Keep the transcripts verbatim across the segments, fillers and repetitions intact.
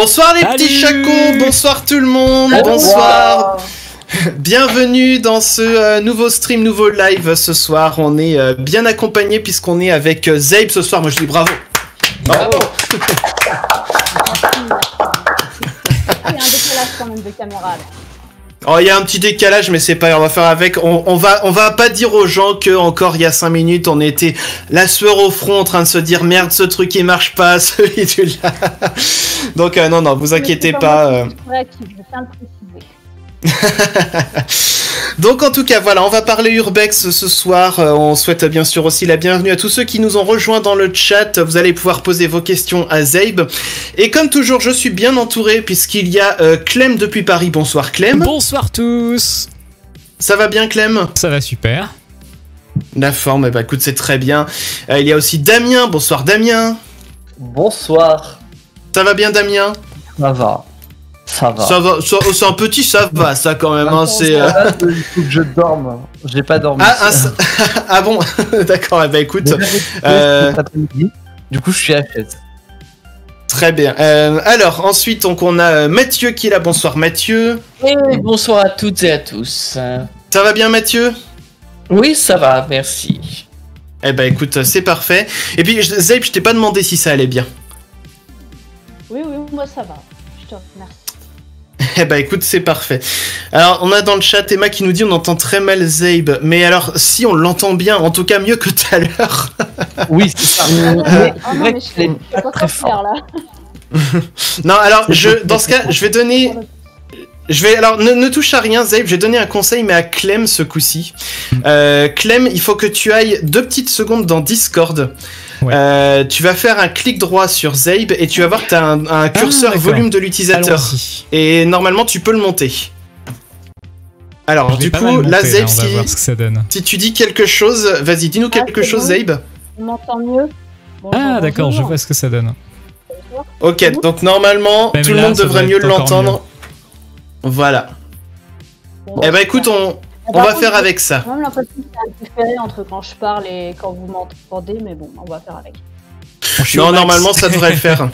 Bonsoir les Salut petits chacos, bonsoir tout le monde, Salut bonsoir wow. Bienvenue dans ce euh, nouveau stream, nouveau live ce soir. On est euh, bien accompagné puisqu'on est avec euh, Zeib ce soir. Moi je dis bravo. Bravo, bravo. Il y a un décalage quand même de caméra là. Oh, il y a un petit décalage, mais c'est pas grave, on va faire avec. On, on va, on va pas dire aux gens que encore il y a cinq minutes, on était la sueur au front en train de se dire merde, ce truc il marche pas, celui du là. Donc euh, non, non, vous inquiétez pas. pas euh... Donc en tout cas voilà, on va parler Urbex ce soir. euh, on souhaite bien sûr aussi la bienvenue à tous ceux qui nous ont rejoints dans le chat. Vous allez pouvoir poser vos questions à Zeib. Et comme toujours, je suis bien entouré puisqu'il y a euh, Clem depuis Paris. Bonsoir Clem. Bonsoir tous. Ça va bien Clem? Ça va super. La forme, eh ben, écoute, c'est très bien. euh, Il y a aussi Damien, bonsoir Damien. Bonsoir. Ça va bien Damien? Ça va. Ça va. Ça va, c'est un petit ça va, ça quand même. Hein, c'est. Euh... Je dorme. J'ai pas dormi. Ah, un... ah bon. D'accord. Eh ben écoute. Euh... Du coup, je suis à H S. Très bien. Euh, alors ensuite, donc, on a Mathieu qui est là. Bonsoir Mathieu. Et bonsoir à toutes et à tous. Ça va bien Mathieu? Oui, ça va. Merci. Eh ben écoute, c'est parfait. Et puis Zeib, je t'ai pas demandé si ça allait bien. Oui, oui, moi ça va. Je te remercie. Eh bah écoute, c'est parfait. Alors on a dans le chat Emma qui nous dit on entend très mal Zeib, mais alors si on l'entend bien, en tout cas mieux que tout à l'heure. Oui, c'est ça. Non, alors je dans ce cas, je vais donner je vais alors ne, ne touche à rien Zeib, je vais donner un conseil mais à Clem ce coup-ci. Euh, Clem, il faut que tu ailles deux petites secondes dans Discord. Ouais. Euh, tu vas faire un clic droit sur Zeib et tu vas voir que tu as un, un curseur ah, volume de l'utilisateur. Et normalement, tu peux le monter. Alors, je du coup, monter, là, Zeib, si, si tu dis quelque chose, vas-y, dis-nous ah, quelque chose, bon. Zeib. On m'entend mieux. Bon, ah, d'accord, je vois ce que ça donne. Ok, donc normalement, Même tout là, le monde devrait mieux l'entendre. Voilà. Bon, eh bah, écoute, on, on va faire avec ça. J'ai même l'impression que c'est différé entre quand je parle et quand vous m'entendez, mais bon, on va faire avec. Non, normalement, ça devrait le faire.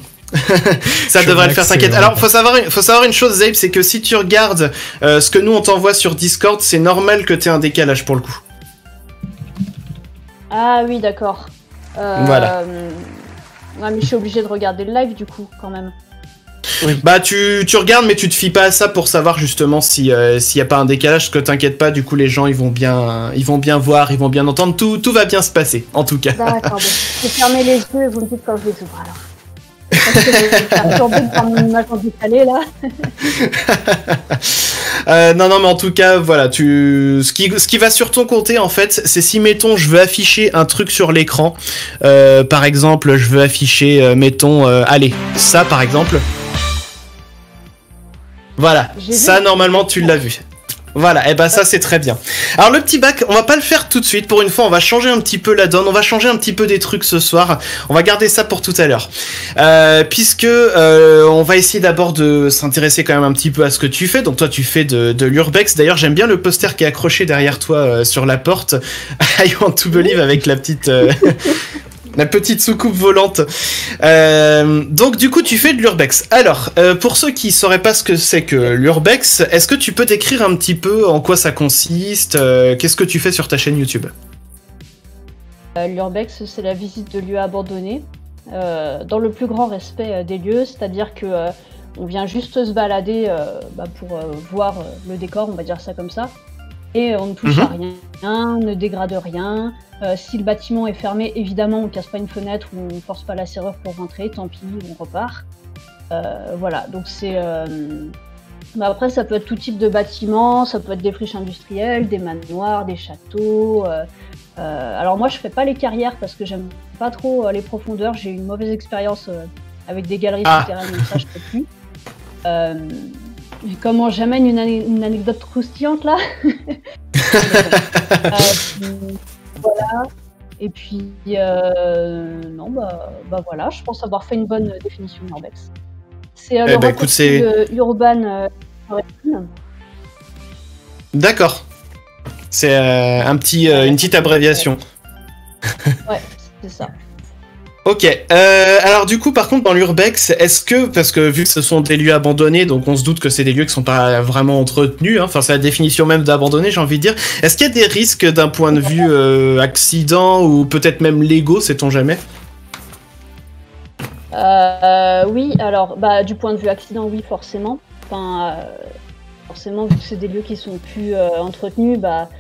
Ça devrait le faire, t'inquiète. Alors, faut savoir, faut savoir une chose, Zeib, c'est que si tu regardes euh, ce que nous, on t'envoie sur Discord, c'est normal que tu aies un décalage pour le coup. Ah oui, d'accord. Euh, voilà. Euh, ouais, mais je suis obligé de regarder le live, du coup, quand même. Oui. Bah tu, tu regardes mais tu te fies pas à ça pour savoir justement si euh, s'il y a pas un décalage, que t'inquiète pas, du coup les gens ils vont bien ils vont bien voir, ils vont bien entendre, tout, tout va bien se passer en tout cas. D'accord, bon. Je vais fermer les yeux et vous me dites quand je les ouvre alors. Parce que je vais tomber par mon image en décalé là. Euh, non non mais en tout cas voilà, tu ce qui ce qui va sur ton compter en fait, c'est si mettons je veux afficher un truc sur l'écran, euh, par exemple je veux afficher euh, mettons euh, allez ça par exemple. Voilà, ça normalement tu l'as vu. Voilà, et bah ça c'est très bien. Alors le petit bac, on va pas le faire tout de suite. Pour une fois, on va changer un petit peu la donne. On va changer un petit peu des trucs ce soir. On va garder ça pour tout à l'heure, euh, puisque euh, on va essayer d'abord de s'intéresser quand même un petit peu à ce que tu fais. Donc toi tu fais de, de l'urbex. D'ailleurs j'aime bien le poster qui est accroché derrière toi euh, sur la porte. I want to believe avec la petite... Euh... La petite soucoupe volante. Euh, donc du coup, tu fais de l'urbex. Alors, euh, pour ceux qui ne sauraient pas ce que c'est que l'urbex, est-ce que tu peux décrire un petit peu en quoi ça consiste, euh, qu'est-ce que tu fais sur ta chaîne YouTube? euh, L'urbex, c'est la visite de lieux abandonnés, euh, dans le plus grand respect des lieux, c'est-à-dire que euh, on vient juste se balader euh, bah, pour euh, voir le décor, on va dire ça comme ça. Et on ne touche mmh. à rien, ne dégrade rien. Euh, si le bâtiment est fermé, évidemment, on ne casse pas une fenêtre ou on ne force pas la serrure pour rentrer. Tant pis, on repart. Euh, voilà, donc c'est... Euh... Bah après, ça peut être tout type de bâtiment. Ça peut être des friches industrielles, des manoirs, des châteaux. Euh... Euh... Alors moi, je ne fais pas les carrières parce que j'aime pas trop euh, les profondeurs. J'ai eu une mauvaise expérience euh, avec des galeries ah. souterraines, donc ça, je ne peux plus. Euh... Comment j'amène une, an une anecdote croustillante là. euh, Voilà. Et puis, euh, non, bah, bah voilà, je pense avoir fait une bonne définition de l'urbex. C'est euh, eh le bah, écoute, de urban. Euh, D'accord. C'est euh, un petit, euh, une petite abréviation. Ouais, c'est ça. Ok, euh, alors du coup par contre dans l'Urbex, est-ce que, parce que vu que ce sont des lieux abandonnés, donc on se doute que c'est des lieux qui sont pas vraiment entretenus, hein, enfin c'est la définition même d'abandonné j'ai envie de dire, est-ce qu'il y a des risques d'un point de vue euh, accident ou peut-être même légaux, sait-on jamais? euh, Oui, alors bah, du point de vue accident oui forcément, enfin euh, forcément vu que c'est des lieux qui sont plus euh, entretenus, bah...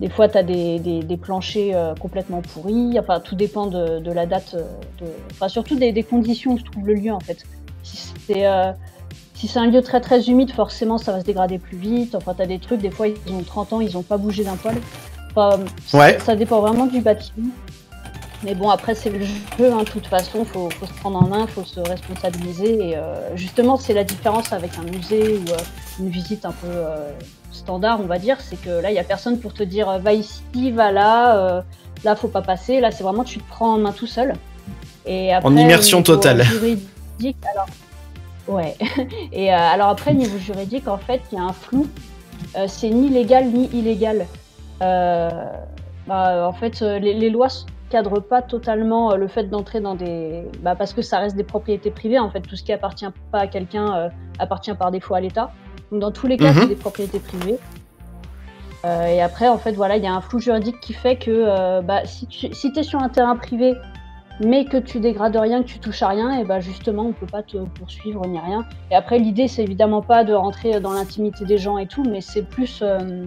Des fois, tu as des, des, des planchers euh, complètement pourris. Enfin, tout dépend de, de la date. De... Enfin, surtout des, des conditions où se trouve le lieu, en fait. Si c'est euh, si un lieu très, très humide, forcément, ça va se dégrader plus vite. Enfin, tu as des trucs, des fois, ils ont trente ans, ils n'ont pas bougé d'un poil. Enfin, ouais. ça, ça dépend vraiment du bâtiment. Mais bon, après, c'est le jeu, hein. De toute façon, faut, faut se prendre en main, faut se responsabiliser. Et euh, justement, c'est la différence avec un musée ou euh, une visite un peu... Euh, standard on va dire, c'est que là il n'y a personne pour te dire va ici, va là, euh, là faut pas passer, là c'est vraiment tu te prends en main tout seul. Et après, en immersion totale. Juridique, alors, ouais. Et euh, alors après niveau juridique en fait il y a un flou, euh, c'est ni légal ni illégal. Euh, bah, en fait les, les lois ne cadrent pas totalement le fait d'entrer dans des... Bah, parce que ça reste des propriétés privées en fait, tout ce qui appartient pas à quelqu'un euh, appartient par défaut à l'État. Donc dans tous les cas, mmh. c'est des propriétés privées. Euh, et après, en fait, voilà, il y a un flou juridique qui fait que euh, bah, si tu si t'es sur un terrain privé, mais que tu dégrades rien, que tu touches à rien, et bah, justement, on ne peut pas te poursuivre ni rien. Et après, l'idée, c'est évidemment pas de rentrer dans l'intimité des gens et tout, mais c'est plus, euh,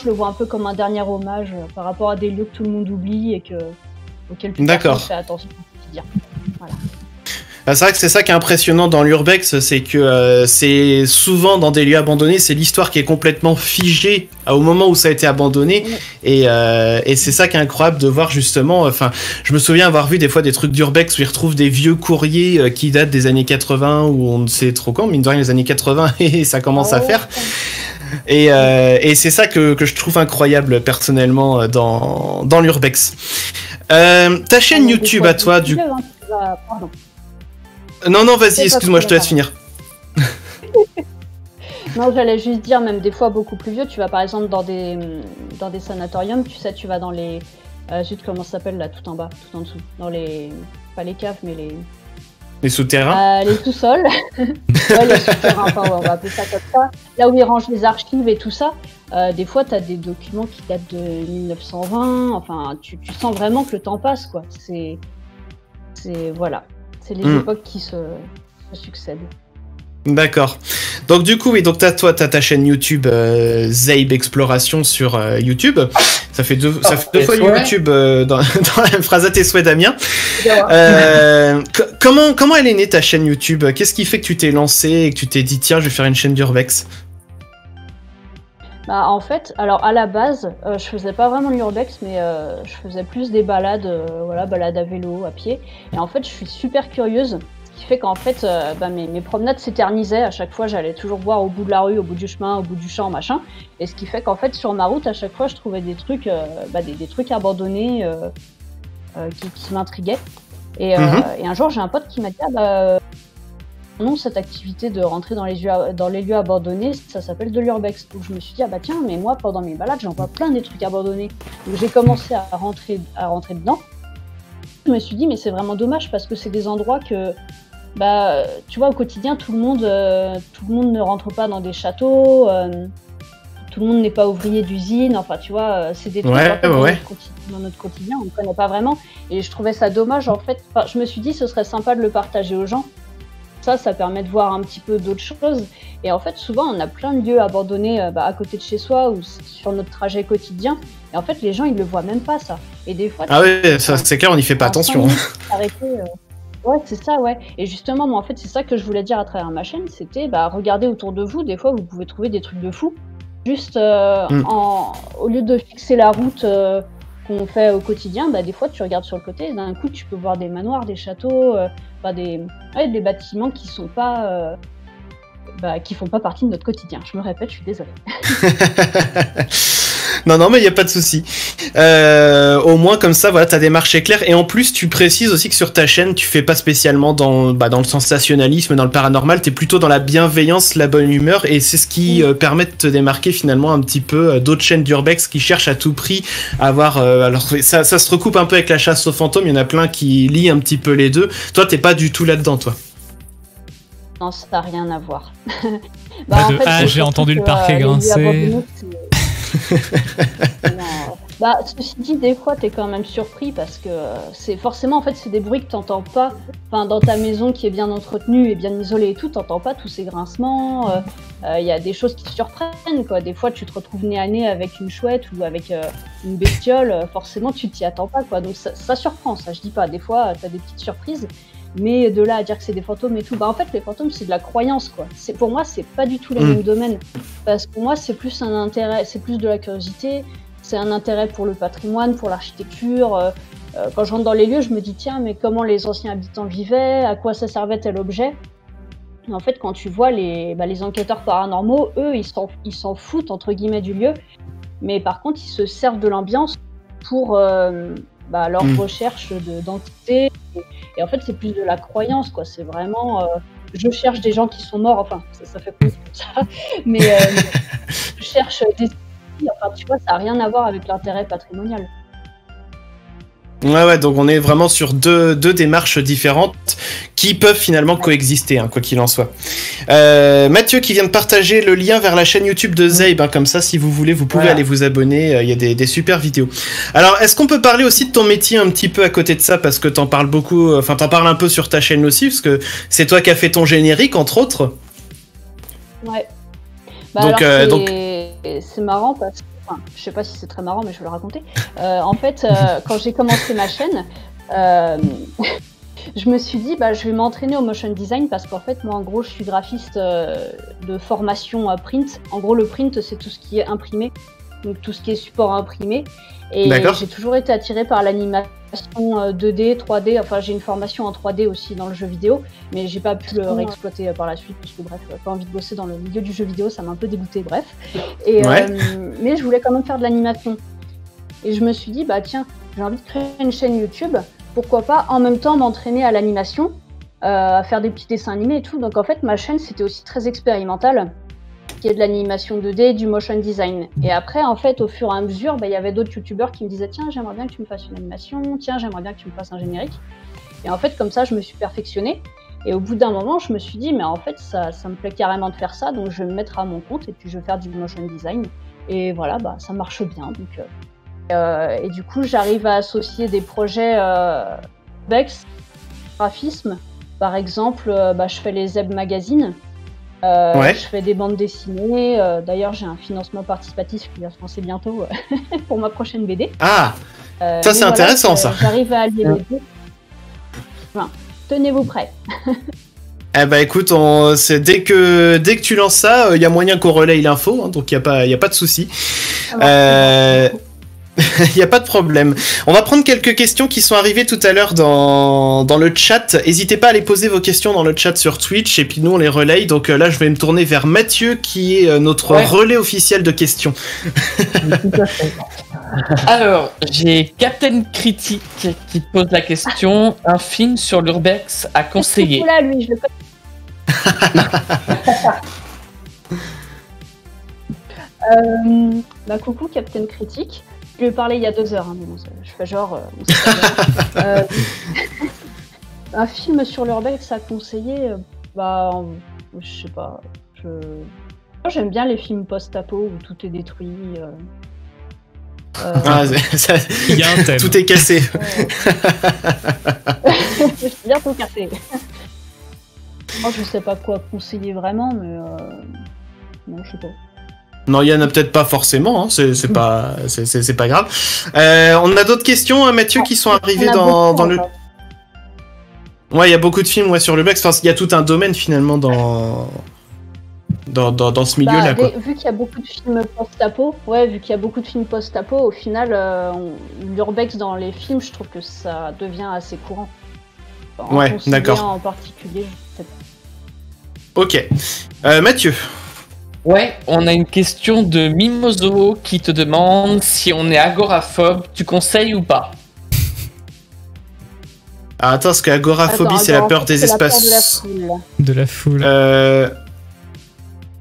je le vois un peu comme un dernier hommage euh, par rapport à des lieux que tout le monde oublie et que, auxquels tu fais attention au quotidien. Voilà. Bah, c'est vrai que c'est ça qui est impressionnant dans l'Urbex, c'est que euh, c'est souvent dans des lieux abandonnés, c'est l'histoire qui est complètement figée au moment où ça a été abandonné, et, euh, et c'est ça qui est incroyable de voir justement, enfin, je me souviens avoir vu des fois des trucs d'Urbex où ils retrouvent des vieux courriers euh, qui datent des années quatre-vingt, ou on ne sait trop quand, mine de rien les années quatre-vingt, et ça commence à faire... Et, euh, et c'est ça que, que je trouve incroyable personnellement dans, dans l'Urbex. Euh, ta chaîne YouTube à toi du... Pardon. Non, non, vas-y, excuse-moi, je te laisse finir. Non, j'allais juste dire, même des fois beaucoup plus vieux, tu vas par exemple dans des, dans des sanatoriums, tu sais, tu vas dans les... Euh, zut, comment ça s'appelle là, tout en bas, tout en dessous. Dans les... Pas les caves, mais les... Les souterrains euh, Les sous-sols. Ouais, les souterrains, enfin, on va appeler ça comme ça. Là où ils rangent les archives et tout ça, euh, des fois, tu as des documents qui datent de mille neuf cent vingt, enfin, tu, tu sens vraiment que le temps passe, quoi. C'est... C'est... Voilà. C'est les mmh. époques qui se, se succèdent. D'accord. Donc du coup, oui, donc t'as, toi, t'as ta chaîne YouTube euh, Zeib Exploration sur euh, YouTube. Ça fait deux, oh, ça fait deux fois souhaits. YouTube euh, dans, dans la phrase à tes souhaits, Damien. Euh, comment, comment elle est née ta chaîne YouTube? Qu'est-ce qui fait que tu t'es lancé et que tu t'es dit tiens, je vais faire une chaîne d'Urbex? Bah, en fait, alors à la base, euh, je faisais pas vraiment de l'urbex, mais euh, je faisais plus des balades, euh, voilà, balades à vélo, à pied. Et en fait, je suis super curieuse, ce qui fait qu'en fait, euh, bah, mes, mes promenades s'éternisaient. À chaque fois, j'allais toujours voir au bout de la rue, au bout du chemin, au bout du champ, machin. Et ce qui fait qu'en fait, sur ma route, à chaque fois, je trouvais des trucs, euh, bah, des, des trucs abandonnés euh, euh, qui, qui m'intriguaient. Et, euh, mm-hmm. et un jour, j'ai un pote qui m'a dit ah, bah, non, cette activité de rentrer dans les lieux, dans les lieux abandonnés, ça s'appelle de l'urbex. Donc je me suis dit, ah bah tiens, mais moi, pendant mes balades, j'en vois plein des trucs abandonnés. Donc j'ai commencé à rentrer, à rentrer dedans. Je me suis dit, mais c'est vraiment dommage parce que c'est des endroits que, bah, tu vois, au quotidien, tout le monde, euh, tout le monde ne rentre pas dans des châteaux, euh, tout le monde n'est pas ouvrier d'usine. Enfin, tu vois, c'est des trucs ouais, bah ouais. dans notre quotidien, on ne connaît pas vraiment. Et je trouvais ça dommage, en fait. Enfin, je me suis dit, ce serait sympa de le partager aux gens. Ça, ça permet de voir un petit peu d'autres choses. Et en fait, souvent, on a plein de lieux abandonnés bah, à côté de chez soi ou sur notre trajet quotidien. Et en fait, les gens, ils ne le voient même pas, ça. Et des fois... Ah oui, c'est clair, on n'y fait pas attention. Arrêter, euh... Ouais, c'est ça, ouais. Et justement, moi, en fait, c'est ça que je voulais dire à travers ma chaîne. C'était, bah, regardez autour de vous. Des fois, vous pouvez trouver des trucs de fou. Juste, euh, mm. en... au lieu de fixer la route... Euh... qu'on fait au quotidien, bah, des fois tu regardes sur le côté et d'un coup tu peux voir des manoirs, des châteaux, euh, bah, des... Ouais, des bâtiments qui sont pas, euh, bah, qui font pas partie de notre quotidien. Je me répète, je suis désolée. Non, non, mais il n'y a pas de souci. Euh, au moins, comme ça, voilà, tu as des marchés clairs. Et en plus, tu précises aussi que sur ta chaîne, tu fais pas spécialement dans, bah, dans le sensationnalisme, dans le paranormal. Tu es plutôt dans la bienveillance, la bonne humeur. Et c'est ce qui euh, permet de te démarquer finalement un petit peu d'autres chaînes d'Urbex qui cherchent à tout prix à avoir... Euh, alors, ça, ça se recoupe un peu avec la chasse aux fantômes. Il y en a plein qui lient un petit peu les deux. Toi, t'es pas du tout là-dedans, toi. Non, ça n'a rien à voir. Bah, en fait, ah, j'ai entendu que, le parquet euh, grincer. Bah, ceci dit, des fois, t'es quand même surpris parce que c'est forcément, en fait, c'est des bruits que t'entends pas. Enfin, dans ta maison qui est bien entretenue et bien isolée et tout, t'entends pas tous ces grincements. Il euh, euh, y a des choses qui te surprennent, quoi. Des fois, tu te retrouves nez à nez avec une chouette ou avec euh, une bestiole. Forcément, tu t'y attends pas, quoi. Donc, ça, ça surprend, ça, je dis pas. Des fois, t'as des petites surprises. Mais de là à dire que c'est des fantômes et tout, bah en fait les fantômes c'est de la croyance, quoi. Pour moi c'est pas du tout les mêmes domaines, parce que pour moi c'est plus un intérêt, c'est plus de la curiosité, c'est un intérêt pour le patrimoine, pour l'architecture. Euh, quand je rentre dans les lieux je me dis tiens mais comment les anciens habitants vivaient, à quoi ça servait tel objet. Et en fait quand tu vois les, bah, les enquêteurs paranormaux, eux ils s'en foutent entre guillemets du lieu, mais par contre ils se servent de l'ambiance pour... Euh, Bah, leur mmh. recherche d'identité. Et, et en fait, c'est plus de la croyance, quoi. C'est vraiment... Euh, je cherche des gens qui sont morts, enfin, ça, ça fait plus comme ça. Mais euh, je cherche des... Enfin, tu vois, ça n'a rien à voir avec l'intérêt patrimonial. Ouais, ouais, donc on est vraiment sur deux, deux démarches différentes qui peuvent finalement coexister, hein, quoi qu'il en soit. Euh, Mathieu qui vient de partager le lien vers la chaîne YouTube de Zeib, hein, comme ça, si vous voulez, vous pouvez voilà. aller vous abonner, il euh, y a des, des super vidéos. Alors, est-ce qu'on peut parler aussi de ton métier un petit peu à côté de ça, parce que t'en parles beaucoup, enfin, t'en parles un peu sur ta chaîne aussi, parce que c'est toi qui as fait ton générique, entre autres. Ouais. Bah, donc, euh, donc... c'est marrant parce que... Enfin, je sais pas si c'est très marrant, mais je vais le raconter. Euh, en fait, euh, quand j'ai commencé ma chaîne, euh, je me suis dit, bah, je vais m'entraîner au motion design parce qu'en fait, moi, en gros, je suis graphiste euh, de formation euh, print. En gros, le print, c'est tout ce qui est imprimé, donc tout ce qui est support imprimé. Et j'ai toujours été attirée par l'animation euh, deux D, trois D. Enfin, j'ai une formation en trois D aussi dans le jeu vidéo, mais j'ai pas pu le réexploiter euh, par la suite parce que bref, pas envie de bosser dans le milieu du jeu vidéo, ça m'a un peu dégoûtée, bref. Et, ouais. euh, mais je voulais quand même faire de l'animation. Et je me suis dit, bah tiens, j'ai envie de créer une chaîne YouTube, pourquoi pas en même temps m'entraîner à l'animation, euh, à faire des petits dessins animés et tout. Donc en fait, ma chaîne, c'était aussi très expérimentale. De l'animation deux D, du motion design. Et après, en fait, au fur et à mesure, bah, y avait d'autres youtubeurs qui me disaient « Tiens, j'aimerais bien que tu me fasses une animation. Tiens, j'aimerais bien que tu me fasses un générique. » Et en fait, comme ça, je me suis perfectionnée. Et au bout d'un moment, je me suis dit « Mais en fait, ça, ça me plaît carrément de faire ça. Donc, je vais me mettre à mon compte et puis je vais faire du motion design. » Et voilà, bah, ça marche bien. Donc, euh... Euh, et du coup, j'arrive à associer des projets euh, Bex, graphisme. Par exemple, euh, bah, je fais les Zeib Magazine. Euh, ouais. Je fais des bandes dessinées, euh, d'ailleurs j'ai un financement participatif qui va se lancer bientôt pour ma prochaine B D. Ah, euh, ça c'est voilà, intéressant ça. J'arrive à allier ouais. les deux. Enfin, tenez-vous prêts. Eh bah écoute, on, dès, que, dès que tu lances ça, il euh, y a moyen qu'on relaye l'info, hein, donc il n'y a pas, y a pas de souci. Ah, bon, euh... Il n'y a pas de problème. On va prendre quelques questions qui sont arrivées tout à l'heure dans, dans le chat. N'hésitez pas à aller poser vos questions dans le chat sur Twitch et puis nous on les relaye. Donc euh, là je vais me tourner vers Mathieu qui est euh, notre ouais. relais officiel de questions. Alors j'ai Captain Critique qui pose la question. Un film sur l'Urbex à conseiller. Là, lui, je le euh, bah, coucou Captain Critique. Je lui ai parlé il y a deux heures, hein, mais bon, je fais genre... Euh, on euh, un film sur l'Urbex à conseiller, bah, je sais pas, je... Moi, j'aime bien les films post-apo où tout est détruit. Euh... Euh... Ah, ça... Il y a un thème. Tout est cassé. Ouais. Je suis bien tout cassé. Moi, je sais pas quoi conseiller vraiment, mais... Euh... Non, je sais pas. Non, il y en a peut-être pas forcément, hein. c'est pas, pas grave. Euh, on a d'autres questions, hein, Mathieu, qui sont arrivées dans, beaucoup, dans le... Ouais, il y a beaucoup de films ouais, sur l'Urbex, enfin, il y a tout un domaine finalement dans, dans, dans, dans ce milieu-là. Bah, vu qu'il y a beaucoup de films post-apo, ouais, vu qu'il y a beaucoup de films post-apo, au final, euh, l'Urbex dans les films, je trouve que ça devient assez courant. Enfin, ouais, d'accord. En particulier, je sais pas. Ok. Euh, Mathieu Ouais, on a une question de Mimoso qui te demande si on est agoraphobe, tu conseilles ou pas? Ah, attends, parce que agoraphobie, c'est la peur des espaces... La peur de la foule. De la foule. Euh...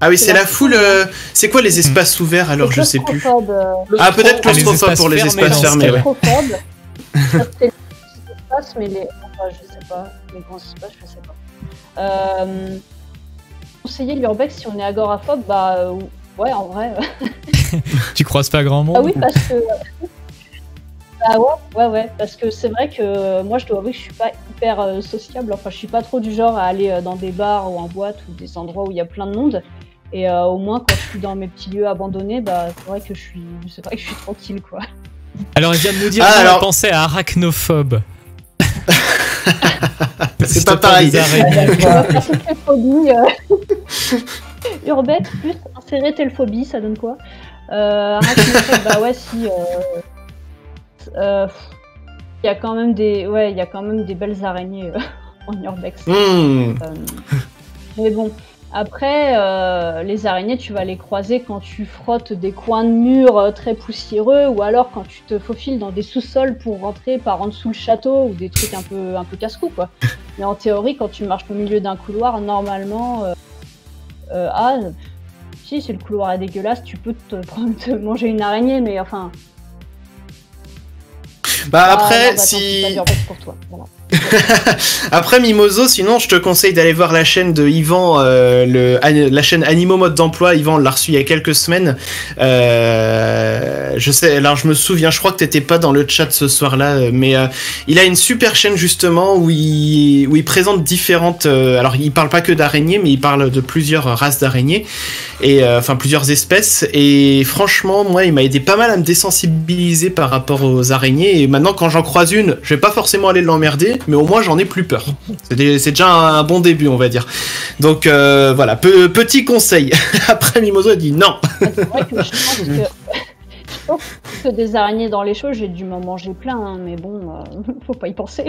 Ah oui, c'est la foule... Euh... C'est quoi les espaces mmh. ouverts, alors je sais plus. Euh... Ah, peut-être claustrophobe ah, pour les espaces fermés, ouais. C'est espaces, mais les... Enfin, je sais pas. Les grands espaces, je sais pas. Euh... Conseiller l'urbex si on est agoraphobe, bah... Euh... Ouais, en vrai... Tu croises pas grand monde? Ah oui, parce que... Ah ouais, ouais, ouais, parce que c'est vrai que moi je dois avouer que je suis pas hyper euh, sociable, enfin je suis pas trop du genre à aller euh, dans des bars ou en boîte ou des endroits où il y a plein de monde, et euh, au moins quand je suis dans mes petits lieux abandonnés, bah c'est vrai que je suis, c'est vrai que je suis tranquille quoi. Alors il vient de nous dire ah, alors... penser à arachnophobe. C'est pas pareil. Urbex plus insérer telle phobie, ça donne quoi? euh, Arachnophobe, bah ouais si... Euh... Il euh, y a quand même des, ouais, il y a quand même des belles araignées euh, en urbex. Mmh. Euh, mais bon, après, euh, les araignées, tu vas les croiser quand tu frottes des coins de murs euh, très poussiéreux, ou alors quand tu te faufiles dans des sous-sols pour rentrer par en dessous le château, ou des trucs un peu, un peu casse-cou, quoi. Mais en théorie, quand tu marches au milieu d'un couloir, normalement, euh, euh, ah, si, si le couloir est dégueulasse, tu peux te, prendre, te manger une araignée, mais enfin. Bah après, ah, non, bah, si... Attends, pour toi. Voilà. Après Mimoso, sinon je te conseille d'aller voir la chaîne de Ivan, euh, le, la chaîne Animaux Mode d'emploi. Ivan l'a reçu il y a quelques semaines. Euh, je sais, alors je me souviens, je crois que t'étais pas dans le chat ce soir-là, mais euh, il a une super chaîne justement où il, où il présente différentes. Euh, alors il parle pas que d'araignées, mais il parle de plusieurs races d'araignées et euh, enfin plusieurs espèces. Et franchement, moi, il m'a aidé pas mal à me désensibiliser par rapport aux araignées. Et maintenant, quand j'en croise une, je vais pas forcément aller l'emmerder. Mais au moins j'en ai plus peur. C'est déjà un bon début, on va dire. Donc euh, voilà, Pe petit conseil. Après Mimoso a dit non. C'est vrai que je pense que, je pense que des araignées dans les choses, j'ai dû m'en manger plein, hein, mais bon, euh, faut pas y penser.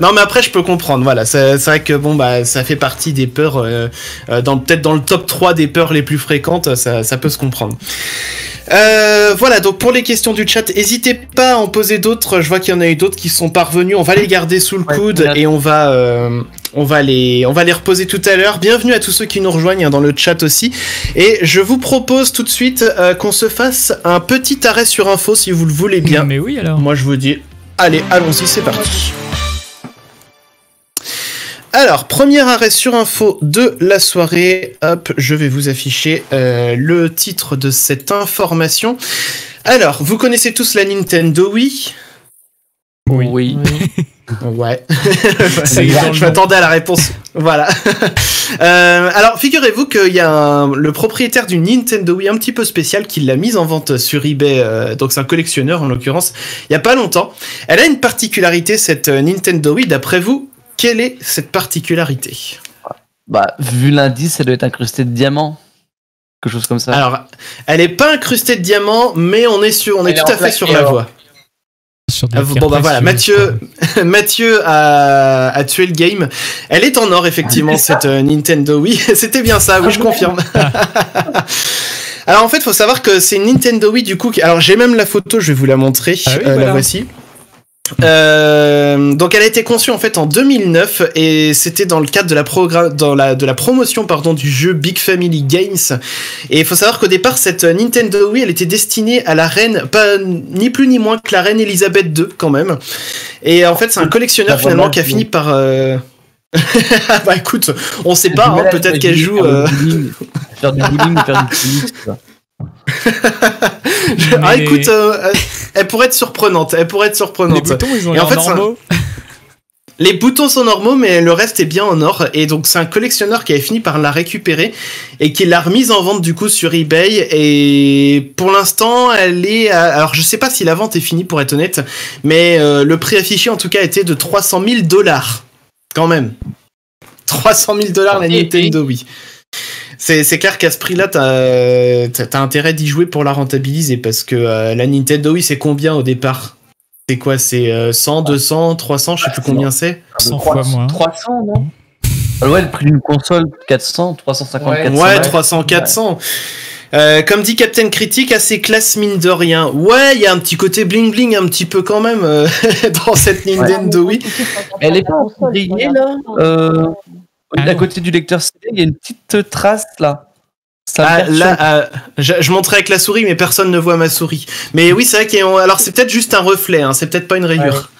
Non mais après je peux comprendre, voilà, c'est vrai que bon bah ça fait partie des peurs, euh, peut-être dans le top trois des peurs les plus fréquentes, ça, ça peut se comprendre. Euh, voilà, donc pour les questions du chat, n'hésitez pas à en poser d'autres, je vois qu'il y en a eu d'autres qui sont parvenus, on va les garder sous le coude ouais, et on va, euh, on, va les, on va les reposer tout à l'heure. Bienvenue à tous ceux qui nous rejoignent hein, dans le chat aussi, et je vous propose tout de suite euh, qu'on se fasse un petit arrêt sur info si vous le voulez bien. Mais oui alors. Moi je vous dis... Allez, allons-y, c'est parti. Alors, premier arrêt sur info de la soirée. Hop, je vais vous afficher euh, le titre de cette information. Alors, vous connaissez tous la Nintendo Wii ? Oui. Oui. Ouais. Je m'attendais à la réponse. Voilà. Euh, alors, figurez-vous qu'il y a un, le propriétaire d'une Nintendo Wii un petit peu spéciale qui l'a mise en vente sur eBay. Euh, donc, c'est un collectionneur, en l'occurrence, il n'y a pas longtemps. Elle a une particularité, cette Nintendo Wii. D'après vous, quelle est cette particularité? Bah, vu l'indice, elle doit être incrustée de diamants. Quelque chose comme ça. Alors, elle n'est pas incrustée de diamants, mais on est, sur, on est tout à fait sur la voie. Ah, bon bah voilà, Mathieu, Mathieu a, a tué le game. Elle est en or effectivement cette euh, Nintendo Wii. C'était bien ça, oui je confirme. Alors en fait faut savoir que c'est une Nintendo Wii du coup. Qui... Alors j'ai même la photo, je vais vous la montrer. Ah oui, euh, voilà. La voici. Euh, donc elle a été conçue en fait en deux mille neuf et c'était dans le cadre de la, progr dans la, de la promotion pardon, du jeu Big Family Games, et il faut savoir qu'au départ cette Nintendo Wii elle était destinée à la reine, pas ni plus ni moins que la reine Elisabeth deux quand même, et en fait c'est un collectionneur finalement qui a fini par euh... bah écoute on sait pas hein, peut-être qu'elle joue euh... faire du bowling, faire du tennis, quoi. Je... Ah écoute, euh, elle pourrait être surprenante, elle pourrait être surprenante. Les boutons, ils ont et en fait, normaux. Un... Les boutons sont normaux, mais le reste est bien en or. Et donc c'est un collectionneur qui avait fini par la récupérer et qui l'a remise en vente du coup sur eBay. Et pour l'instant, elle est. À... Alors je sais pas si la vente est finie pour être honnête, mais euh, le prix affiché en tout cas était de trois cent mille dollars quand même. trois cent mille dollars la Nintendo Wii. C'est clair qu'à ce prix-là, t'as intérêt d'y jouer pour la rentabiliser, parce que euh, la Nintendo Wii, c'est combien au départ? C'est quoi? C'est euh, cent, deux cents, trois cents, je sais plus combien c'est. cent fois moins. trois cents, non? Ouais, le prix d'une console, quatre cents, trois cent cinquante, ouais. quatre cents. Ouais, trois cents, quatre cents. Ouais. Euh, comme dit Captain Critique, assez classe mine de rien. Ouais, il y a un petit côté bling bling un petit peu quand même euh, dans cette Nintendo Wii. Elle est pas ensoleillée là. Euh, à côté du lecteur C D, il y a une petite trace là. Ah, là, ah, je, je montrais avec la souris, mais personne ne voit ma souris. Mais oui, c'est vrai qu'il y a... Alors c'est peut-être juste un reflet, hein, c'est peut-être pas une rayure.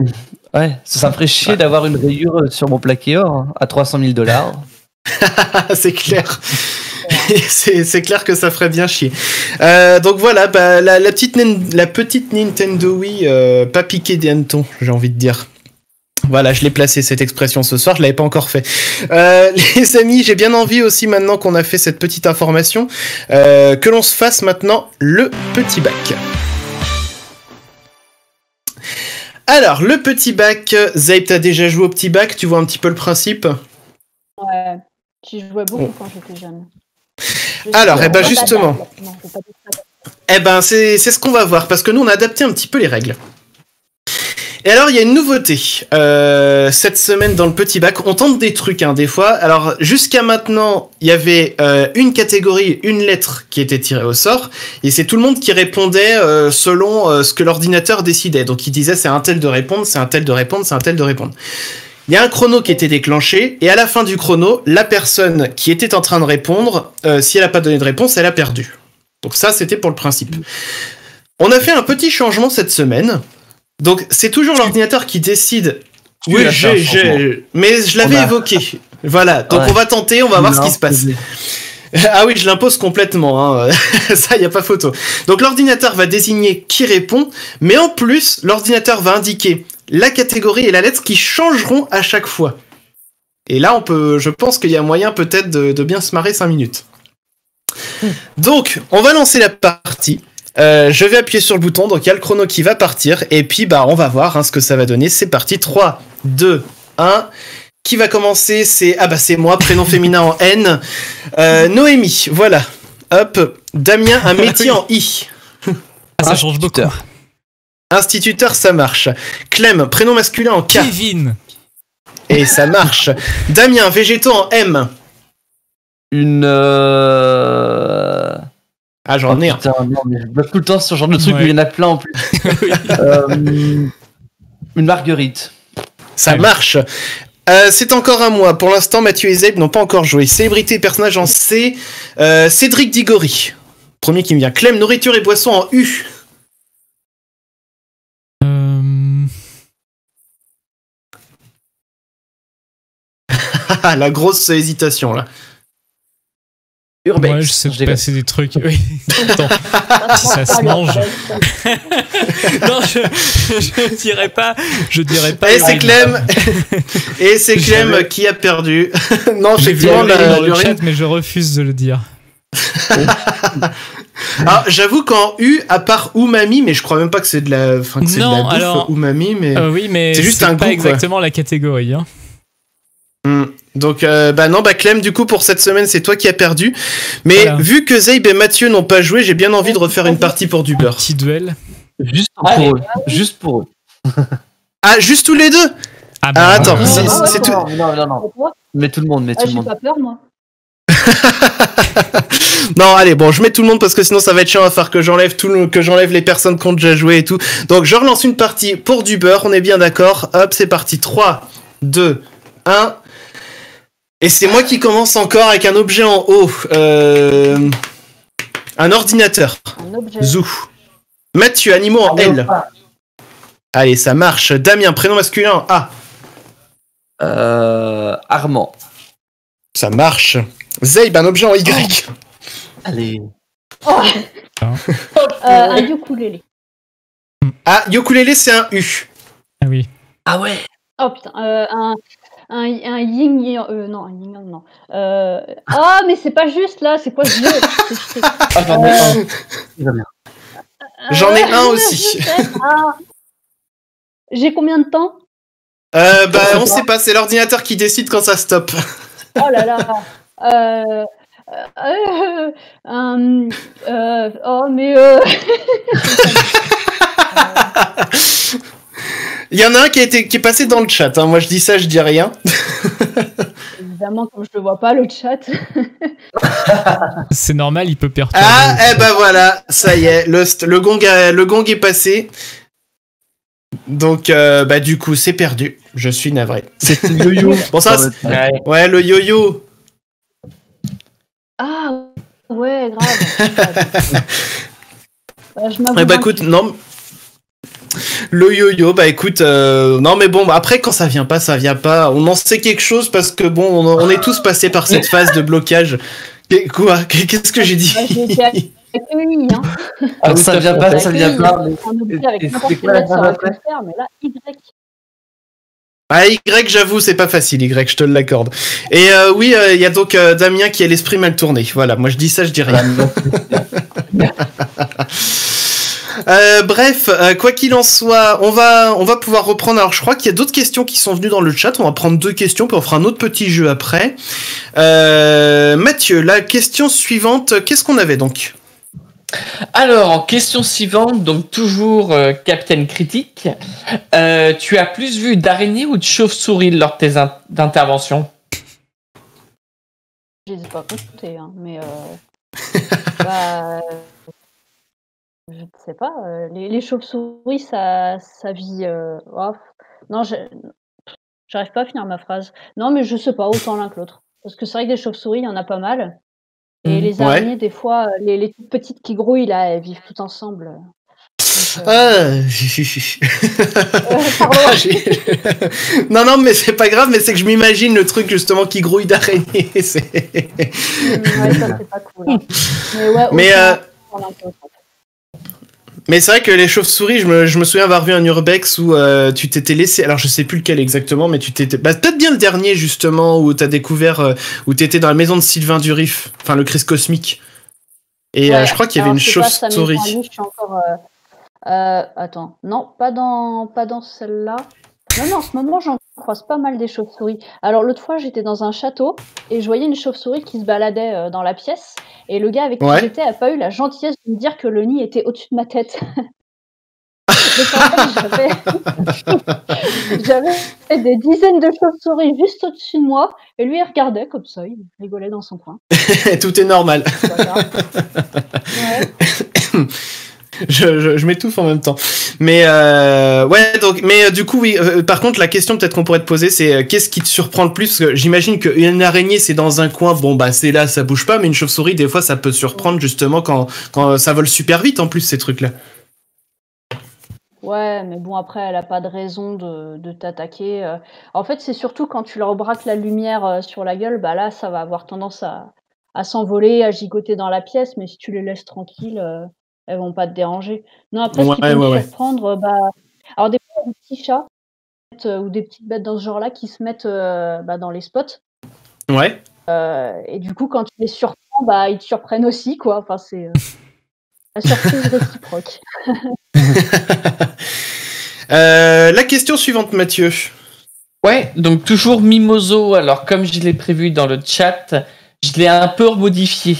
Ouais, ouais ça, ça me ferait chier ouais. d'avoir une rayure sur mon plaqué or hein, à trois cent mille dollars. C'est clair. C'est clair que ça ferait bien chier. Euh, donc voilà, bah, la, la, petite, la petite Nintendo Wii, euh, pas piqué des hannetons, j'ai envie de dire. Voilà, je l'ai placé cette expression ce soir, je l'avais pas encore fait. Euh, les amis, j'ai bien envie aussi maintenant qu'on a fait cette petite information, euh, que l'on se fasse maintenant le petit bac. Alors, le petit bac, Zeib, t'as déjà joué au petit bac, tu vois un petit peu le principe? Ouais, j'y jouais beaucoup oh. quand j'étais jeune. Je Alors, eh ben justement, non, pas eh ben c'est ce qu'on va voir, parce que nous on a adapté un petit peu les règles. Et alors, il y a une nouveauté. Euh, cette semaine, dans le petit bac, on tente des trucs, hein, des fois. Alors, jusqu'à maintenant, il y avait euh, une catégorie, une lettre qui était tirée au sort. Et c'est tout le monde qui répondait euh, selon euh, ce que l'ordinateur décidait. Donc, il disait, c'est un tel de répondre, c'est un tel de répondre, c'est un tel de répondre. Il y a un chrono qui était déclenché. Et à la fin du chrono, la personne qui était en train de répondre, euh, si elle n'a pas donné de réponse, elle a perdu. Donc ça, c'était pour le principe. On a fait un petit changement cette semaine. Donc, c'est toujours l'ordinateur qui décide. Tu oui, j'ai. Mais je l'avais a... évoqué. Voilà. Donc, ouais. on va tenter, on va voir non, ce qui se passe. Ah oui, je l'impose complètement. Hein. Ça, il n'y a pas photo. Donc, l'ordinateur va désigner qui répond. Mais en plus, l'ordinateur va indiquer la catégorie et la lettre qui changeront à chaque fois. Et là, on peut, je pense qu'il y a moyen peut-être de, de bien se marrer cinq minutes. Mmh. Donc, on va lancer la partie. Euh, je vais appuyer sur le bouton, donc il y a le chrono qui va partir, et puis bah on va voir hein, ce que ça va donner. C'est parti, trois, deux, un. Qui va commencer? C'est ah bah c'est moi, prénom féminin en N. Euh, Noémie, voilà. Hop, Damien, un métier en I. Ah, ça change beaucoup. Instituteur, ça marche. Clem, prénom masculin en K. Kevin. Et ça marche. Damien, végétaux en M. Une... Euh... Ah, j'en ai un. Putain, non, mais je bloque tout le temps sur ce genre de truc, ouais. mais il y en a plein en plus. euh, une marguerite. Ça ouais. marche. Euh, c'est encore à moi. Pour l'instant, Mathieu et Zeib n'ont pas encore joué. Célébrité et personnage en C. Euh, Cédric Diggory. Premier qui me vient. Clem, nourriture et boissons en U. Euh... La grosse hésitation, là. Urbex. Ouais, je sais je passer des trucs. Oui. Attends, si ça se mange. Non, je ne dirais pas. Je dirais pas. Et c'est Clem. Et c'est Clem qui a perdu. Non, effectivement, la, dans le chat, mais je refuse de le dire. Alors, j'avoue qu'en U, à part umami, mais je crois même pas que c'est de la, enfin que c'est de la bouffe, alors, umami, mais, euh, oui, mais c'est juste un goût. Pas exactement la catégorie. Hein. Mm. Donc, euh, bah non, bah Clem, du coup, pour cette semaine, c'est toi qui as perdu. Mais voilà. vu que Zeib et Mathieu n'ont pas joué, j'ai bien envie de refaire une partie pour du beurre. Un petit duel. Juste pour allez, eux. Allez. Juste pour eux. Ah, juste tous les deux? Ah, bah, ah attends, c'est ah, ouais, tout. Non, non, non. Mets tout le monde, mets ah, tout le monde. J'ai pas peur, moi. Non, allez, bon, je mets tout le monde parce que sinon ça va être chiant à faire que j'enlève tout le... que j'enlève les personnes qui ont déjà joué et tout. Donc, je relance une partie pour du beurre, on est bien d'accord. Hop, c'est parti. trois, deux, un. Et c'est moi qui commence encore avec un objet en haut. Euh, un ordinateur. Un objet. Zou. Mathieu, animaux en L. Allez, ça marche. Damien, prénom masculin en A. Euh, Armand. Ça marche. Zeib, un objet en Y. Oh. Allez. Oh. euh, un ukulélé. Ah, ukulélé, c'est un U. Ah oui. Ah ouais. Oh putain, euh, un... Un, un yin yang, euh, non, un yin yang, non. Euh... Ah, mais c'est pas juste là, c'est quoi ce jeu? Ah, j'en ai euh... un. J'en ai un aussi. Ah. J'ai combien de temps? euh, Bah, on sait pas, c'est l'ordinateur qui décide quand ça stoppe. Oh là là. Euh. Euh. Euh. euh... Oh, mais euh. euh... Il y en a un qui, a été, qui est passé dans le chat, hein. Moi je dis ça, je dis rien. Évidemment, comme je le vois pas, le chat. C'est normal, il peut perturber. Ah, eh ben voilà, ça y est, le, le, gong, le gong est passé. Donc, euh, bah du coup, c'est perdu. Je suis navré. C'est le yo-yo. Bon, ça, ouais. ouais, le yo-yo. Ah, ouais, grave. bah, je eh bah écoute, non... Le yo-yo, bah écoute, euh, non mais bon, après quand ça vient pas, ça vient pas. On en sait quelque chose parce que bon, on, on est tous passés par cette phase de blocage. Et quoi ? Qu'est-ce que j'ai dit ? Ah, ça vient pas, ça vient pas. Ah, Y, j'avoue, c'est pas facile, Y, je te l'accorde. Et euh, oui, il euh, y a donc euh, Damien qui a l'esprit mal tourné. Voilà, moi je dis ça, je dis rien. Euh, bref, euh, quoi qu'il en soit, on va, on va pouvoir reprendre. Alors, je crois qu'il y a d'autres questions qui sont venues dans le chat. On va prendre deux questions, puis on fera un autre petit jeu après. Euh, Mathieu, la question suivante, qu'est-ce qu'on avait donc ? Alors, question suivante, donc toujours euh, Captain Critique. Euh, tu as plus vu d'araignées ou de chauves-souris lors de tes in interventions ? Je les ai pas comptées, hein, mais... Euh... bah... Je ne sais pas, euh, les, les chauves-souris, ça, ça vit... Euh, oh, non, j'arrive pas à finir ma phrase. Non, mais je sais pas, autant l'un que l'autre. Parce que c'est vrai que les chauves-souris, il y en a pas mal. Et mmh, les araignées, ouais. des fois, les, les toutes petites qui grouillent, là, elles vivent toutes ensemble. Donc, euh... ah, chichi, chichi. Euh, pardon. Ah, non, non, mais c'est pas grave, mais c'est que je m'imagine le truc, justement, qui grouille d'araignées. Ouais, ça, c'est pas cool. Hein. Mais ouais, mais autant, euh... Mais c'est vrai que les chauves-souris, je me, je me souviens avoir vu un Urbex où euh, tu t'étais laissé... Alors, je sais plus lequel exactement, mais tu t'étais... Bah, peut-être bien le dernier, justement, où t'as découvert... Euh, où t'étais dans la maison de Sylvain Durif, enfin, le Chris Cosmique. Et ouais, euh, je crois qu'il y avait une chauve-souris. Je suis encore... Euh, euh, attends, non, pas dans, pas dans celle-là. Non, non, en ce moment, j'en croise pas mal des chauves-souris. Alors, l'autre fois, j'étais dans un château et je voyais une chauve-souris qui se baladait euh, dans la pièce. Et le gars avec qui ouais. j'étais n'a pas eu la gentillesse de me dire que le nid était au-dessus de ma tête. J'avais des dizaines de chauves-souris juste au-dessus de moi. Et lui, il regardait comme ça. Il rigolait dans son coin. Tout est normal. Ouais. Je, je, je m'étouffe en même temps. Mais euh, ouais, donc, mais euh, du coup, oui. Euh, par contre, la question peut-être qu'on pourrait te poser, c'est euh, qu'est-ce qui te surprend le plus? Parce que j'imagine qu'une araignée, c'est dans un coin. Bon, bah, c'est là, ça bouge pas. Mais une chauve-souris, des fois, ça peut surprendre justement quand, quand ça vole super vite en plus ces trucs-là. Ouais, mais bon, après, elle a pas de raison de, de t'attaquer. En fait, c'est surtout quand tu leur braques la lumière sur la gueule, bah là, ça va avoir tendance à, à s'envoler, à gigoter dans la pièce. Mais si tu les laisses tranquilles. Euh... Elles vont pas te déranger. Non, après, ouais, ce qui peut ouais, me surprendre, ouais. bah, alors des, des petits chats euh, ou des petites bêtes dans ce genre-là qui se mettent euh, bah, dans les spots. Ouais. Euh, et du coup, quand tu les surprends, bah, ils te surprennent aussi, quoi. Enfin, c'est euh, la surprise réciproque. euh, la question suivante, Mathieu. Ouais, donc toujours Mimoso. Alors, comme je l'ai prévu dans le chat, je l'ai un peu modifié.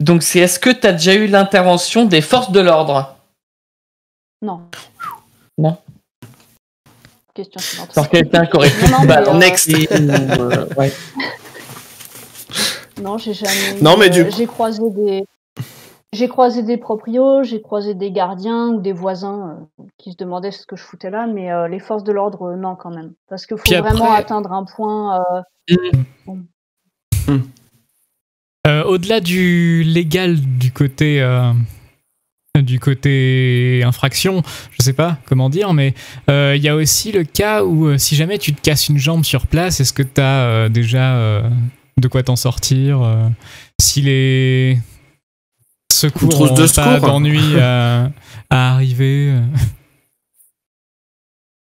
Donc, c'est est-ce que tu as déjà eu l'intervention des forces de l'ordre? Non. Non. Question suivante. Par quelqu'un qui aurait pu battre. Next. Euh, ouais. Non, j'ai jamais. Non, mais du euh, coup... J'ai croisé des. J'ai croisé des proprios, j'ai croisé des gardiens ou des voisins euh, qui se demandaient ce que je foutais là, mais euh, les forces de l'ordre, euh, non, quand même. Parce qu'il faut Puis vraiment après... atteindre un point. Euh... Mmh. Mmh. Euh, Au-delà du légal, du côté, euh, du côté infraction, je sais pas comment dire, mais il euh, y a aussi le cas où euh, si jamais tu te casses une jambe sur place, est-ce que tu as euh, déjà euh, de quoi t'en sortir euh, si les secours n'ont pas d'ennui à, à arriver euh...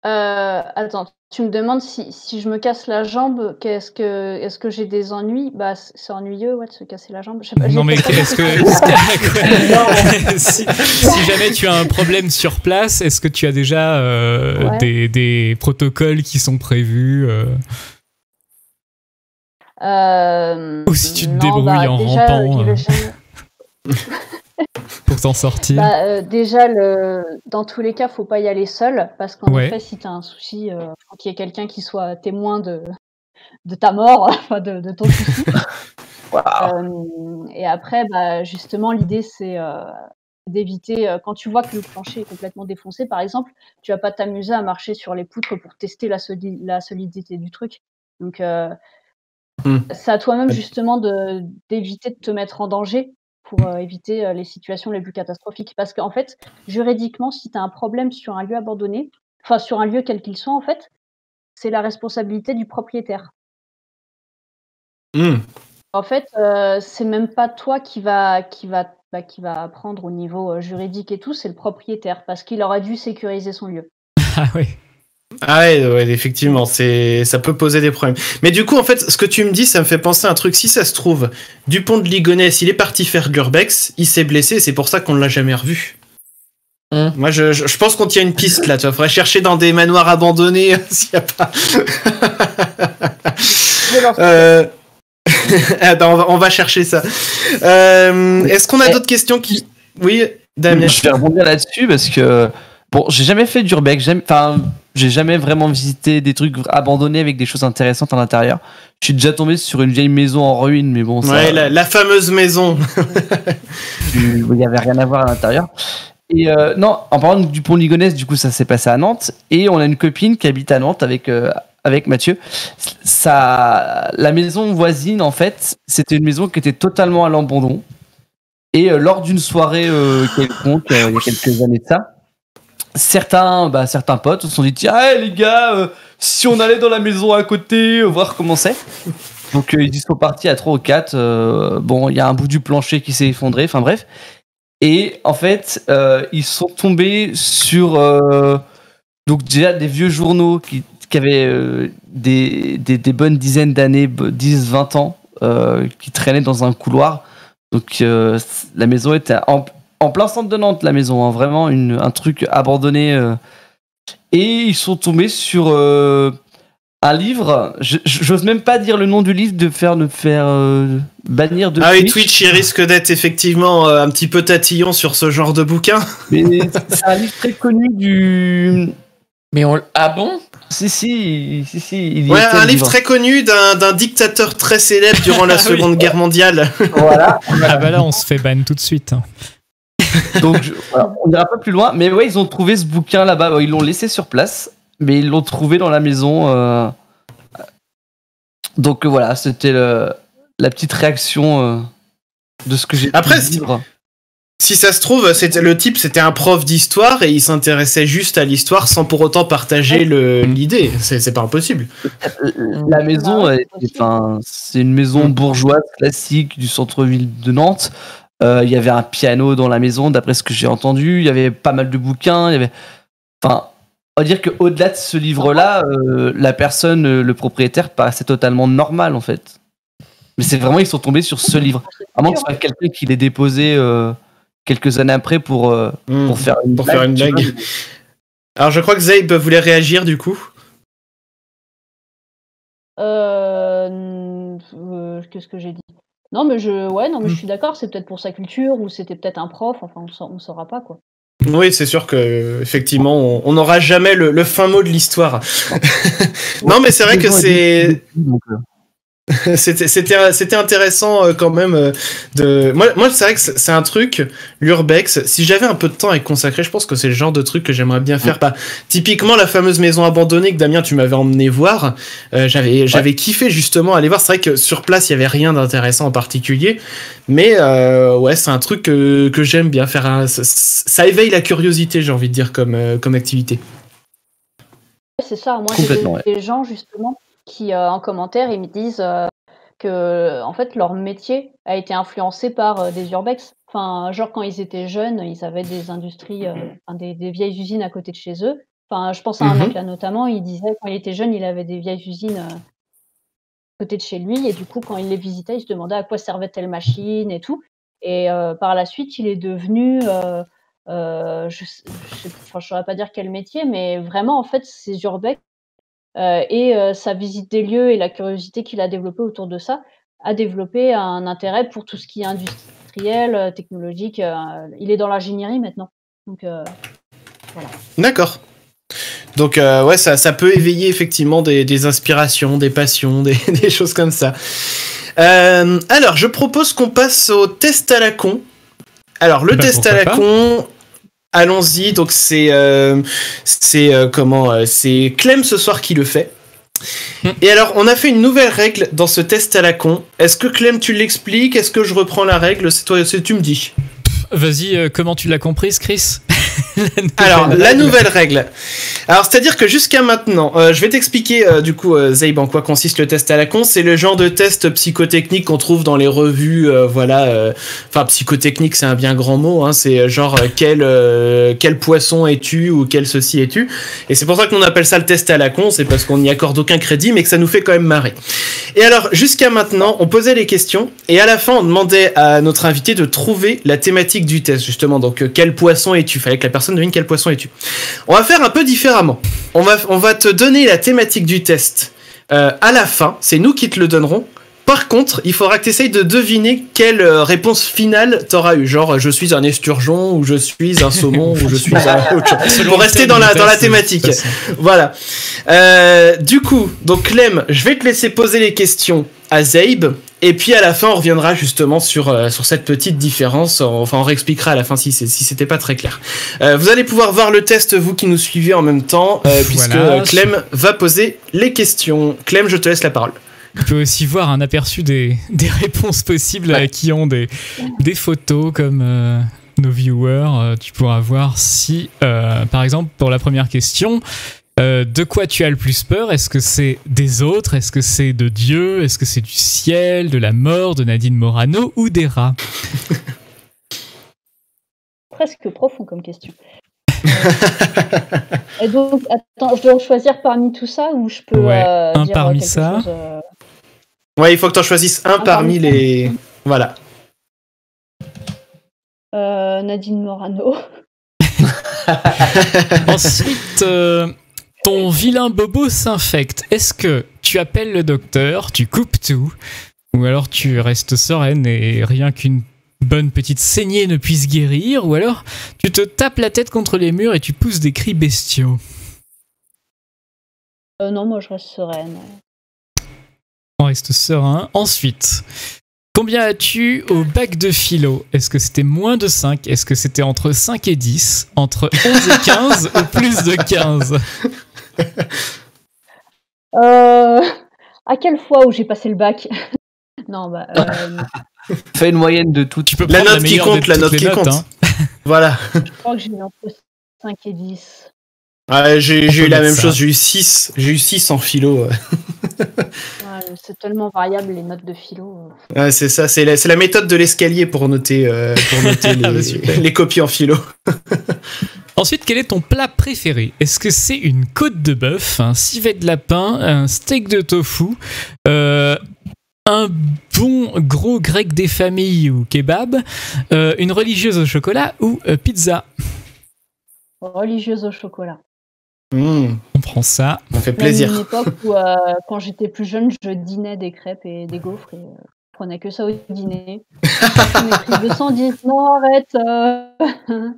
Euh, attends, tu me demandes si, si je me casse la jambe, qu'est-ce que, est-ce que j'ai des ennuis? Bah, c'est ennuyeux, ouais, de se casser la jambe. Je sais pas, non, mais est-ce que, que... non. si, si jamais tu as un problème sur place, est-ce que tu as déjà euh, ouais. des, des protocoles qui sont prévus euh... Euh, ou si tu te non, débrouilles bah, en déjà, rampant euh, euh... pour t'en sortir. Bah, euh, déjà, le... dans tous les cas, faut pas y aller seul, parce qu'en ouais. effet, si tu as un souci, euh, qu'il y ait quelqu'un qui soit témoin de, de ta mort, de, de ton souci. Wow. Euh, et après, bah, justement, l'idée, c'est euh, d'éviter, euh, quand tu vois que le plancher est complètement défoncé, par exemple, tu vas pas t'amuser à marcher sur les poutres pour tester la, soli la solidité du truc. Donc, euh, mmh. c'est à toi-même, justement, de d'éviter de te mettre en danger pour euh, éviter euh, les situations les plus catastrophiques. Parce qu'en fait, juridiquement, si tu as un problème sur un lieu abandonné, enfin, sur un lieu quel qu'il soit, en fait, c'est la responsabilité du propriétaire. Mmh. En fait, euh, c'est même pas toi qui va, qui va, bah, qui va apprendre au niveau euh, juridique et tout, c'est le propriétaire, parce qu'il aurait dû sécuriser son lieu. Ah oui. Ah ouais, ouais, effectivement, ça peut poser des problèmes. Mais du coup, en fait, ce que tu me dis, ça me fait penser à un truc. Si ça se trouve, Dupont de Ligonnès, il est parti faire de l'Urbex, il s'est blessé, c'est pour ça qu'on ne l'a jamais revu. Hum. Moi, je, je, je pense qu'on tient une piste là. Tu vas chercher dans des manoirs abandonnés euh, s'il n'y a pas. euh... Attends, on va, on va chercher ça. Euh, Est-ce qu'on a d'autres questions qui... Oui, Damien. Je vais rebondir là-dessus parce que bon, j'ai jamais fait d'Urbex. Enfin, j'ai jamais vraiment visité des trucs abandonnés avec des choses intéressantes à l'intérieur. Je suis déjà tombé sur une vieille maison en ruine, mais bon. Ça... Ouais, la, la fameuse maison. Il n'y avait rien à voir à l'intérieur. Et euh, non, en parlant du pont Ligonnès, du coup, ça s'est passé à Nantes. Et on a une copine qui habite à Nantes avec, euh, avec Mathieu. Ça, la maison voisine, en fait, c'était une maison qui était totalement à l'abandon. Et euh, lors d'une soirée euh, quelconque, euh, il y a quelques années de ça, certains, bah, certains potes se sont dit « Tiens, hey, les gars, euh, si on allait dans la maison à côté, euh, voir comment c'est ?» Donc, euh, ils sont partis à trois ou quatre. Euh, bon, il y a un bout du plancher qui s'est effondré. Enfin, bref. Et en fait, euh, ils sont tombés sur euh, donc déjà des vieux journaux qui, qui avaient euh, des, des, des bonnes dizaines d'années, dix vingt ans, euh, qui traînaient dans un couloir. Donc euh, la maison était en, en plein centre de Nantes, la maison, hein, vraiment une, un truc abandonné. Euh, et ils sont tombés sur euh, un livre. J'ose même pas dire le nom du livre, de faire me faire euh, bannir de ah Twitch. Ah oui, Twitch, il risque d'être effectivement euh, un petit peu tatillon sur ce genre de bouquin. C'est un livre très connu du... Mais on... Ah bon? Si, si, si, si. Il y ouais, un livre, livre très connu d'un dictateur très célèbre durant la Seconde oui. Guerre mondiale. Voilà. Ah bah là, on se fait ban tout de suite. Hein. Donc, je... voilà, on n'ira pas plus loin. Mais ouais, ils ont trouvé ce bouquin là-bas. Ils l'ont laissé sur place. Mais ils l'ont trouvé dans la maison. Euh... Donc euh, voilà, c'était le... la petite réaction euh, de ce que j'ai après pu vivre. Si ça se trouve, le type, c'était un prof d'histoire et il s'intéressait juste à l'histoire sans pour autant partager l'idée. C'est pas impossible. La maison, c'est une maison bourgeoise classique du centre-ville de Nantes. Il euh, y avait un piano dans la maison, d'après ce que j'ai entendu. Il y avait pas mal de bouquins. Y avait... Enfin... On va dire qu'au-delà de ce livre-là, euh, la personne, euh, le propriétaire, paraissait totalement normal, en fait. Mais c'est vraiment, ils sont tombés sur ce livre. À moins que ce soit quelqu'un qui l'ait déposé euh, quelques années après pour, euh, mmh, pour faire une pour blague. Faire une blague. Alors, je crois que Zeib voulait réagir, du coup. Euh, euh, Qu'est-ce que j'ai dit? Non, mais je, ouais, non, mais mmh. je suis d'accord, c'est peut-être pour sa culture, ou c'était peut-être un prof, enfin, on ne saura pas, quoi. Oui, c'est sûr que effectivement, on n'aura jamais le, le fin mot de l'histoire. Non, mais c'est vrai que c'est c'était c'était intéressant quand même. De moi, moi c'est vrai que c'est un truc l'Urbex. Si j'avais un peu de temps à y consacrer, je pense que c'est le genre de truc que j'aimerais bien faire. Pas bah, typiquement la fameuse maison abandonnée que Damien tu m'avais emmené voir. Euh, j'avais j'avais ouais. kiffé justement aller voir. C'est vrai que sur place il y avait rien d'intéressant en particulier. Mais euh, ouais, c'est un truc que, que j'aime bien faire. Un, ça, ça éveille la curiosité, j'ai envie de dire, comme, euh, comme activité. C'est ça, moi j'ai des, ouais. des gens justement qui euh, en commentaire ils me disent euh, que en fait leur métier a été influencé par euh, des urbex. Enfin, genre quand ils étaient jeunes, ils avaient des industries, euh, des, des vieilles usines à côté de chez eux. Enfin, je pense à un mm-hmm. mec là notamment, il disait quand il était jeune, il avait des vieilles usines. Euh, côté de chez lui, et du coup, quand il les visitait, il se demandait à quoi servait telle machine et tout. Et euh, par la suite, il est devenu, euh, euh, je ne enfin, saurais pas dire quel métier, mais vraiment, en fait, ces urbex euh, et euh, sa visite des lieux et la curiosité qu'il a développée autour de ça a développé un intérêt pour tout ce qui est industriel, technologique. Euh, il est dans l'ingénierie maintenant. Donc, euh, voilà. D'accord. Donc euh, ouais, ça, ça peut éveiller effectivement des, des inspirations, des passions, des, des choses comme ça. Euh, alors, je propose qu'on passe au test à la con. Alors, le bah, test à la pas. con... Allons-y, donc c'est euh, c'est euh, comment euh, c'est Clem ce soir qui le fait. Mmh. Et alors, on a fait une nouvelle règle dans ce test à la con. Est-ce que Clem, tu l'expliques? Est-ce que je reprends la règle? C'est toi, c'est tu me dis. Vas-y, euh, comment tu l'as comprise, Chris? la Alors, règle. la nouvelle règle. Alors, c'est-à-dire que jusqu'à maintenant, euh, je vais t'expliquer euh, du coup, euh, Zeib, en quoi consiste le test à la con. C'est le genre de test psychotechnique qu'on trouve dans les revues, euh, voilà. Enfin, euh, psychotechnique, c'est un bien grand mot. Hein, c'est genre euh, quel euh, quel poisson es-tu ou quel ceci es-tu. Et c'est pour ça qu'on appelle ça le test à la con. C'est parce qu'on n'y accorde aucun crédit, mais que ça nous fait quand même marrer. Et alors, jusqu'à maintenant, on posait les questions et à la fin, on demandait à notre invité de trouver la thématique du test, justement. Donc, euh, quel poisson es-tu? Fallait que la personne devine quel poisson es-tu. On va faire un peu différemment. On va, on va te donner la thématique du test euh, à la fin. C'est nous qui te le donnerons. Par contre, il faudra que tu essayes de deviner quelle réponse finale t'auras eu. Genre, je suis un esturgeon, ou je suis un saumon, ou je suis un autre chose. Pour rester dans la, dans la thématique. Voilà. Euh, du coup, donc Clem, je vais te laisser poser les questions à Zeib. Et puis à la fin, on reviendra justement sur, euh, sur cette petite différence. Enfin, on réexpliquera à la fin si, si c'était pas très clair. Euh, vous allez pouvoir voir le test, vous qui nous suivez en même temps, euh, puisque voilà, Clem va poser les questions. Clem, je te laisse la parole. Tu peux aussi voir un aperçu des, des réponses possibles, ouais, qui ont des, des photos comme euh, nos viewers. Euh, tu pourras voir si, euh, par exemple, pour la première question, euh, de quoi tu as le plus peur? Est-ce que c'est des autres? Est-ce que c'est de Dieu? Est-ce que c'est du ciel, de la mort, de Nadine Morano ou des rats? Presque profond comme question. Et donc, attends, je dois en choisir parmi tout ça ou je peux ouais, euh, un dire parmi ça chose, euh... Ouais, il faut que tu en choisisses un, un parmi, parmi les. Voilà. Euh, Nadine Morano. Ensuite, euh, ton vilain bobo s'infecte. Est-ce que tu appelles le docteur, tu coupes tout, ou alors tu restes sereine et rien qu'une bonne petite saignée ne puisse guérir, ou alors tu te tapes la tête contre les murs et tu pousses des cris bestiaux? Euh, non, moi je reste sereine. On reste serein. Ensuite, combien as-tu au bac de philo? Est-ce que c'était moins de cinq? Est-ce que c'était entre cinq et dix? Entre onze et quinze? Ou plus de quinze? euh, À quelle fois où j'ai passé le bac? Non, bah... Euh... Fais une moyenne de tout. Tu peux la note la qui compte, la note qui notes, compte. Hein. Voilà. Je crois que j'ai eu entre cinq et dix. Ouais, j'ai eu la même ça. chose, j'ai eu six. J'ai eu six en philo. Ouais, c'est tellement variable les notes de philo. Ouais, c'est ça, c'est la, la méthode de l'escalier pour noter, euh, pour noter les, les copies en philo. Ensuite, quel est ton plat préféré? Est-ce que c'est une côte de bœuf, un civet de lapin, un steak de tofu, euh, un bon gros grec des familles ou kebab, euh, une religieuse au chocolat ou euh, pizza? Religieuse au chocolat. Mmh. On prend ça. On fait plaisir. Même une époque où, euh, quand j'étais plus jeune, je dînais des crêpes et des gaufres et euh, je prenais que ça au dîner. Je m'ai pris deux cent dix. Non, arrête. Euh...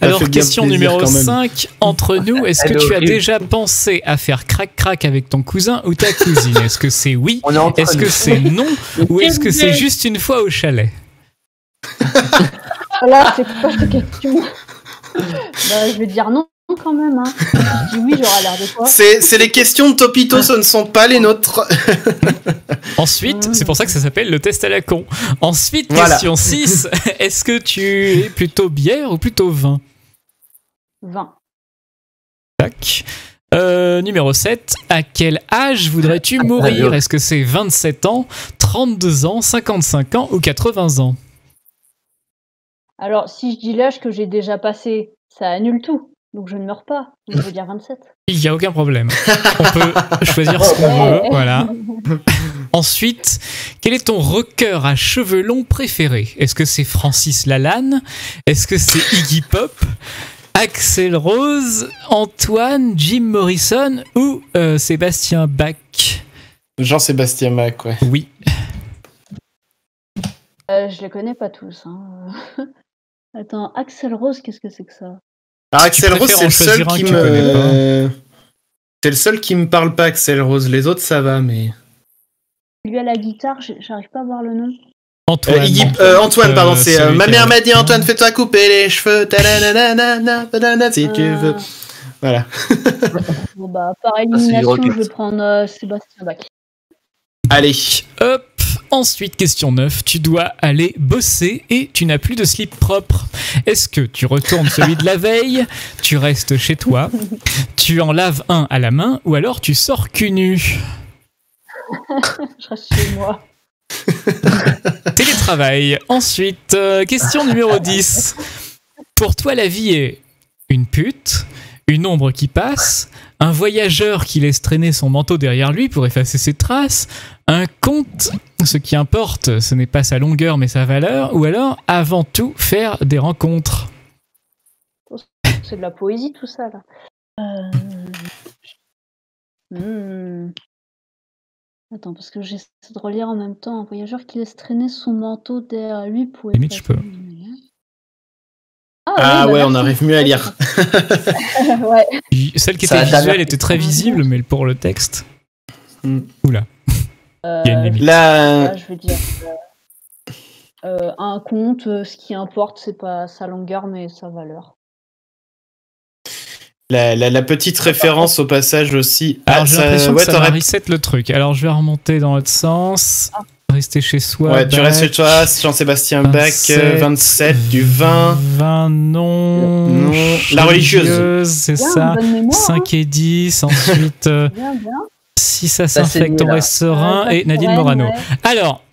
Alors, question numéro cinq, entre nous, est-ce que tu as déjà pensé à faire crac-crac avec ton cousin ou ta cousine? Est-ce que c'est oui? Est-ce que c'est non? Ou est-ce que c'est juste une fois au chalet? Là, c'est quoi cette question? Bah, je vais dire non quand même. Hein. Je dis oui, j'aurai l'air de quoi. C'est les questions de Topito, ce ne sont pas les nôtres. Ensuite, c'est pour ça que ça s'appelle le test à la con. Ensuite, voilà. Question six, est-ce que tu es plutôt bière ou plutôt vin? Vin. Tac. Euh, numéro sept, à quel âge voudrais-tu mourir? Est-ce que c'est vingt-sept ans, trente-deux ans, cinquante-cinq ans ou quatre-vingts ans? Alors, si je dis l'âge que j'ai déjà passé, ça annule tout. Donc, je ne meurs pas. Je veux dire vingt-sept. Il n'y a aucun problème. On peut choisir ce qu'on veut. Voilà. Ensuite, quel est ton rocker à cheveux longs préféré? Est-ce que c'est Francis Lalanne? Est-ce que c'est Iggy Pop? Axel Rose? Antoine? Jim Morrison? Ou euh, Sébastien Bach? Jean-Sébastien Bach, ouais. Oui. Euh, je les connais pas tous. Hein. Attends, Axel Rose, qu'est-ce que c'est que ça? Ah, Axel Rose, c'est le seul qui me... C'est le seul qui me parle pas, Axel Rose. Les autres, ça va, mais... Lui à la guitare, j'arrive pas à voir le nom. Antoine, euh, Iggy, euh, Antoine pardon, c'est euh, ma mère m'a dit Antoine, fais-toi couper les cheveux, si euh... tu veux. Voilà. Bon bah, par élimination, ah, je vais prendre euh, Sébastien Bach. Allez. Hop. Ensuite, question neuf, tu dois aller bosser et tu n'as plus de slip propre. Est-ce que tu retournes celui de la veille, tu restes chez toi, tu en laves un à la main ou alors tu sors cul nu? Je reste chez moi. Télétravail. Ensuite, euh, question numéro dix. Pour toi, la vie est une pute, une ombre qui passe, un voyageur qui laisse traîner son manteau derrière lui pour effacer ses traces, un conte, ce qui importe, ce n'est pas sa longueur mais sa valeur, ou alors, avant tout, faire des rencontres. C'est de la poésie tout ça, là. Euh... Mmh. Attends, parce que j'essaie de relire en même temps. Un voyageur qui laisse traîner son manteau derrière lui pour... Limite, je peux. Ah, ah oui, bah ouais, on arrive mieux à lire. Ouais. Celle qui était visuelle était très visible, mais pour le texte... Mm. Oula. Euh, Il y a une limite. La... Là, je veux dire... Euh, un conte, ce qui importe, c'est pas sa longueur, mais sa valeur. La, la, la petite référence au passage aussi. Alors ah, j'ai l'impression que ouais, ça va reset le truc. Alors je vais remonter dans l'autre sens. Ah. Rester chez soi. Ouais, Bach, tu restes chez toi, Jean-Sébastien Bach, vingt-sept du vingt. vingt non. non. La religieuse. C'est ça. Mémoire, cinq hein. et dix. Ensuite, bien, bien. Si ça s'infecte, on reste serein. Ouais, et Nadine ouais, Morano. Ouais. Alors,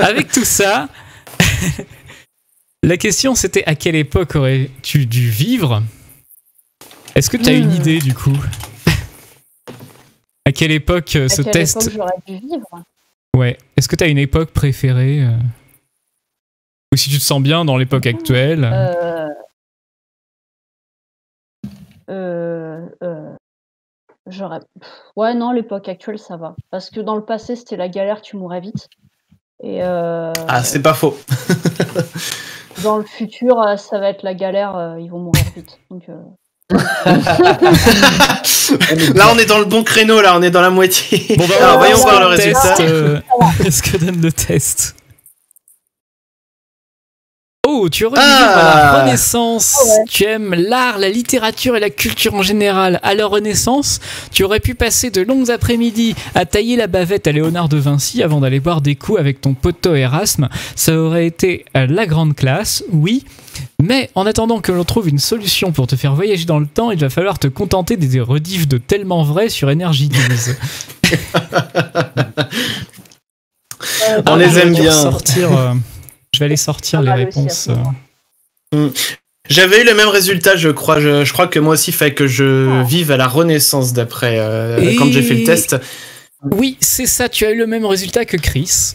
avec tout ça, la question c'était à quelle époque aurais-tu dû vivre? Est-ce que tu as mmh. une idée, du coup? À quelle époque euh, à ce quelle test... époque j'aurais dû vivre? Ouais. Est-ce que tu as une époque préférée? euh... Ou si tu te sens bien dans l'époque actuelle? euh... Euh... Euh... J'aurais... Ouais, non, l'époque actuelle, ça va. Parce que dans le passé, c'était la galère, tu mourrais vite. Et euh... Ah, c'est pas faux. Dans le futur, ça va être la galère, ils vont mourir vite. Donc... Euh... Là on est dans le bon créneau, là on est dans la moitié. Bon bah alors, alors, voyons voir le résultat. Euh, Qu'est-ce que donne le test? Oh, tu aurais ah. à la Renaissance. Oh ouais. Tu aimes l'art, la littérature et la culture en général. À la Renaissance, tu aurais pu passer de longues après-midi à tailler la bavette à Léonard de Vinci avant d'aller boire des coups avec ton poteau Erasme. Ça aurait été la grande classe, oui. Mais en attendant que l'on trouve une solution pour te faire voyager dans le temps, il va falloir te contenter des rediffs de Tellement Vrai sur Energy News. euh, On les aime bien. Sortir, euh... Je vais aller sortir les réponses. Euh... J'avais eu le même résultat, je crois. Je, je crois que moi aussi, il fallait que je vive à la Renaissance d'après euh, Et... quand j'ai fait le test. Oui, c'est ça. Tu as eu le même résultat que Chris.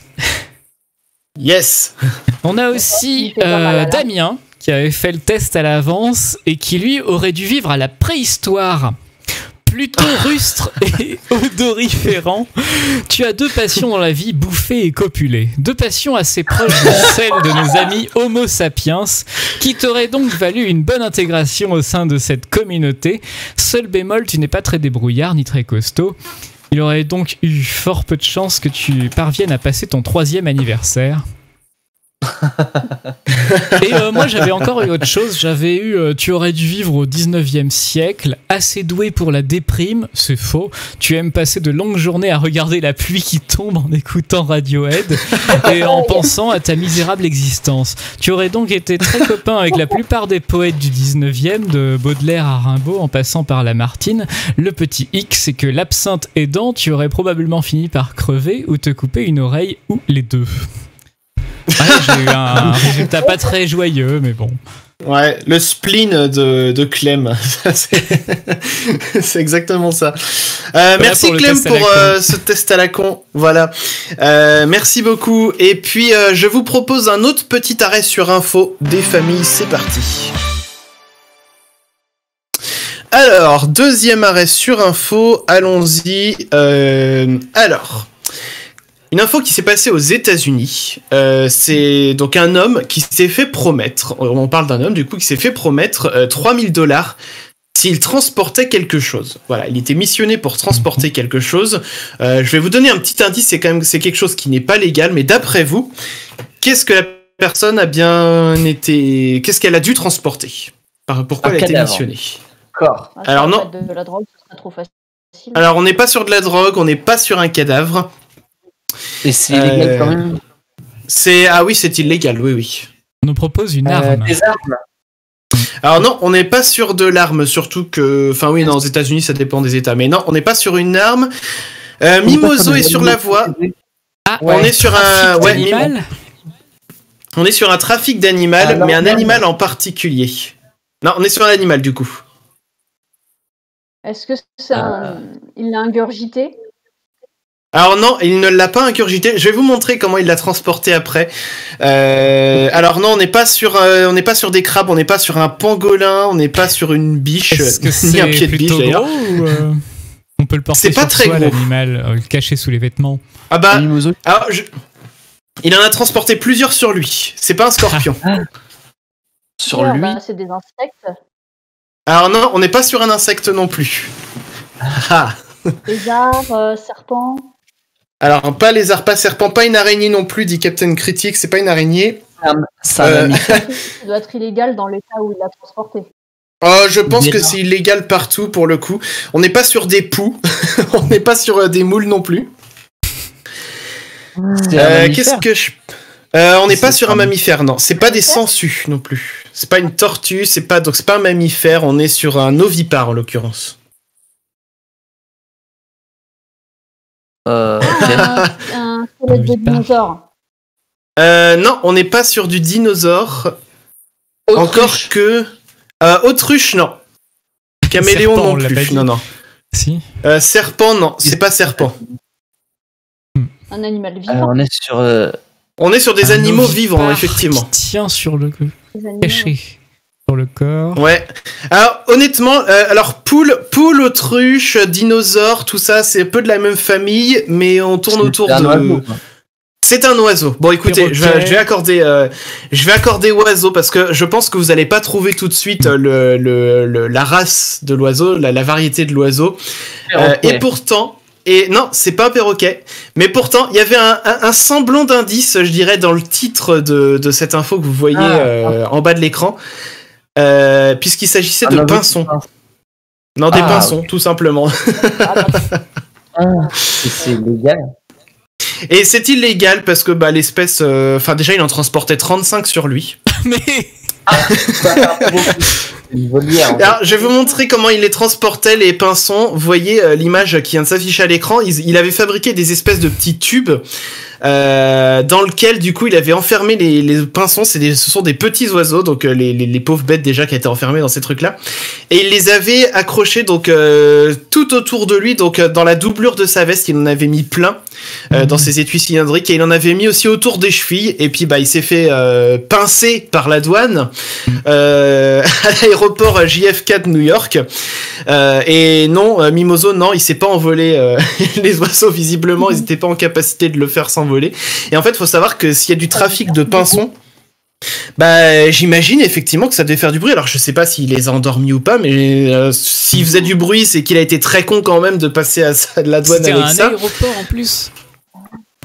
Yes. On a aussi euh, Damien qui avait fait le test à l'avance et qui lui aurait dû vivre à la préhistoire. Plutôt rustre et odoriférant, tu as deux passions dans la vie, bouffer et copuler. Deux passions assez proches de celles de nos amis Homo sapiens, qui t'auraient donc valu une bonne intégration au sein de cette communauté. Seul bémol, tu n'es pas très débrouillard ni très costaud. Il aurait donc eu fort peu de chance que tu parviennes à passer ton troisième anniversaire. Et euh, moi j'avais encore eu autre chose. J'avais eu euh, tu aurais dû vivre au dix-neuvième siècle, assez doué pour la déprime. C'est faux. Tu aimes passer de longues journées à regarder la pluie qui tombe en écoutant Radiohead et en pensant à ta misérable existence. Tu aurais donc été très copain avec la plupart des poètes du dix-neuvième, de Baudelaire à Rimbaud en passant par Lamartine. Le petit hic, c'est que l'absinthe aidant, tu aurais probablement fini par crever ou te couper une oreille ou les deux. Ouais, j'ai eu un résultat pas très joyeux, mais bon. Ouais, le spleen de, de Clem. C'est exactement ça. Euh, voilà merci pour Clem pour euh, ce test à la con. Voilà. Euh, merci beaucoup. Et puis, euh, je vous propose un autre petit arrêt sur info des familles. C'est parti. Alors, deuxième arrêt sur info. Allons-y. Euh, alors... Une info qui s'est passée aux États-Unis. Euh, c'est donc un homme qui s'est fait promettre, on parle d'un homme du coup, qui s'est fait promettre euh, trois mille dollars s'il transportait quelque chose. Voilà, il était missionné pour transporter quelque chose. Euh, je vais vous donner un petit indice, c'est quand même c'est quelque chose qui n'est pas légal, mais d'après vous, qu'est-ce que la personne a bien été... Qu'est-ce qu'elle a dû transporter? Pourquoi un elle a cadavre. été missionnée? Corps. Ah, alors non. De la drogue, ce serait trop facile. Alors on n'est pas sur de la drogue, on n'est pas sur un cadavre. Et c'est euh... illégal quand même. C'est... Ah oui, c'est illégal, oui, oui. On nous propose une euh, arme. Des armes. Alors non, on n'est pas sur de l'arme, surtout que... Enfin oui, non, aux États-Unis ça dépend des États, mais non, on n'est pas sur une arme. Euh, Mimoso est sur la voie. Ah, on ouais. est sur un... Ouais, Mimo... On est sur un trafic d'animal, ah, mais un animal non. en particulier. Non, on est sur un animal, du coup. Est-ce que ça... Euh... Il l'a ingurgité? Alors non, il ne l'a pas ingurgité. Je vais vous montrer comment il l'a transporté après. Euh, alors non, on n'est pas sur, euh, on n'est pas sur des crabes, on n'est pas sur un pangolin, on n'est pas sur une biche, ni un pied de biche d'ailleurs. Euh, on peut le porter sur soi, l'animal, euh, le cacher sous les vêtements. Ah bah, alors, je... il en a transporté plusieurs sur lui. C'est pas un scorpion. Sur ouais, lui. Bah, c'est des insectes. Alors non, on n'est pas sur un insecte non plus. Ah. Lézard, euh, serpent. Alors, pas lézard, pas serpent, pas une araignée non plus, dit Captain Critique, c'est pas une araignée. Ça, ça, euh... ça doit être illégal dans l'état où il l'a transporté. Oh, je pense que c'est illégal partout pour le coup. On n'est pas sur des poux, on n'est pas sur euh, des moules non plus. Euh, Qu'est-ce que je. Euh, on n'est pas sur un mammifère, non. C'est pas des sangsues non plus. C'est pas une tortue, c'est pas... donc c'est pas un mammifère, on est sur un ovipare en l'occurrence. Euh, un, un, un dinosaure. Euh, non, on n'est pas sur du dinosaure. Autruche. Encore que euh, autruche, non. Caméléon serpent, non plus. Non, non. Si. Euh, serpent, non. C'est pas serpent. Un animal vivant. Alors on est sur. Euh... On est sur des un animaux vivants, effectivement. Qui tient sur le caché. Sur le corps. Ouais. Alors honnêtement, euh, alors poule, poule, autruche, dinosaure, tout ça, c'est un peu de la même famille, mais on tourne autour de. C'est un oiseau. Bon, écoutez, je vais, je vais accorder, euh, je vais accorder oiseau parce que je pense que vous n'allez pas trouver tout de suite le, le, le la race de l'oiseau, la, la variété de l'oiseau. Euh, et pourtant. Et non, c'est pas un perroquet, mais pourtant il y avait un, un, un semblant d'indice, je dirais, dans le titre de, de cette info que vous voyez ah, euh, en bas de l'écran, euh, puisqu'il s'agissait de pinsons. Non, des ah, pinsons, okay. tout simplement. Ah, c'est illégal. Et c'est illégal parce que bah, l'espèce, enfin euh, déjà il en transportait trente-cinq sur lui. mais ah, Alors, je vais vous montrer comment il les transportait, les pinsons. Vous voyez euh, l'image qui vient de s'afficher à l'écran. Il, il avait fabriqué des espèces de petits tubes euh, dans lequel du coup il avait enfermé les, les pinsons. C'est des, ce sont des petits oiseaux, donc euh, les, les, les pauvres bêtes déjà qui étaient enfermées dans ces trucs-là. Et il les avait accrochés donc euh, tout autour de lui, donc euh, dans la doublure de sa veste. Il en avait mis plein euh, mmh. dans ses étuis cylindriques et il en avait mis aussi autour des chevilles. Et puis bah il s'est fait euh, pincer par la douane euh, à l'aéroport. Port J F K de New York euh, et non euh, Mimoso non il s'est pas envolé euh, les oiseaux visiblement ils n'étaient pas en capacité de le faire s'envoler et en fait faut savoir que s'il y a du trafic de pinsons bah j'imagine effectivement que ça devait faire du bruit alors je sais pas s'il les a endormis ou pas mais euh, s'il faisait du bruit c'est qu'il a été très con quand même de passer à ça, de la douane avec ça. C'était un aéroport en plus.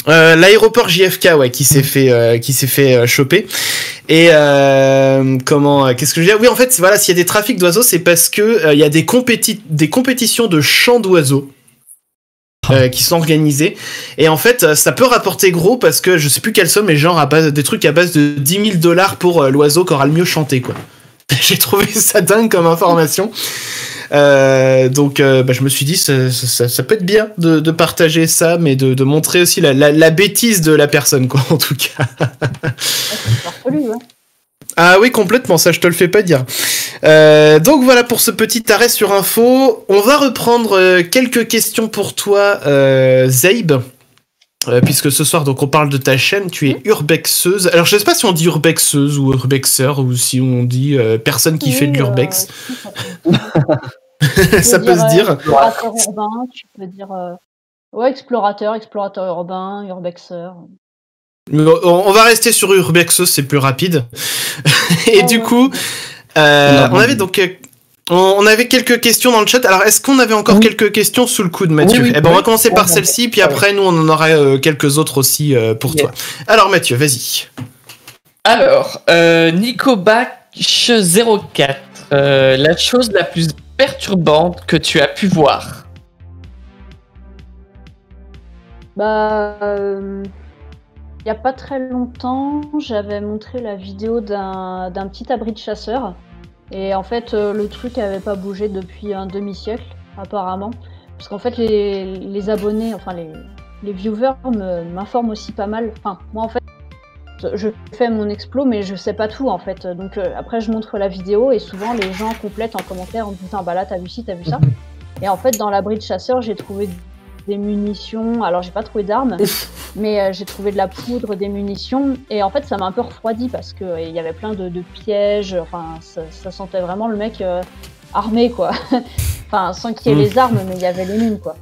Euh, l'aéroport J F K, ouais, qui s'est fait, euh, qui s'est fait euh, choper. Et euh, comment, euh, qu'est-ce que je veux dire ? Oui, en fait, voilà, s'il y a des trafics d'oiseaux, c'est parce que euh, il y a des compéti- des compétitions de chants d'oiseaux. Euh, qui sont organisés et en fait ça peut rapporter gros parce que je sais plus quelle somme mais genre à base, des trucs à base de dix mille dollars pour euh, l'oiseau qui aura le mieux chanté quoi. J'ai trouvé ça dingue comme information. Euh, donc euh, bah, je me suis dit ça, ça, ça peut être bien de, de partager ça mais de, de montrer aussi la, la, la bêtise de la personne quoi en tout cas. Ah oui complètement ça je te le fais pas dire. Euh, donc voilà pour ce petit arrêt sur info on va reprendre quelques questions pour toi euh, Zeib. Euh, puisque ce soir, donc, on parle de ta chaîne, tu es urbexeuse. Alors, je sais pas si on dit urbexeuse ou urbexeur ou si on dit euh, personne qui oui, fait de l'urbex. Euh, ça peut, ça peut se dire. Tu peux dire Ouais, explorateur, explorateur urbain, urbexeur. On va rester sur Urbexeuse, c'est plus rapide. Et oh, du coup, euh, non, on avait donc on avait quelques questions dans le chat. Alors, est-ce qu'on avait encore oui. quelques questions sous le coude, Mathieu? Oui, oui, eh ben, oui. On va commencer par oui, celle-ci, oui. puis après, nous, on en aura euh, quelques autres aussi euh, pour yes. toi. Alors, Mathieu, vas-y. Alors, euh, Nicobach zéro quatre, euh, la chose la plus perturbante que tu as pu voir? Bah... Euh... Il n'y a pas très longtemps, j'avais montré la vidéo d'un petit abri de chasseurs. Et en fait, le truc n'avait pas bougé depuis un demi-siècle, apparemment. Parce qu'en fait, les, les abonnés, enfin les, les viewers m'informent aussi pas mal. Enfin, moi en fait, je fais mon explo, mais je sais pas tout en fait. Donc euh, après, je montre la vidéo et souvent les gens complètent en commentaire en disant « bah là, t'as vu ci, t'as vu ça ». Et en fait, dans l'abri de chasseurs, j'ai trouvé des munitions, alors j'ai pas trouvé d'armes, mais euh, j'ai trouvé de la poudre, des munitions, et en fait ça m'a un peu refroidi parce que il y avait plein de, de pièges, enfin ça, ça sentait vraiment le mec euh, armé quoi, enfin sans qu'il y ait mmh. les armes, mais il y avait les mines quoi.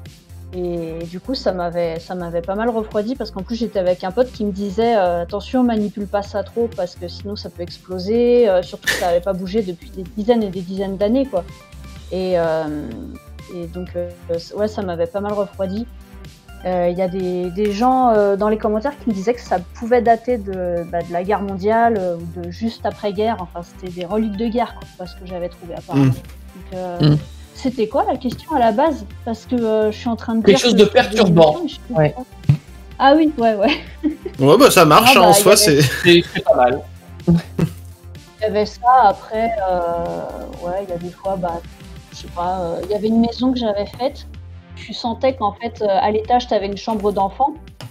Et du coup ça m'avait ça m'avait pas mal refroidi parce qu'en plus j'étais avec un pote qui me disait euh, attention manipule pas ça trop parce que sinon ça peut exploser, euh, surtout que ça avait pas bougé depuis des dizaines et des dizaines d'années quoi. Et euh, Et donc, euh, ouais, ça m'avait pas mal refroidi. Il euh, y a des, des gens euh, dans les commentaires qui me disaient que ça pouvait dater de, bah, de la guerre mondiale euh, ou de juste après-guerre. Enfin, c'était des reliques de guerre, quoi, parce que j'avais trouvé apparemment. Mmh. Euh, mmh. C'était quoi la question à la base? Parce que euh, je suis en train de Quelque dire... Quelque chose que de perturbant. Ouais. Ah oui, ouais, ouais. Ouais, bah ça marche, ah, bah, en soi, avait... c'est pas mal. Il y avait ça, après, euh, ouais, il y a des fois... Bah, je sais pas, il euh, y avait une maison que j'avais faite. Je sentais qu'en fait, euh, à l'étage, tu avais une chambre d'enfant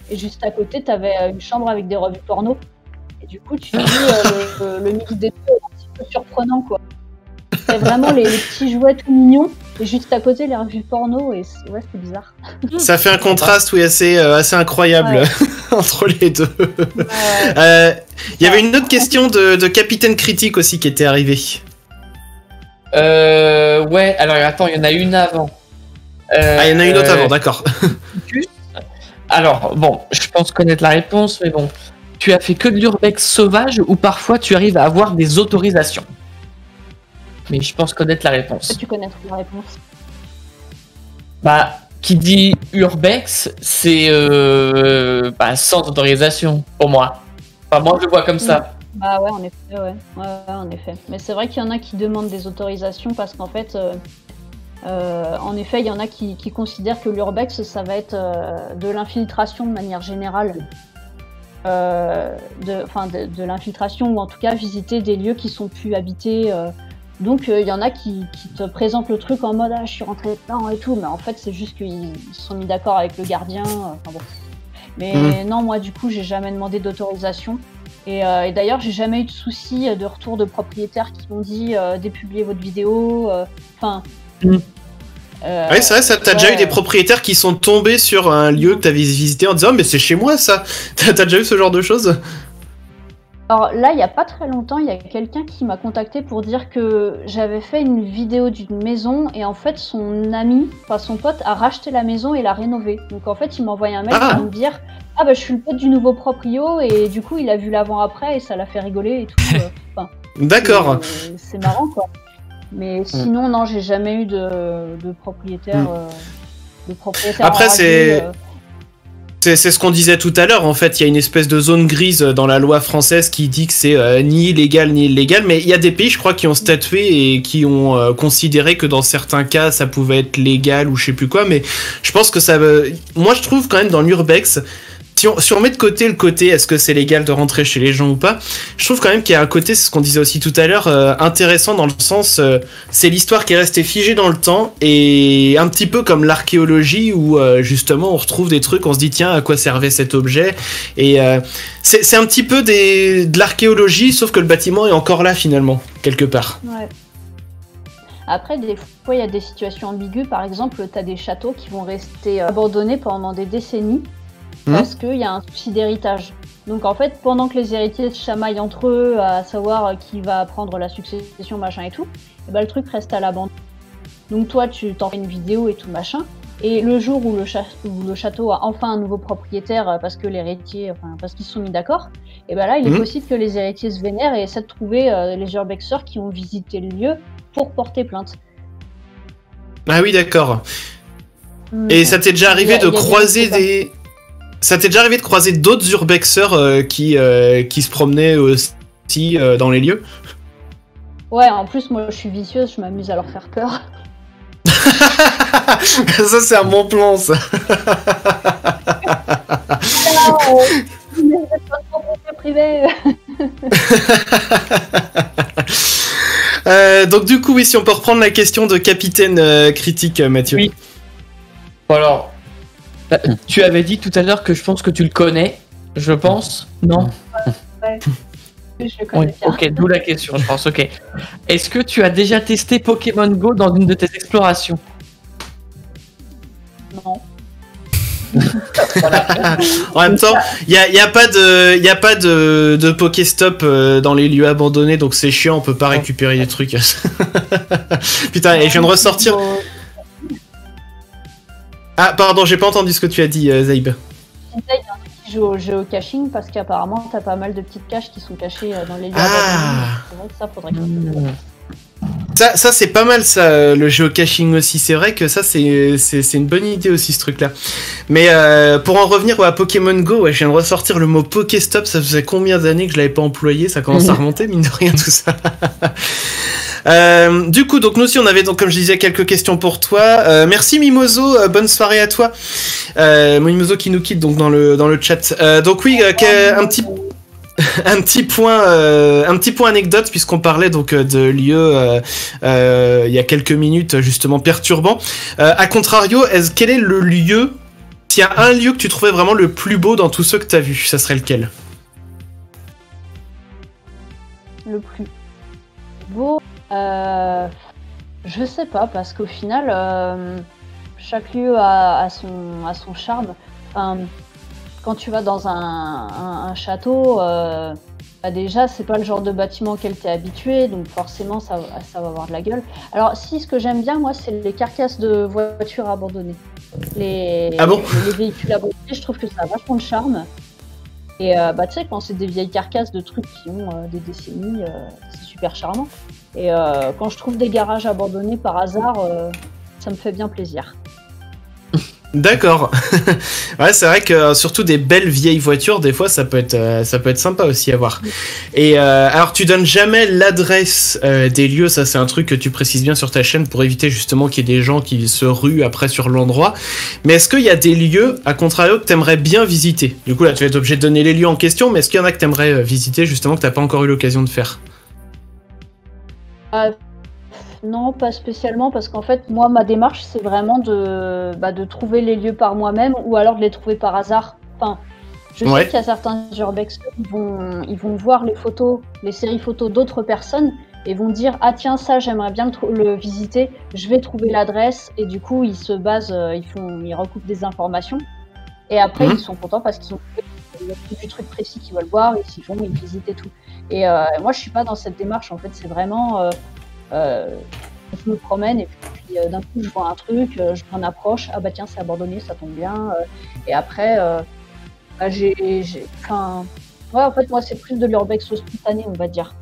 et juste à côté, tu avais une chambre avec des revues porno. Et du coup, tu dis, euh, le, le mix des deux est un petit peu surprenant, quoi. C'était vraiment les, les petits jouets tout mignons et juste à côté, les revues porno. Et ouais, c'est bizarre. Ça fait un contraste, oui, assez, euh, assez incroyable ouais. entre les deux. Il ouais. euh, y avait une autre question de, de Capitaine Critique aussi qui était arrivée. Euh, ouais, alors attends, il y en a une avant. Euh, ah, il y en a une autre euh, avant, d'accord. Alors, bon, je pense connaître la réponse, mais bon. Tu as fait que de l'urbex sauvage ou parfois tu arrives à avoir des autorisations? Mais je pense connaître la réponse. Tu connais la réponse. Bah, qui dit urbex, c'est euh, bah, sans autorisation, pour moi. Enfin, moi, je le vois comme ça. Bah ouais, en effet, ouais. ouais, ouais en effet. Mais c'est vrai qu'il y en a qui demandent des autorisations parce qu'en fait, euh, euh, en effet, il y en a qui, qui considèrent que l'urbex, ça va être euh, de l'infiltration de manière générale. Euh, de, enfin, de, de l'infiltration ou en tout cas visiter des lieux qui sont plus habités. Euh. Donc, euh, il y en a qui, qui te présentent le truc en mode « ah, je suis rentré dedans et tout », mais en fait, c'est juste qu'ils se sont mis d'accord avec le gardien. Euh, bon. Mais mmh. non, moi, du coup, j'ai jamais demandé d'autorisation. Et, euh, et d'ailleurs, j'ai jamais eu de soucis de retour de propriétaires qui m'ont dit euh, dépubliez votre vidéo. Enfin. Euh, mm. euh, oui, c'est vrai, ça. T'as ouais. déjà eu des propriétaires qui sont tombés sur un lieu que t'avais visité en disant oh, mais c'est chez moi ça. T'as déjà eu ce genre de choses? Alors là, il n'y a pas très longtemps, il y a quelqu'un qui m'a contacté pour dire que j'avais fait une vidéo d'une maison et en fait, son ami, enfin son pote, a racheté la maison et l'a rénovée. Donc en fait, il m'a envoyé un mail ah. pour me dire « ah bah je suis le pote du nouveau proprio et du coup, il a vu l'avant-après et ça l'a fait rigoler et tout. Enfin, » D'accord. C'est marrant quoi. Mais sinon, non, j'ai jamais eu de, de propriétaire... Mm. Euh, de propriétaire Après, c'est... C'est ce qu'on disait tout à l'heure, en fait, il y a une espèce de zone grise dans la loi française qui dit que c'est euh, ni illégal ni illégal, mais il y a des pays, je crois, qui ont statué et qui ont euh, considéré que dans certains cas, ça pouvait être légal ou je sais plus quoi, mais je pense que ça... Euh, moi, je trouve quand même dans l'urbex, si on, si on met de côté le côté, est-ce que c'est légal de rentrer chez les gens ou pas, je trouve quand même qu'il y a un côté, c'est ce qu'on disait aussi tout à l'heure, euh, intéressant dans le sens, euh, c'est l'histoire qui est restée figée dans le temps et un petit peu comme l'archéologie où euh, justement on retrouve des trucs, on se dit tiens à quoi servait cet objet et euh, c'est un petit peu des, de l'archéologie sauf que le bâtiment est encore là finalement, quelque part. Ouais. Après, des fois, il y a des situations ambiguës, par exemple, tu as des châteaux qui vont rester euh, abandonnés pendant des décennies parce qu'il y a un souci d'héritage. Donc en fait, pendant que les héritiers se chamaillent entre eux à savoir qui va prendre la succession, machin et tout, et ben, le truc reste à l'abandon. Donc toi, tu t'en fais une vidéo et tout, machin, Et le jour où le, cha où le château a enfin un nouveau propriétaire parce que l'héritier, enfin, parce qu'ils se sont mis d'accord, et ben là, il mmh. est possible que les héritiers se vénèrent et essaient de trouver euh, les urbexeurs qui ont visité le lieu pour porter plainte. Ah oui, d'accord. Mmh. Et ça t'est déjà arrivé de croiser des... Ça t'est déjà arrivé de croiser d'autres urbexeurs euh, qui, euh, qui se promenaient aussi euh, dans les lieux? Ouais, en plus, moi, je suis vicieuse, je m'amuse à leur faire peur. Ça, c'est un bon plan, ça. euh, donc, du coup, oui, si on peut reprendre la question de Capitaine euh, Critique, Mathieu. Oui. Alors, tu avais dit tout à l'heure que je pense que tu le connais. Je pense, non? Ouais. Je le connais bien. Ok, d'où la question, je pense. Ok. Est-ce que tu as déjà testé Pokémon Go dans une de tes explorations? Non. Voilà. En même temps, il n'y a, y a pas de, y a pas de, de Pokéstop dans les lieux abandonnés, donc c'est chiant, on peut pas récupérer des trucs. Putain, et je viens de ressortir. Ah, pardon, j'ai pas entendu ce que tu as dit, euh, Zeib. Je joue au géocaching parce qu'apparemment t'as pas mal de petites caches qui sont cachées dans les lieux. Ah. Ça, faudrait que... ça, ça c'est pas mal, ça, le géocaching aussi. C'est vrai que ça, c'est une bonne idée aussi, ce truc là. Mais euh, pour en revenir ouais, à Pokémon Go, ouais, je viens de ressortir le mot Pokéstop. Ça faisait combien d'années que je l'avais pas employé? Ça commence à remonter, mine de rien, tout ça. Euh, du coup, donc nous aussi on avait, donc comme je disais, quelques questions pour toi. Euh, merci Mimoso, euh, bonne soirée à toi. Euh, Mimoso qui nous quitte donc dans le dans le chat. Euh, donc oui, euh, un petit un petit point euh, un petit point anecdote, puisqu'on parlait donc de lieux euh, euh, il y a quelques minutes justement perturbants. Euh, à contrario, est-ce quel est le lieu, s'il y a un lieu que tu trouvais vraiment le plus beau dans tous ceux que tu as vus, ça serait lequel? Le plus beau? Euh, je sais pas, parce qu'au final, euh, chaque lieu a, a, son, a son charme. Enfin, quand tu vas dans un, un, un château, euh, bah déjà, c'est pas le genre de bâtiment auquel tu es habitué, donc forcément, ça, ça va avoir de la gueule. Alors, si, ce que j'aime bien, moi, c'est les carcasses de voitures abandonnées. Les, ah bon les, les véhicules abandonnés, je trouve que ça a vachement de charme. Et euh, bah, tu sais, quand c'est des vieilles carcasses de trucs qui ont euh, des décennies, euh, c'est super charmant. Et euh, quand je trouve des garages abandonnés par hasard, euh, ça me fait bien plaisir. D'accord. Ouais, c'est vrai que surtout des belles vieilles voitures, des fois, ça peut être, ça peut être sympa aussi à voir. Et euh, alors, tu donnes jamais l'adresse euh, des lieux, ça c'est un truc que tu précises bien sur ta chaîne pour éviter justement qu'il y ait des gens qui se ruent après sur l'endroit. Mais est-ce qu'il y a des lieux, à contrario, que tu aimerais bien visiter? Du coup, là, tu vas être obligé de donner les lieux en question, mais est-ce qu'il y en a que tu aimerais visiter justement que tu n'as pas encore eu l'occasion de faire? Euh, non, pas spécialement, parce qu'en fait, moi, ma démarche, c'est vraiment de, bah, de trouver les lieux par moi-même ou alors de les trouver par hasard. Enfin, je ouais. sais qu'il y a certains urbex qui vont, ils vont voir les photos, les séries photos d'autres personnes et vont dire « Ah tiens, ça, j'aimerais bien le, le visiter, je vais trouver l'adresse. » Et du coup, ils se basent, ils, font, ils recoupent des informations et après, mmh. ils sont contents parce qu'ils ont du truc précis qu'ils veulent voir, ils vont, ils visitent et tout. Et euh, moi, je suis pas dans cette démarche, en fait, c'est vraiment... Euh, euh, je me promène et puis euh, d'un coup, je vois un truc, euh, je m'en approche, ah bah tiens, c'est abandonné, ça tombe bien. Euh, et après, euh, bah, j'ai... Enfin... Ouais, en fait, moi, c'est plus de l'urbex spontané, on va dire.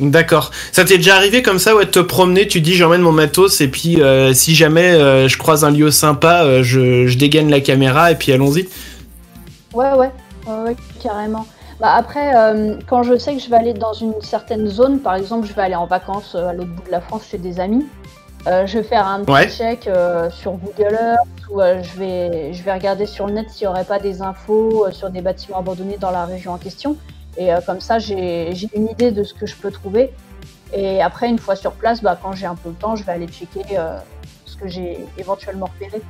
D'accord. Ça t'est déjà arrivé comme ça, ouais, de te promener, tu dis j'emmène mon matos et puis euh, si jamais euh, je croise un lieu sympa, euh, je, je dégaine la caméra et puis allons-y? Ouais, ouais, ouais, ouais, carrément. Bah après, euh, quand je sais que je vais aller dans une certaine zone, par exemple, je vais aller en vacances à l'autre bout de la France chez des amis, euh, je vais faire un petit ouais. check euh, sur Google Earth ou euh, je, vais, je vais regarder sur le net s'il n'y aurait pas des infos euh, sur des bâtiments abandonnés dans la région en question. Et euh, comme ça, j'ai une idée de ce que je peux trouver. Et après, une fois sur place, bah, quand j'ai un peu le temps, je vais aller checker euh, ce que j'ai éventuellement repéré.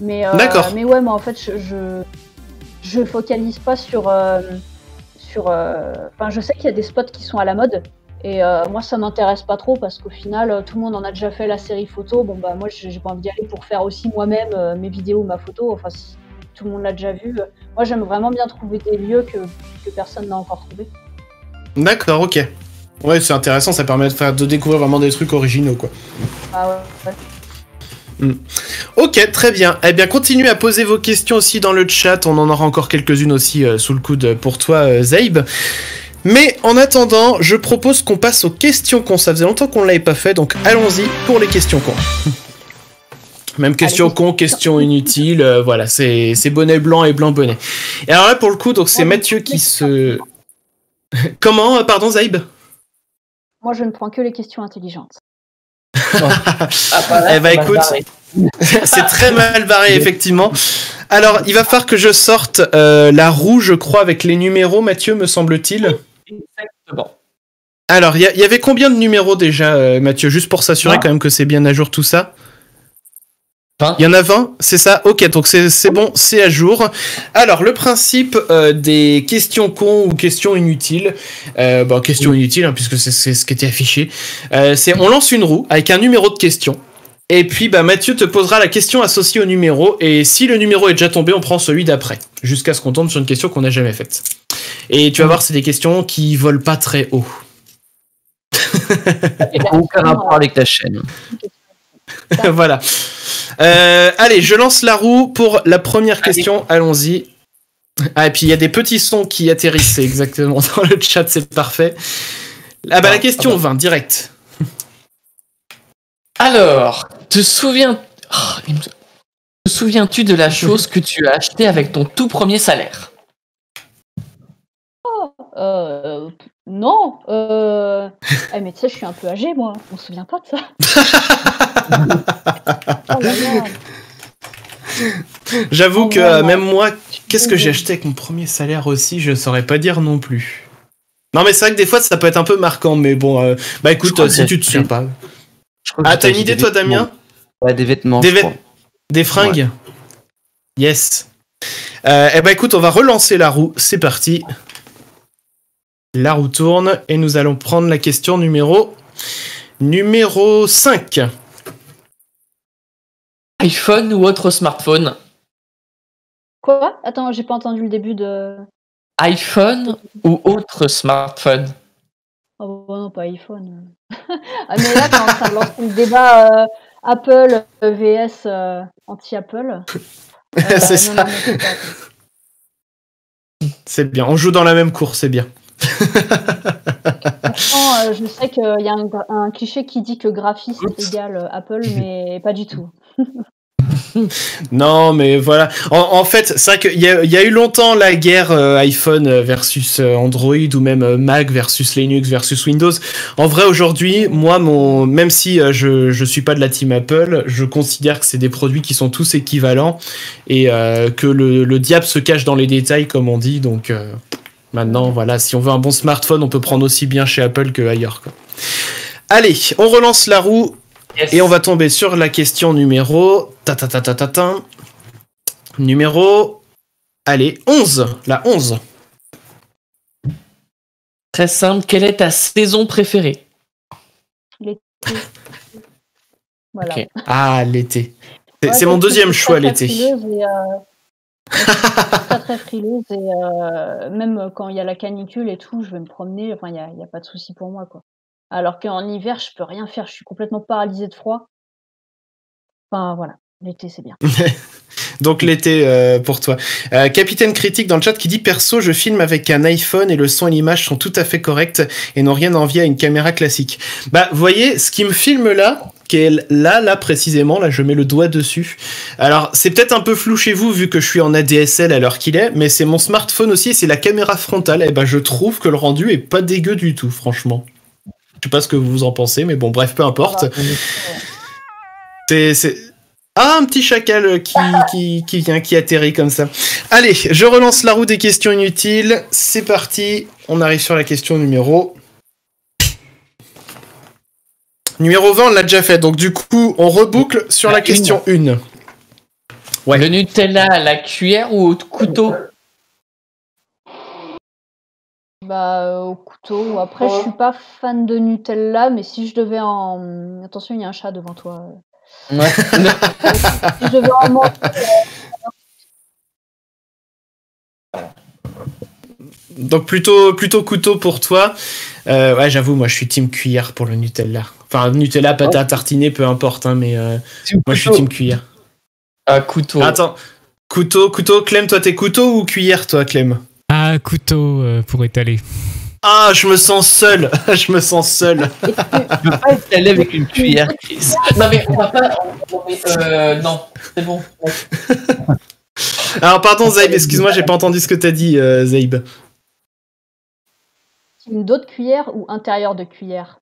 Mais, euh, mais ouais, moi, en fait, je, je, je focalise pas sur... Euh, Euh... Enfin, je sais qu'il y a des spots qui sont à la mode et euh, moi ça m'intéresse pas trop parce qu'au final tout le monde en a déjà fait la série photo. Bon bah moi j'ai pas envie d'y aller pour faire aussi moi-même euh, mes vidéos, ma photo. Enfin si tout le monde l'a déjà vu, moi j'aime vraiment bien trouver des lieux que, que personne n'a encore trouvé. D'accord, ok. Ouais, c'est intéressant, ça permet de, faire, de découvrir vraiment des trucs originaux quoi. Ah ouais. ouais. Mm. Ok, très bien. Eh bien, continuez à poser vos questions aussi dans le chat. On en aura encore quelques-unes aussi euh, sous le coude pour toi, euh, Zeib. Mais en attendant, je propose qu'on passe aux questions cons. Ça faisait longtemps qu'on ne l'avait pas fait, donc allons-y pour les questions cons. Même question con, question inutile, euh, voilà, c'est bonnet blanc et blanc bonnet. Et alors là, pour le coup, donc c'est Mathieu qui se... Comment, pardon, Zeib? Moi, je ne prends que les questions intelligentes. Ah, là, eh bah écoute, c'est très mal barré, effectivement. Alors, il va falloir que je sorte euh, la roue, je crois, avec les numéros, Mathieu, me semble-t-il. Exactement. Alors, il y, y avait combien de numéros déjà, euh, Mathieu? Juste pour s'assurer ah. quand même que c'est bien à jour tout ça. Il y en a vingt, c'est ça? Ok, donc c'est bon, c'est à jour. Alors, le principe euh, des questions cons ou questions inutiles, euh, bon, questions inutiles, hein, puisque c'est ce qui était affiché, euh, c'est on lance une roue avec un numéro de question, et puis bah, Mathieu te posera la question associée au numéro, et si le numéro est déjà tombé, on prend celui d'après, jusqu'à ce qu'on tombe sur une question qu'on n'a jamais faite. Et tu vas voir, c'est des questions qui volent pas très haut. Et aucun rapport avec ta chaîne. Voilà. Euh, allez, je lance la roue pour la première question. Allons-y. Ah, et puis il y a des petits sons qui atterrissent exactement dans le chat, c'est parfait. Ah, bah ah, la question ah, vingt, direct. Alors, te souviens... Oh, me... te souviens-tu de la chose que tu as achetée avec ton tout premier salaire? Oh, euh. Non, euh... eh, mais tu sais, je suis un peu âgée, moi. On se souvient pas de ça. Oh, j'avoue que euh, même moi, qu'est-ce que j'ai acheté avec mon premier salaire aussi, je saurais pas dire non plus. Non, mais c'est vrai que des fois, ça peut être un peu marquant, mais bon, euh... bah écoute, euh, si tu te souviens pas. Ah, t'as une idée, toi, Damien? Ouais, des vêtements. Des, vêt... des fringues, ouais. Yes. Euh, eh bah écoute, on va relancer la roue, c'est parti. La roue tourne et nous allons prendre la question numéro numéro cinq. iPhone ou autre smartphone? Quoi? Attends, j'ai pas entendu le début de... iPhone ou autre smartphone? Oh non, pas iPhone. Ah, mais là, t'es en train de lancer le débat euh, Apple V S euh, anti-Apple. Euh, c'est ça. C'est bien, on joue dans la même cour, c'est bien. Pourtant, euh, je sais qu'il y a un, un cliché qui dit que graphiste égale Apple, mais pas du tout. Non, mais voilà. En, en fait, c'est vrai qu'il y, y a eu longtemps la guerre euh, iPhone versus Android, ou même Mac versus Linux versus Windows. En vrai, aujourd'hui, moi, mon, même si euh, je je suis pas de la team Apple, je considère que c'est des produits qui sont tous équivalents et euh, que le, le diable se cache dans les détails, comme on dit. Donc euh... maintenant, voilà, si on veut un bon smartphone, on peut prendre aussi bien chez Apple que ailleurs, quoi. Allez, on relance la roue, yes. Et on va tomber sur la question numéro... Ta ta ta ta ta ta. Numéro... Allez, onze. La onze. Très simple, quelle est ta saison préférée? L'été. Voilà. Okay. Ah, l'été. C'est ouais, mon deuxième choix, l'été. Très très frileuse et euh, même quand il y a la canicule et tout, je vais me promener, enfin il n'y a, y a pas de souci pour moi, quoi. Alors qu'en hiver, je peux rien faire, je suis complètement paralysée de froid. Enfin voilà, l'été c'est bien. Donc l'été euh, pour toi. Euh, Capitaine Critique dans le chat qui dit: perso, je filme avec un iPhone et le son et l'image sont tout à fait corrects et n'ont rien à envier à une caméra classique. Bah, vous voyez, ce qui me filme là, qui est là, là précisément, là je mets le doigt dessus. Alors c'est peut-être un peu flou chez vous vu que je suis en A D S L à l'heure qu'il est, mais c'est mon smartphone aussi et c'est la caméra frontale. Et bah, je trouve que le rendu est pas dégueu du tout, franchement. Je sais pas ce que vous en pensez, mais bon, bref, peu importe. C'est... Ah, un petit chacal qui, qui, qui vient, qui atterrit comme ça. Allez, je relance la roue des questions inutiles. C'est parti, on arrive sur la question numéro... Numéro vingt, on l'a déjà fait, donc du coup, on reboucle sur la, la question un. Ouais. Le Nutella à la cuillère ou au couteau? Bah, au couteau. Après, oh. Je suis pas fan de Nutella, mais si je devais en... Attention, il y a un chat devant toi... Ouais. Je devais en manger. Donc plutôt, plutôt couteau pour toi. Euh, ouais, j'avoue, moi je suis team cuillère pour le Nutella. Enfin, Nutella, pâte à tartiner, peu importe, hein, mais euh, moi je suis team cuillère. Ah, couteau. Attends, couteau, couteau, Clem, toi t'es couteau ou cuillère, toi, Clem? Ah, couteau euh, pour étaler. Ah, je me sens seul. Je me sens seul. Je veux pas étaler avec une cuillère, Chris. Non, mais on va pas... On, on est, euh, non, c'est bon. Alors, pardon, Zeib, excuse-moi, j'ai pas entendu ce que t'as dit, euh, Zeib. Une d'autres cuillères ou intérieur de cuillère?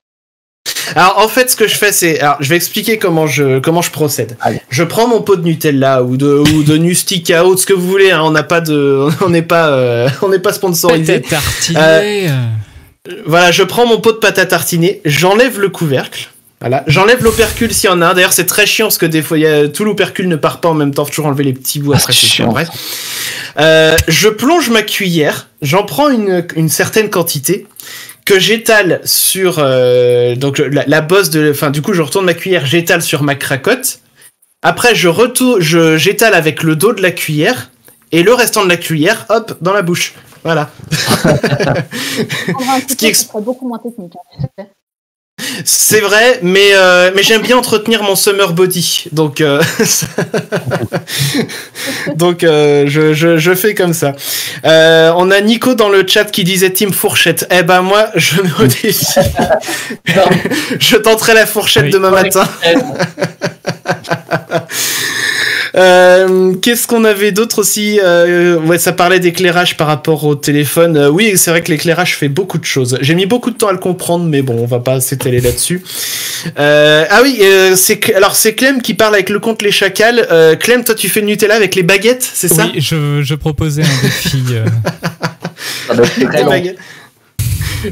Alors, en fait, ce que je fais, c'est... Alors, je vais expliquer comment je, comment je procède. Allez. Je prends mon pot de Nutella ou de, ou de Nustica ou de ce que vous voulez. Hein. On n'a pas de... On n'est pas, euh, pas sponsorisé. Pâte à tartiner. Euh, voilà, je prends mon pot de pâte à tartiner. J'enlève le couvercle. Voilà. J'enlève l'opercule s'il y en a un. D'ailleurs, c'est très chiant parce que des fois, y a, tout l'opercule ne part pas en même temps. Faut toujours enlever les petits bouts. Après, c'est chiant. Bref. Euh, je plonge ma cuillère. J'en prends une, une certaine quantité que j'étale sur euh, donc la, la bosse de. Enfin, du coup, je retourne ma cuillère. J'étale sur ma cracotte. Après, je retourne. Je j'étale avec le dos de la cuillère et le restant de la cuillère, hop, dans la bouche. Voilà. Ce qui explique beaucoup moins technique. Hein. C'est vrai, mais, euh, mais j'aime bien entretenir mon summer body, donc, euh, donc euh, je, je, je fais comme ça. Euh, on a Nico dans le chat qui disait Team Fourchette. Eh ben moi, je me défie. Je tenterai la fourchette oui, demain matin. Euh, qu'est-ce qu'on avait d'autre aussi euh, ouais, ça parlait d'éclairage par rapport au téléphone. Euh, oui, c'est vrai que l'éclairage fait beaucoup de choses. J'ai mis beaucoup de temps à le comprendre, mais bon, on va pas s'étaler là-dessus. Euh, ah oui, euh, c'est alors c'est Clem qui parle avec le compte Les Chacals. Euh, Clem, toi, tu fais le Nutella avec les baguettes, c'est ça? Oui, je, je proposais un défi. Euh... ah ben, c'est très long.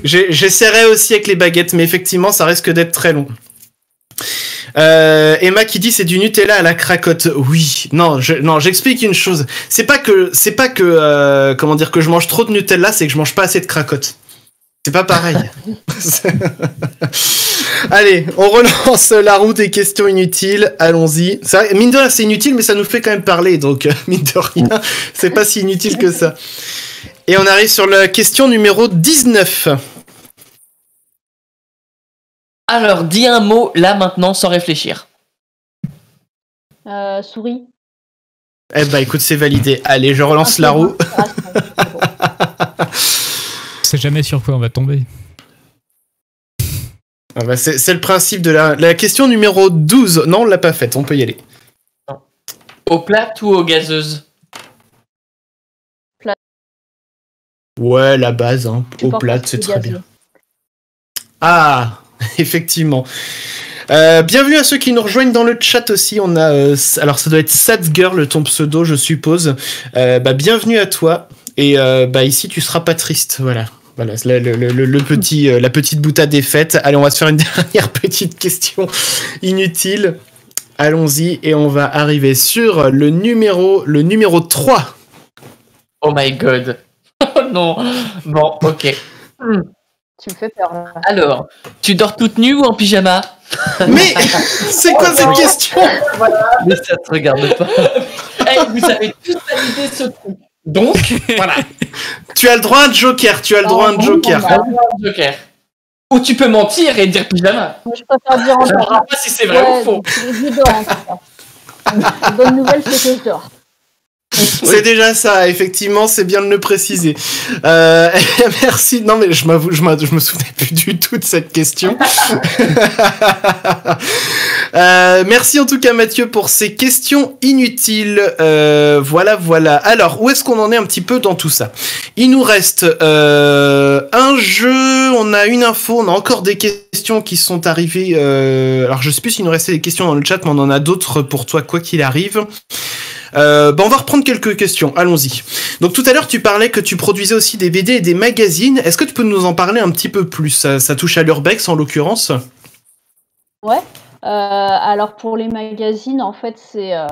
J'essaierai aussi avec les baguettes, mais effectivement, ça risque d'être très long. Euh, Emma qui dit c'est du Nutella à la cracotte. Oui, non, je, non, j'explique une chose. C'est pas que, c'est pas que, euh, comment dire, que je mange trop de Nutella, c'est que je mange pas assez de cracotte. C'est pas pareil. Allez, on relance la roue des questions inutiles. Allons-y. Mine de rien, c'est inutile, mais ça nous fait quand même parler. Donc, euh, mine de rien, c'est pas si inutile que ça. Et on arrive sur la question numéro dix-neuf. Alors, dis un mot, là, maintenant, sans réfléchir. Euh, souris. Eh ben, écoute, c'est validé. Allez, je relance ah, la roue. On sait jamais sur quoi on va tomber. Ah ben, c'est le principe de la... La question numéro douze. Non, on l'a pas faite, on peut y aller. Non. Au plat ou aux gazeuses? Plate. Ouais, la base, hein. Au plat, c'est très bien. Ah! Effectivement. Euh, bienvenue à ceux qui nous rejoignent dans le chat aussi. On a, euh, alors ça doit être Sadgirl, ton pseudo, je suppose. Euh, bah, bienvenue à toi. Et euh, bah, ici, tu seras pas triste. Voilà. Voilà, le, le, le, le petit, euh, la petite boutade des fêtes. Allez, on va se faire une dernière petite question inutile. Allons-y et on va arriver sur le numéro, le numéro trois. Oh my god. Oh non. Bon, ok. Mm. Tu me fais peur. Alors, tu dors toute nue ou en pyjama? Mais c'est quoi oh cette non. question? Voilà. Mais ça te regarde pas. Hey, vous avez tous validé ce truc. Donc, voilà. Tu as le droit à un joker. Tu as le droit à un joker. joker. Ou tu peux mentir et dire pyjama. Je préfère dire en pyjama. Je ne sais pas si c'est vrai ouais, ou faux. Je dors en tout cas. La bonne nouvelle, c'est que je dors. C'est déjà ça, effectivement, c'est bien de le préciser. Euh, merci. Non, mais je m'avoue, je, je me souvenais plus du tout de cette question. euh, merci en tout cas, Mathieu, pour ces questions inutiles. Euh, voilà, voilà. Alors, où est-ce qu'on en est un petit peu dans tout ça? Il nous reste euh, un jeu, on a une info, on a encore des questions qui sont arrivées. Euh, alors, je sais plus s'il nous restait des questions dans le chat, mais on en a d'autres pour toi, quoi qu'il arrive. Euh, bah on va reprendre quelques questions, allons-y. Donc tout à l'heure tu parlais que tu produisais aussi des B D et des magazines, est-ce que tu peux nous en parler un petit peu plus? ça, ça touche à l'Urbex en l'occurrence? Ouais, euh, alors pour les magazines en fait c'est... Euh,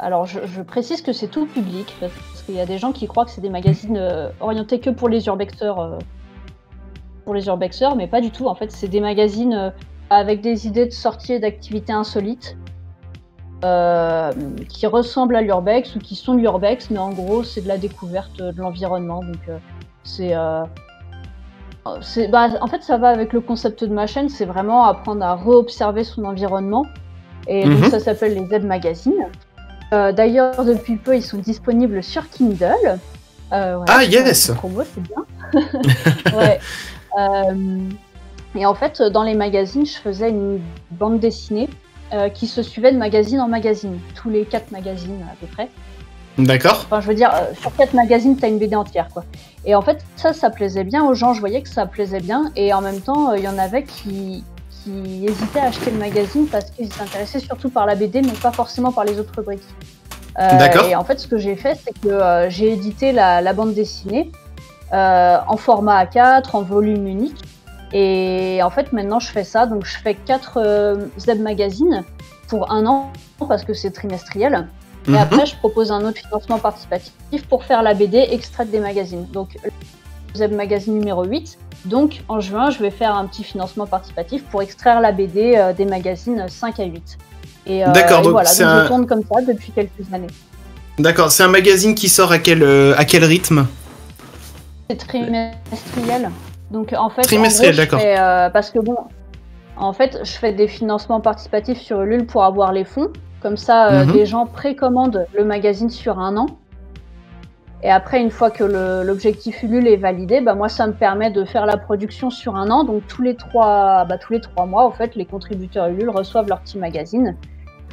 alors je, je précise que c'est tout public, parce qu'il y a des gens qui croient que c'est des magazines euh, orientés que pour les urbexeurs, euh, pour les urbexeurs, mais pas du tout en fait, c'est des magazines euh, avec des idées de sorties et d'activités insolites. Euh, qui ressemblent à l'Urbex ou qui sont l'Urbex, mais en gros c'est de la découverte de l'environnement. Donc euh, c'est, euh, c'est, bah, en fait ça va avec le concept de ma chaîne, c'est vraiment apprendre à re-observer son environnement. Et mm-hmm. donc ça s'appelle les Zeib Magazine. Euh, D'ailleurs, depuis peu, ils sont disponibles sur Kindle. Euh, voilà, ah, yes promo, c'est bien. Ouais. euh, et en fait, dans les magazines, je faisais une bande dessinée euh, qui se suivait de magazine en magazine. Tous les quatre magazines, à peu près. D'accord. Enfin, je veux dire, euh, sur quatre magazines, t'as une B D entière, quoi. Et en fait, ça, ça plaisait bien aux gens. Je voyais que ça plaisait bien. Et en même temps, il euh, y en avait qui... qui hésitaient à acheter le magazine parce qu'ils s'intéressaient surtout par la B D, mais pas forcément par les autres rubriques. Euh, D'accord. Et en fait, ce que j'ai fait, c'est que euh, j'ai édité la, la bande dessinée euh, en format A quatre, en volume unique. Et en fait, maintenant, je fais ça. Donc, je fais quatre euh, Zeib Magazine pour un an parce que c'est trimestriel. Et mm-hmm. après, je propose un autre financement participatif pour faire la B D extraite des magazines. Donc, Zeib Magazine numéro huit. Donc, en juin, je vais faire un petit financement participatif pour extraire la B D euh, des magazines cinq à huit. Et, euh, D'accord, donc voilà, c'est un... je tourne comme ça depuis quelques années. D'accord, c'est un magazine qui sort à quel, euh, à quel rythme? C'est trimestriel. Donc, en fait, trimestriel, d'accord. Euh, parce que bon, en fait, je fais des financements participatifs sur Ulule pour avoir les fonds. Comme ça, euh, mm-hmm. des gens précommandent le magazine sur un an. Et après, une fois que l'objectif Ulule est validé, bah moi, ça me permet de faire la production sur un an. Donc, tous les trois, bah, tous les trois mois, en fait, les contributeurs Ulule reçoivent leur petit magazine.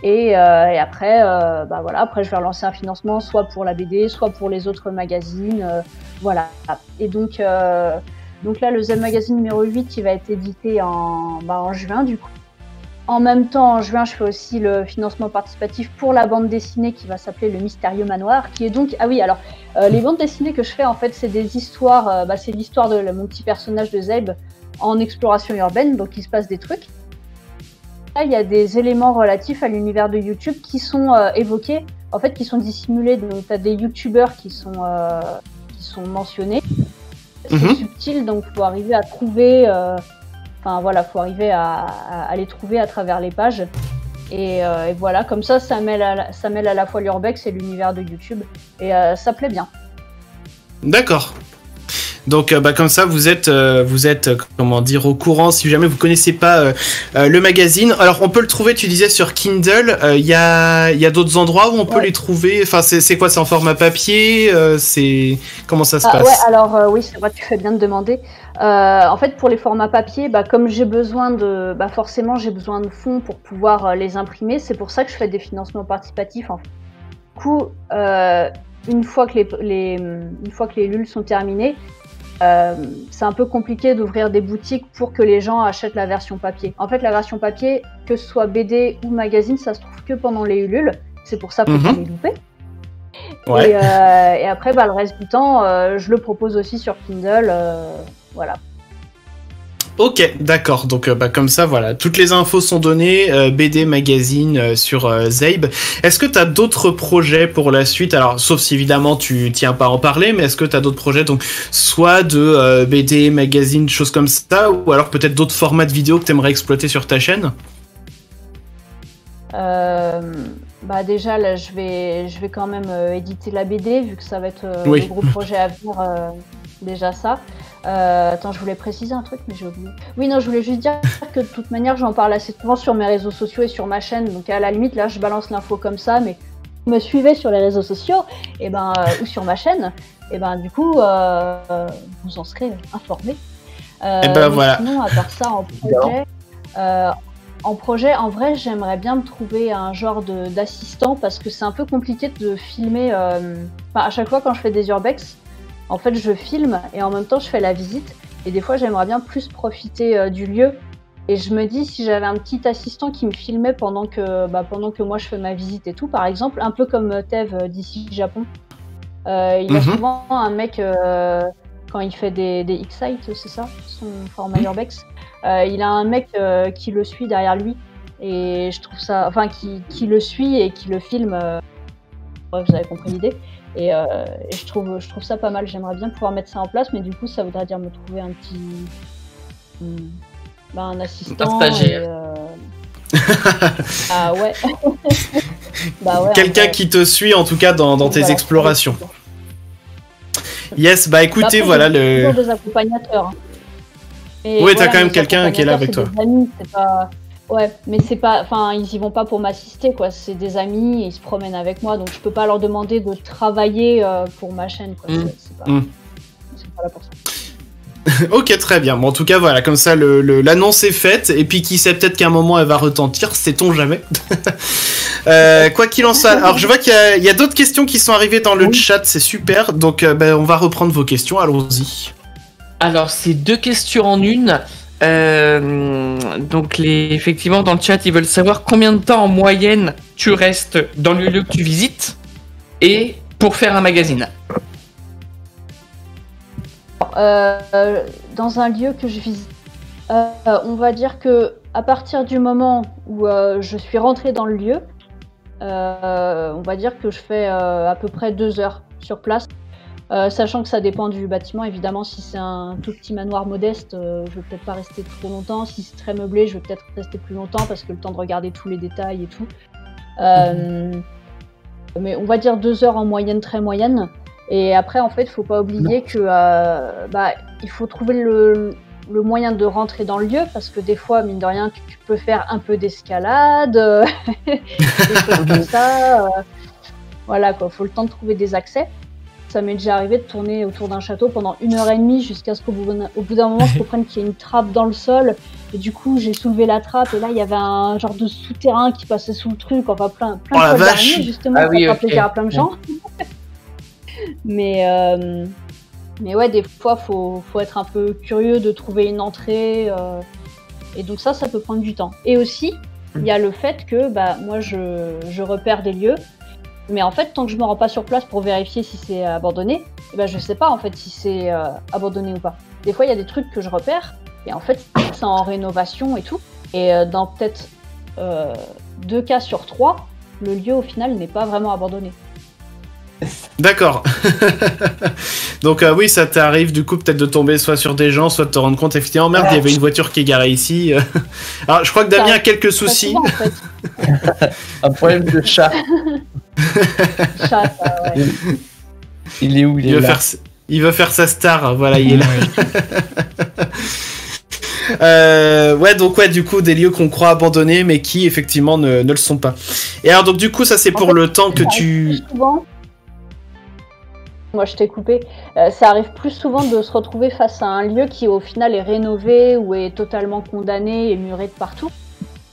Et, euh, et après, euh, bah voilà, après, je vais relancer un financement, soit pour la B D, soit pour les autres magazines. Euh, voilà. Et donc, euh, donc là, le Zeib Magazine numéro huit, il va être édité en, bah, en juin, du coup. En même temps, en juin, je fais aussi le financement participatif pour la bande dessinée qui va s'appeler Le Mystérieux Manoir, qui est donc... Ah oui, alors, euh, les bandes dessinées que je fais, en fait, c'est des histoires... Euh, bah, c'est l'histoire de la, mon petit personnage de Zeib en exploration urbaine, donc il se passe des trucs. Là, il y a des éléments relatifs à l'univers de YouTube qui sont euh, évoqués, en fait, qui sont dissimulés. Donc, tu as des YouTubeurs qui sont, euh, qui sont mentionnés. C'est mmh. subtil, donc il faut arriver à trouver... Euh, Enfin voilà, faut arriver à, à, à les trouver à travers les pages. Et, euh, et voilà, comme ça, ça mêle à la, ça mêle à la fois l'Urbex et l'univers de YouTube. Et euh, ça plaît bien. D'accord. Donc euh, bah, comme ça, vous êtes, euh, vous êtes, comment dire, au courant si jamais vous connaissez pas euh, euh, le magazine. Alors on peut le trouver, tu disais, sur Kindle. Il euh, y a, y a d'autres endroits où on peut ouais. les trouver. Enfin, c'est quoi, c'est en format papier euh, c'est... Comment ça se ah, passe ouais, alors euh, oui, c'est vrai, tu fais bien de demander. Euh, en fait, pour les formats papier, bah, comme j'ai besoin de, bah, forcément, j'ai besoin de fonds pour pouvoir euh, les imprimer. C'est pour ça que je fais des financements participatifs. En fait. Du coup, euh, une fois que les, les, une fois que les Ulule sont terminés, euh, c'est un peu compliqué d'ouvrir des boutiques pour que les gens achètent la version papier. En fait, la version papier, que ce soit B D ou magazine, ça se trouve que pendant les Ulule. C'est pour ça qu'on peut les louper. Ouais. Et, euh, et après, bah, le reste du temps, euh, je le propose aussi sur Kindle. Euh, Voilà. Ok, d'accord. Donc, euh, bah, comme ça, voilà. Toutes les infos sont données. Euh, B D, magazine euh, sur euh, Zeib. Est-ce que tu as d'autres projets pour la suite? Alors, sauf si évidemment tu tiens pas à en parler, mais est-ce que tu as d'autres projets? Donc, soit de euh, B D, magazine, choses comme ça, ou alors peut-être d'autres formats de vidéos que tu aimerais exploiter sur ta chaîne? euh, Bah, déjà, là, je vais, je vais quand même euh, éditer la B D, vu que ça va être euh, oui. le gros projet à venir. Euh... Déjà ça. Euh, attends, je voulais préciser un truc, mais j'ai oublié. Oui, non, je voulais juste dire que de toute manière, j'en parle assez souvent sur mes réseaux sociaux et sur ma chaîne. Donc à la limite, là, je balance l'info comme ça, mais vous me suivez sur les réseaux sociaux et ben, euh, ou sur ma chaîne, et ben du coup, euh, vous en serez informés. Euh, et ben voilà. Sinon, à part ça, en projet, euh, en projet, en vrai, j'aimerais bien me trouver un genre d'assistant parce que c'est un peu compliqué de filmer. Euh, à chaque fois, quand je fais des urbex, en fait, je filme et en même temps, je fais la visite. Et des fois, j'aimerais bien plus profiter euh, du lieu. Et je me dis, si j'avais un petit assistant qui me filmait pendant que, bah, pendant que moi, je fais ma visite et tout, par exemple, un peu comme Tev d'ici Japon. Euh, il mm-hmm. a souvent un mec, euh, quand il fait des, des X-Sites, c'est ça, son format Urbex, euh, il a un mec euh, qui le suit derrière lui. Et je trouve ça... Enfin, qui, qui le suit et qui le filme. Euh... Bref, vous avez compris l'idée. Et, euh, et je, trouve, je trouve ça pas mal, j'aimerais bien pouvoir mettre ça en place, mais du coup ça voudrait dire me trouver un petit... Hmm, bah, un assistant... Un stagiaire. Euh... ah ouais, bah, ouais Quelqu'un qui te suit en tout cas dans, dans tes voilà, explorations. Yes, bah écoutez, bah, après, voilà le... toujours des accompagnateurs. Hein. Oui, voilà, t'as quand même quelqu'un qui est là avec toi. Amis, pas... Ouais, mais c'est pas, enfin, ils y vont pas pour m'assister, quoi. C'est des amis, ils se promènent avec moi, donc je peux pas leur demander de travailler euh, pour ma chaîne, quoi. Mmh. C'est pas, mmh. c'est pas là pour ça. Ok, très bien. Bon, en tout cas, voilà, comme ça, le, le, l'annonce est faite. Et puis, qui sait, peut-être qu'à un moment, elle va retentir. Sait-on jamais. euh, quoi qu'il en soit. Alors, je vois qu'il y, y a d'autres questions qui sont arrivées dans le oui. chat. C'est super. Donc, euh, ben, on va reprendre vos questions. Allons-y. Alors, c'est deux questions en une. Euh, donc, les, effectivement, dans le chat, ils veulent savoir combien de temps en moyenne tu restes dans le lieu que tu visites et pour faire un magazine. Euh, dans un lieu que je visite, euh, on va dire que à partir du moment où euh, je suis rentrée dans le lieu, euh, on va dire que je fais euh, à peu près deux heures sur place, euh, sachant que ça dépend du bâtiment. Évidemment, si c'est un tout petit manoir modeste, euh, je vais peut-être pas rester trop longtemps. Si c'est très meublé, je vais peut-être rester plus longtemps parce que le temps de regarder tous les détails et tout. Euh, mais on va dire deux heures en moyenne, très moyenne. Et après, en fait, faut pas oublier que euh, bah, il faut trouver le, le moyen de rentrer dans le lieu, parce que des fois, mine de rien, tu, tu peux faire un peu d'escalade, euh, des choses comme ça. Euh, voilà, quoi. Faut le temps de trouver des accès. Ça m'est déjà arrivé de tourner autour d'un château pendant une heure et demie jusqu'à ce qu'au bout d'un, au bout d'un moment, je comprenne qu'il y a une trappe dans le sol. Et du coup, j'ai soulevé la trappe et là, il y avait un genre de souterrain qui passait sous le truc. Enfin, plein, plein oh, de choses d'arriver, justement, ah, ça oui, fera okay. plaisir à plein de gens. Mais, euh, mais ouais, des fois, il faut, faut être un peu curieux de trouver une entrée. Euh, et donc ça, ça peut prendre du temps. Et aussi, il y a le fait que bah, moi, je, je repère des lieux. Mais en fait, tant que je ne me rends pas sur place pour vérifier si c'est abandonné, eh ben, je ne sais pas en fait si c'est euh, abandonné ou pas. Des fois, il y a des trucs que je repère. Et en fait, c'est en rénovation et tout. Et euh, dans peut-être euh, deux cas sur trois, le lieu, au final, n'est pas vraiment abandonné. D'accord. Donc euh, oui, ça t'arrive du coup peut-être de tomber soit sur des gens, soit de te rendre compte effectivement merde, il y avait une voiture qui est garée ici. Alors je crois que Damien a quelques soucis. Souvent, en fait. Un problème de chat. Chat, euh, ouais. Il est où il, il est veut là. Faire, il veut faire sa star. Voilà, il est là. Euh, ouais, donc ouais, du coup, des lieux qu'on croit abandonnés, mais qui effectivement ne, ne le sont pas. Et alors donc du coup, ça c'est pour en fait, le temps que tu. Souvent. Moi, je t'ai coupé. Euh, ça arrive plus souvent de se retrouver face à un lieu qui, au final, est rénové ou est totalement condamné et muré de partout,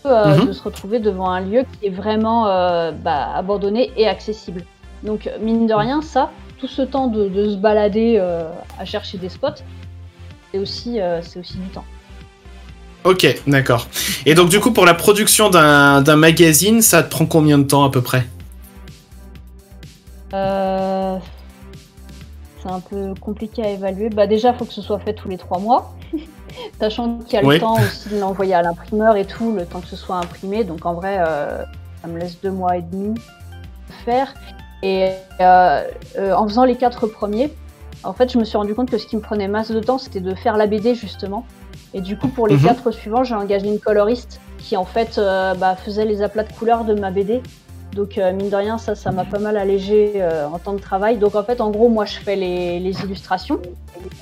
euh, mm-hmm. de se retrouver devant un lieu qui est vraiment euh, bah, abandonné et accessible. Donc, mine de rien, ça, tout ce temps de, de se balader euh, à chercher des spots, c'est aussi, euh, c'est aussi du temps. Ok, d'accord. Et donc, du coup, pour la production d'un, d'un magazine, ça te prend combien de temps à peu près ? Euh... un peu compliqué à évaluer. Bah déjà, il faut que ce soit fait tous les trois mois, sachant qu'il y a le oui. temps aussi de l'envoyer à l'imprimeur et tout, le temps que ce soit imprimé. Donc en vrai, euh, ça me laisse deux mois et demi faire. Et euh, euh, en faisant les quatre premiers, en fait, je me suis rendu compte que ce qui me prenait masse de temps, c'était de faire la B D justement. Et du coup, pour les mmh. quatre suivants, j'ai engagé une coloriste qui en fait euh, bah, faisait les aplats de couleurs de ma B D. Donc euh, mine de rien, ça, ça m'a pas mal allégé euh, en temps de travail. Donc en fait, en gros, moi, je fais les, les illustrations.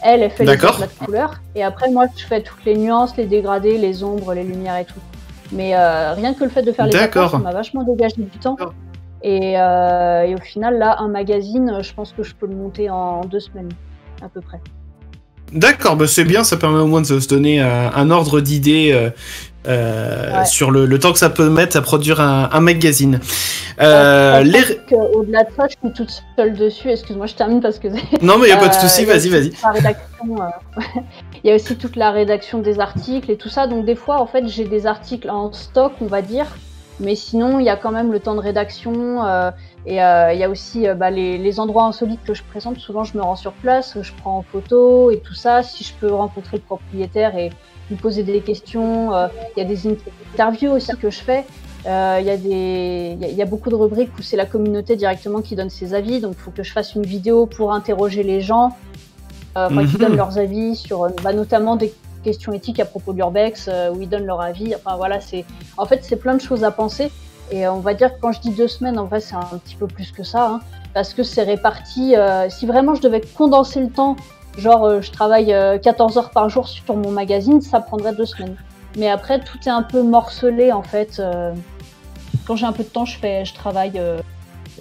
Elle, elle fait D'accord. les aplats de couleurs. Et après, moi, je fais toutes les nuances, les dégradés, les ombres, les lumières et tout. Mais euh, rien que le fait de faire les D'accord. aplats, ça m'a vachement dégagé du temps. Et, euh, et au final, là, un magazine, je pense que je peux le monter en deux semaines, à peu près. D'accord, bah c'est bien, ça permet au moins de se donner un, un ordre d'idée euh, euh, ouais. sur le, le temps que ça peut mettre à produire un, un magazine. Euh, euh, les... Au-delà de ça, je suis toute seule dessus, excuse-moi, je termine parce que... Non mais il n'y a pas de souci, vas-y, vas-y. Il y a aussi toute la rédaction des articles et tout ça, donc des fois, en fait, j'ai des articles en stock, on va dire, mais sinon, il y a quand même le temps de rédaction... Euh, Et il euh, y a aussi euh, bah, les, les endroits insolites que je présente. Souvent, je me rends sur place, je prends en photo et tout ça. Si je peux rencontrer le propriétaire et lui poser des questions, il euh, y a des interviews aussi que je fais. Il euh, y a des, il y, y a beaucoup de rubriques où c'est la communauté directement qui donne ses avis. Donc, il faut que je fasse une vidéo pour interroger les gens, euh, mm-hmm. qui donnent leurs avis sur, bah, notamment des questions éthiques à propos de l'Urbex, euh, où ils donnent leur avis. Enfin voilà, c'est, en fait, c'est plein de choses à penser. Et on va dire que quand je dis deux semaines, en vrai, c'est un petit peu plus que ça, hein, parce que c'est réparti. Euh, si vraiment je devais condenser le temps, genre euh, je travaille euh, quatorze heures par jour sur mon magazine, ça prendrait deux semaines. Mais après, tout est un peu morcelé, en fait. Euh, quand j'ai un peu de temps, je, fais, je travaille euh,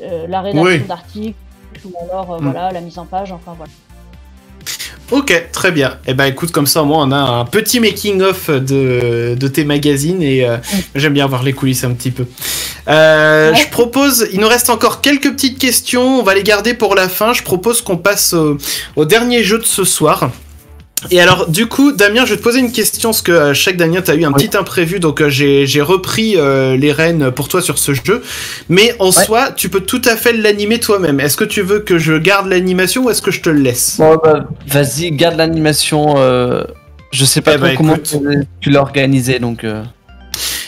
euh, la rédaction oui. d'articles, ou alors euh, mmh. voilà, la mise en page, enfin voilà. Ok, très bien. Eh ben écoute, comme ça, au moins, on a un petit making-of de, de tes magazines et euh, j'aime bien voir les coulisses un petit peu. Euh, ouais. Je propose, il nous reste encore quelques petites questions, on va les garder pour la fin. Je propose qu'on passe au, au dernier jeu de ce soir. Et alors, du coup, Damien, je vais te poser une question, parce que euh, chaque Damien, t'as eu un oui. petit imprévu, donc euh, j'ai repris euh, les rênes pour toi sur ce jeu. Mais en ouais. soi, tu peux tout à fait l'animer toi-même. Est-ce que tu veux que je garde l'animation ou est-ce que je te le laisse? Bon, bah, vas-y, garde l'animation. Euh... Je sais pas eh trop bah, comment écoute... tu l'as organisé, donc. Euh...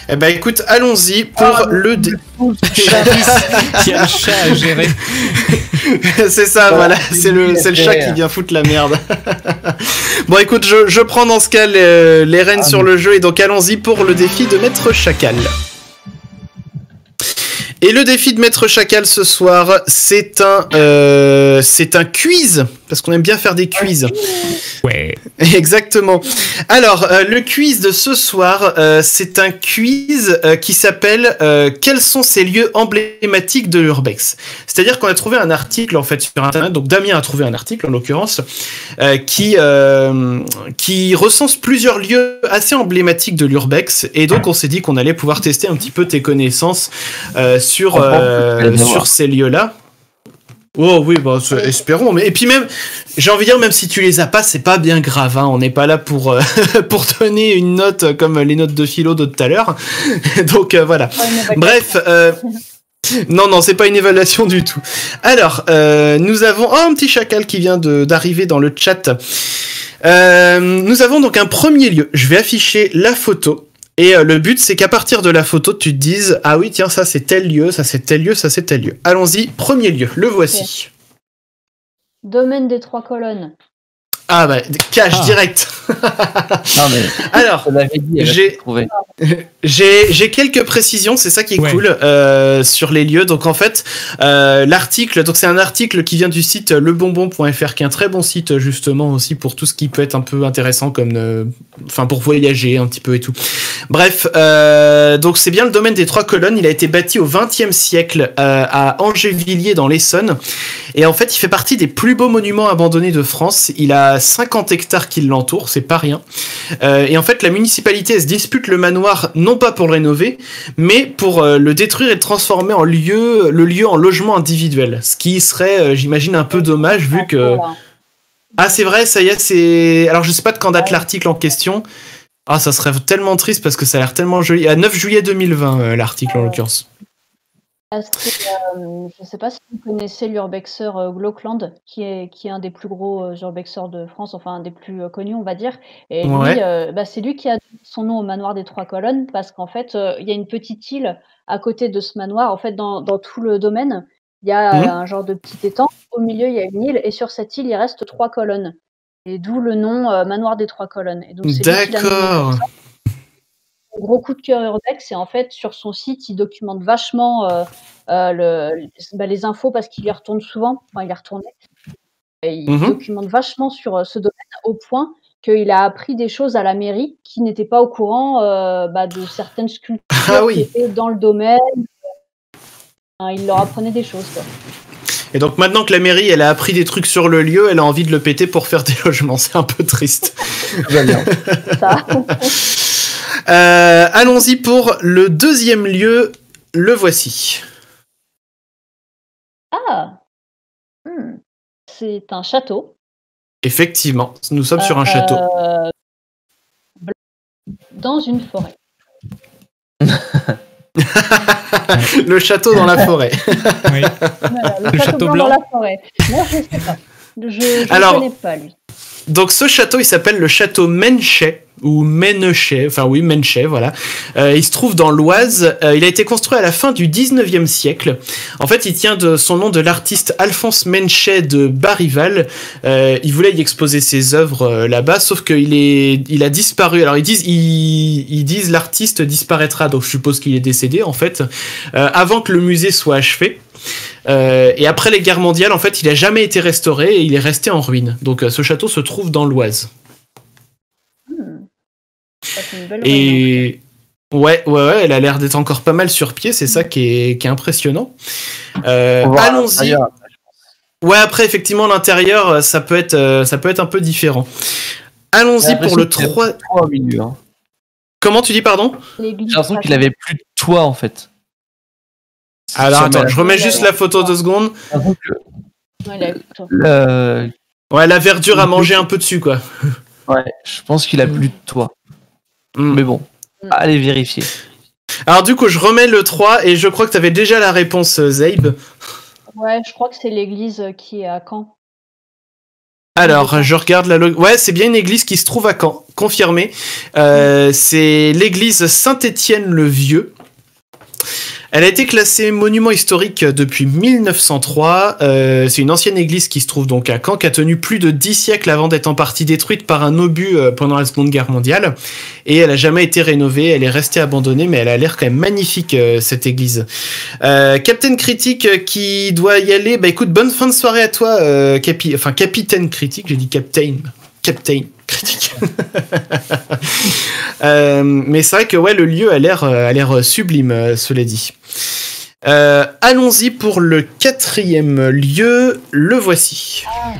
Eh ben écoute, allons-y pour ah, le... dé... Il y a un chat à gérer. C'est ça, oh, voilà, c'est le, le chat qui vient foutre la merde. Bon écoute, je, je prends dans ce cas les, les rênes ah, sur oui. le jeu, et donc allons-y pour le défi de Maître Chacal. Et le défi de Maître Chacal ce soir, c'est un, euh, c'est un quiz, parce qu'on aime bien faire des quiz. Ouais. Exactement. Alors, euh, le quiz de ce soir, euh, c'est un quiz euh, qui s'appelle euh, « Quels sont ces lieux emblématiques de l'Urbex ?» C'est-à-dire qu'on a trouvé un article, en fait, sur Internet, donc Damien a trouvé un article, en l'occurrence, euh, qui, euh, qui recense plusieurs lieux assez emblématiques de l'Urbex, et donc on s'est dit qu'on allait pouvoir tester un petit peu tes connaissances euh, sur Sur, euh, sur ces lieux-là. Oh oui, bah, espérons. Mais... Et puis même, j'ai envie de dire, même si tu les as pas, c'est pas bien grave. Hein. On n'est pas là pour, euh, pour donner une note comme les notes de philo de tout à l'heure. Donc euh, voilà. Bref... Euh... Non, non, c'est pas une évaluation du tout. Alors, euh, nous avons... Oh, un petit chacal qui vient d'arriver dans le chat. Euh, nous avons donc un premier lieu. Je vais afficher la photo. Et le but, c'est qu'à partir de la photo, tu te dises « Ah oui, tiens, ça, c'est tel lieu, ça, c'est tel lieu, ça, c'est tel lieu. » Allons-y, premier lieu, le voici. Okay. Domaine des Trois Colonnes. Ah bah, cash, ah. direct. Non, mais... Alors, j'ai quelques précisions, c'est ça qui est ouais. cool, euh, sur les lieux. Donc en fait, euh, l'article, donc c'est un article qui vient du site le bonbon point F R, qui est un très bon site justement aussi pour tout ce qui peut être un peu intéressant, comme, enfin euh, pour voyager un petit peu et tout. Bref, euh, donc c'est bien le domaine des Trois Colonnes. Il a été bâti au vingtième siècle euh, à Angévilliers dans l'Essonne. Et en fait, il fait partie des plus beaux monuments abandonnés de France. Il a cinquante hectares qui l'entourent, c'est pas rien. Euh, et en fait, la municipalité elle, se dispute le manoir, non pas pour le rénover, mais pour euh, le détruire et le transformer en lieu, le lieu en logement individuel. Ce qui serait, euh, j'imagine, un peu dommage vu que... Ah, c'est vrai, ça y est, c'est... Alors, je sais pas de quand date l'article en question. Ah, ça serait tellement triste parce que ça a l'air tellement joli. À neuf juillet deux mille vingt, euh, l'article, en l'occurrence. Euh, je sais pas si vous connaissez l'urbexeur euh, Glockland, qui est, qui est un des plus gros euh, urbexeurs de France, enfin un des plus euh, connus, on va dire. Et ouais. euh, bah, c'est lui qui a donné son nom au manoir des Trois Colonnes, parce qu'en fait, il euh, y a une petite île à côté de ce manoir. En fait, dans, dans tout le domaine, il y a mmh. euh, un genre de petit étang. Au milieu, il y a une île, et sur cette île, il reste trois colonnes. Et d'où le nom euh, manoir des Trois Colonnes. D'accord. Gros coup de cœur Urbex, et en fait sur son site il documente vachement euh, euh, le, bah, les infos parce qu'il y retourne souvent, enfin il y retourné, et il mmh. documente vachement sur euh, ce domaine au point qu'il a appris des choses à la mairie qui n'étaient pas au courant euh, bah, de certaines sculptures ah, oui. qui étaient dans le domaine, enfin, il leur apprenait des choses quoi. Et donc maintenant que la mairie, elle a appris des trucs sur le lieu, elle a envie de le péter pour faire des logements, c'est un peu triste. Ça. Euh, allons-y pour le deuxième lieu, le voici. Ah, hmm. c'est un château. Effectivement, nous sommes euh, sur un château. Euh, dans une forêt. Le château dans la forêt. Oui. Voilà, le, le château, château blanc, blanc dans la forêt. Moi, je ne sais pas. Je ne connais pas, lui. Donc ce château, il s'appelle le château Menchet. ou Menchet, enfin oui, Menchet, voilà. Euh, il se trouve dans l'Oise. Euh, il a été construit à la fin du dix-neuvième siècle. En fait, il tient de son nom de l'artiste Alphonse Menchet de Barival. Euh, il voulait y exposer ses œuvres euh, là-bas, sauf qu'il est, il a disparu. Alors ils disent, ils, ils disent l'artiste disparaîtra. Donc je suppose qu'il est décédé en fait, euh, avant que le musée soit achevé. Euh, et après les guerres mondiales, en fait, il n'a jamais été restauré et il est resté en ruine. Donc euh, ce château se trouve dans l'Oise. une belle et... Ouais, ouais, ouais, elle a l'air d'être encore pas mal sur pied, c'est ça qui est, qui est impressionnant. Euh, allons-y. Ouais, après, effectivement, l'intérieur, ça peut être, ça peut être un peu différent. Allons-y pour le trois... trois milieu, hein. Comment tu dis, pardon? J'ai l'impression qu'il avait plus de toit, en fait. Alors, attends, je remets juste la photo deux secondes. Euh... Ouais, la verdure a mangé un peu dessus, quoi. Ouais, je pense qu'il a plus de toit. Mais bon. Allez vérifier. Alors du coup, je remets le trois et je crois que tu avais déjà la réponse, Zeib. Ouais, je crois que c'est l'église qui est à Caen. Alors, je regarde la... Log... Ouais, c'est bien une église qui se trouve à Caen, confirmé. Euh, c'est l'église Saint-Étienne-le-Vieux. Elle a été classée monument historique depuis mille neuf cent trois. Euh, c'est une ancienne église qui se trouve donc à Caen, qui a tenu plus de dix siècles avant d'être en partie détruite par un obus pendant la Seconde Guerre mondiale. Et elle n'a jamais été rénovée, elle est restée abandonnée, mais elle a l'air quand même magnifique, euh, cette église. Euh, Captain Critique qui doit y aller. Bah écoute, bonne fin de soirée à toi, euh, Capi... enfin Capitaine Critique, j'ai dit Captain. Captain Critique. euh, mais c'est vrai que ouais, le lieu a l'air, a l'air sublime, cela dit. Euh, allons-y pour le quatrième lieu, le voici. Ah,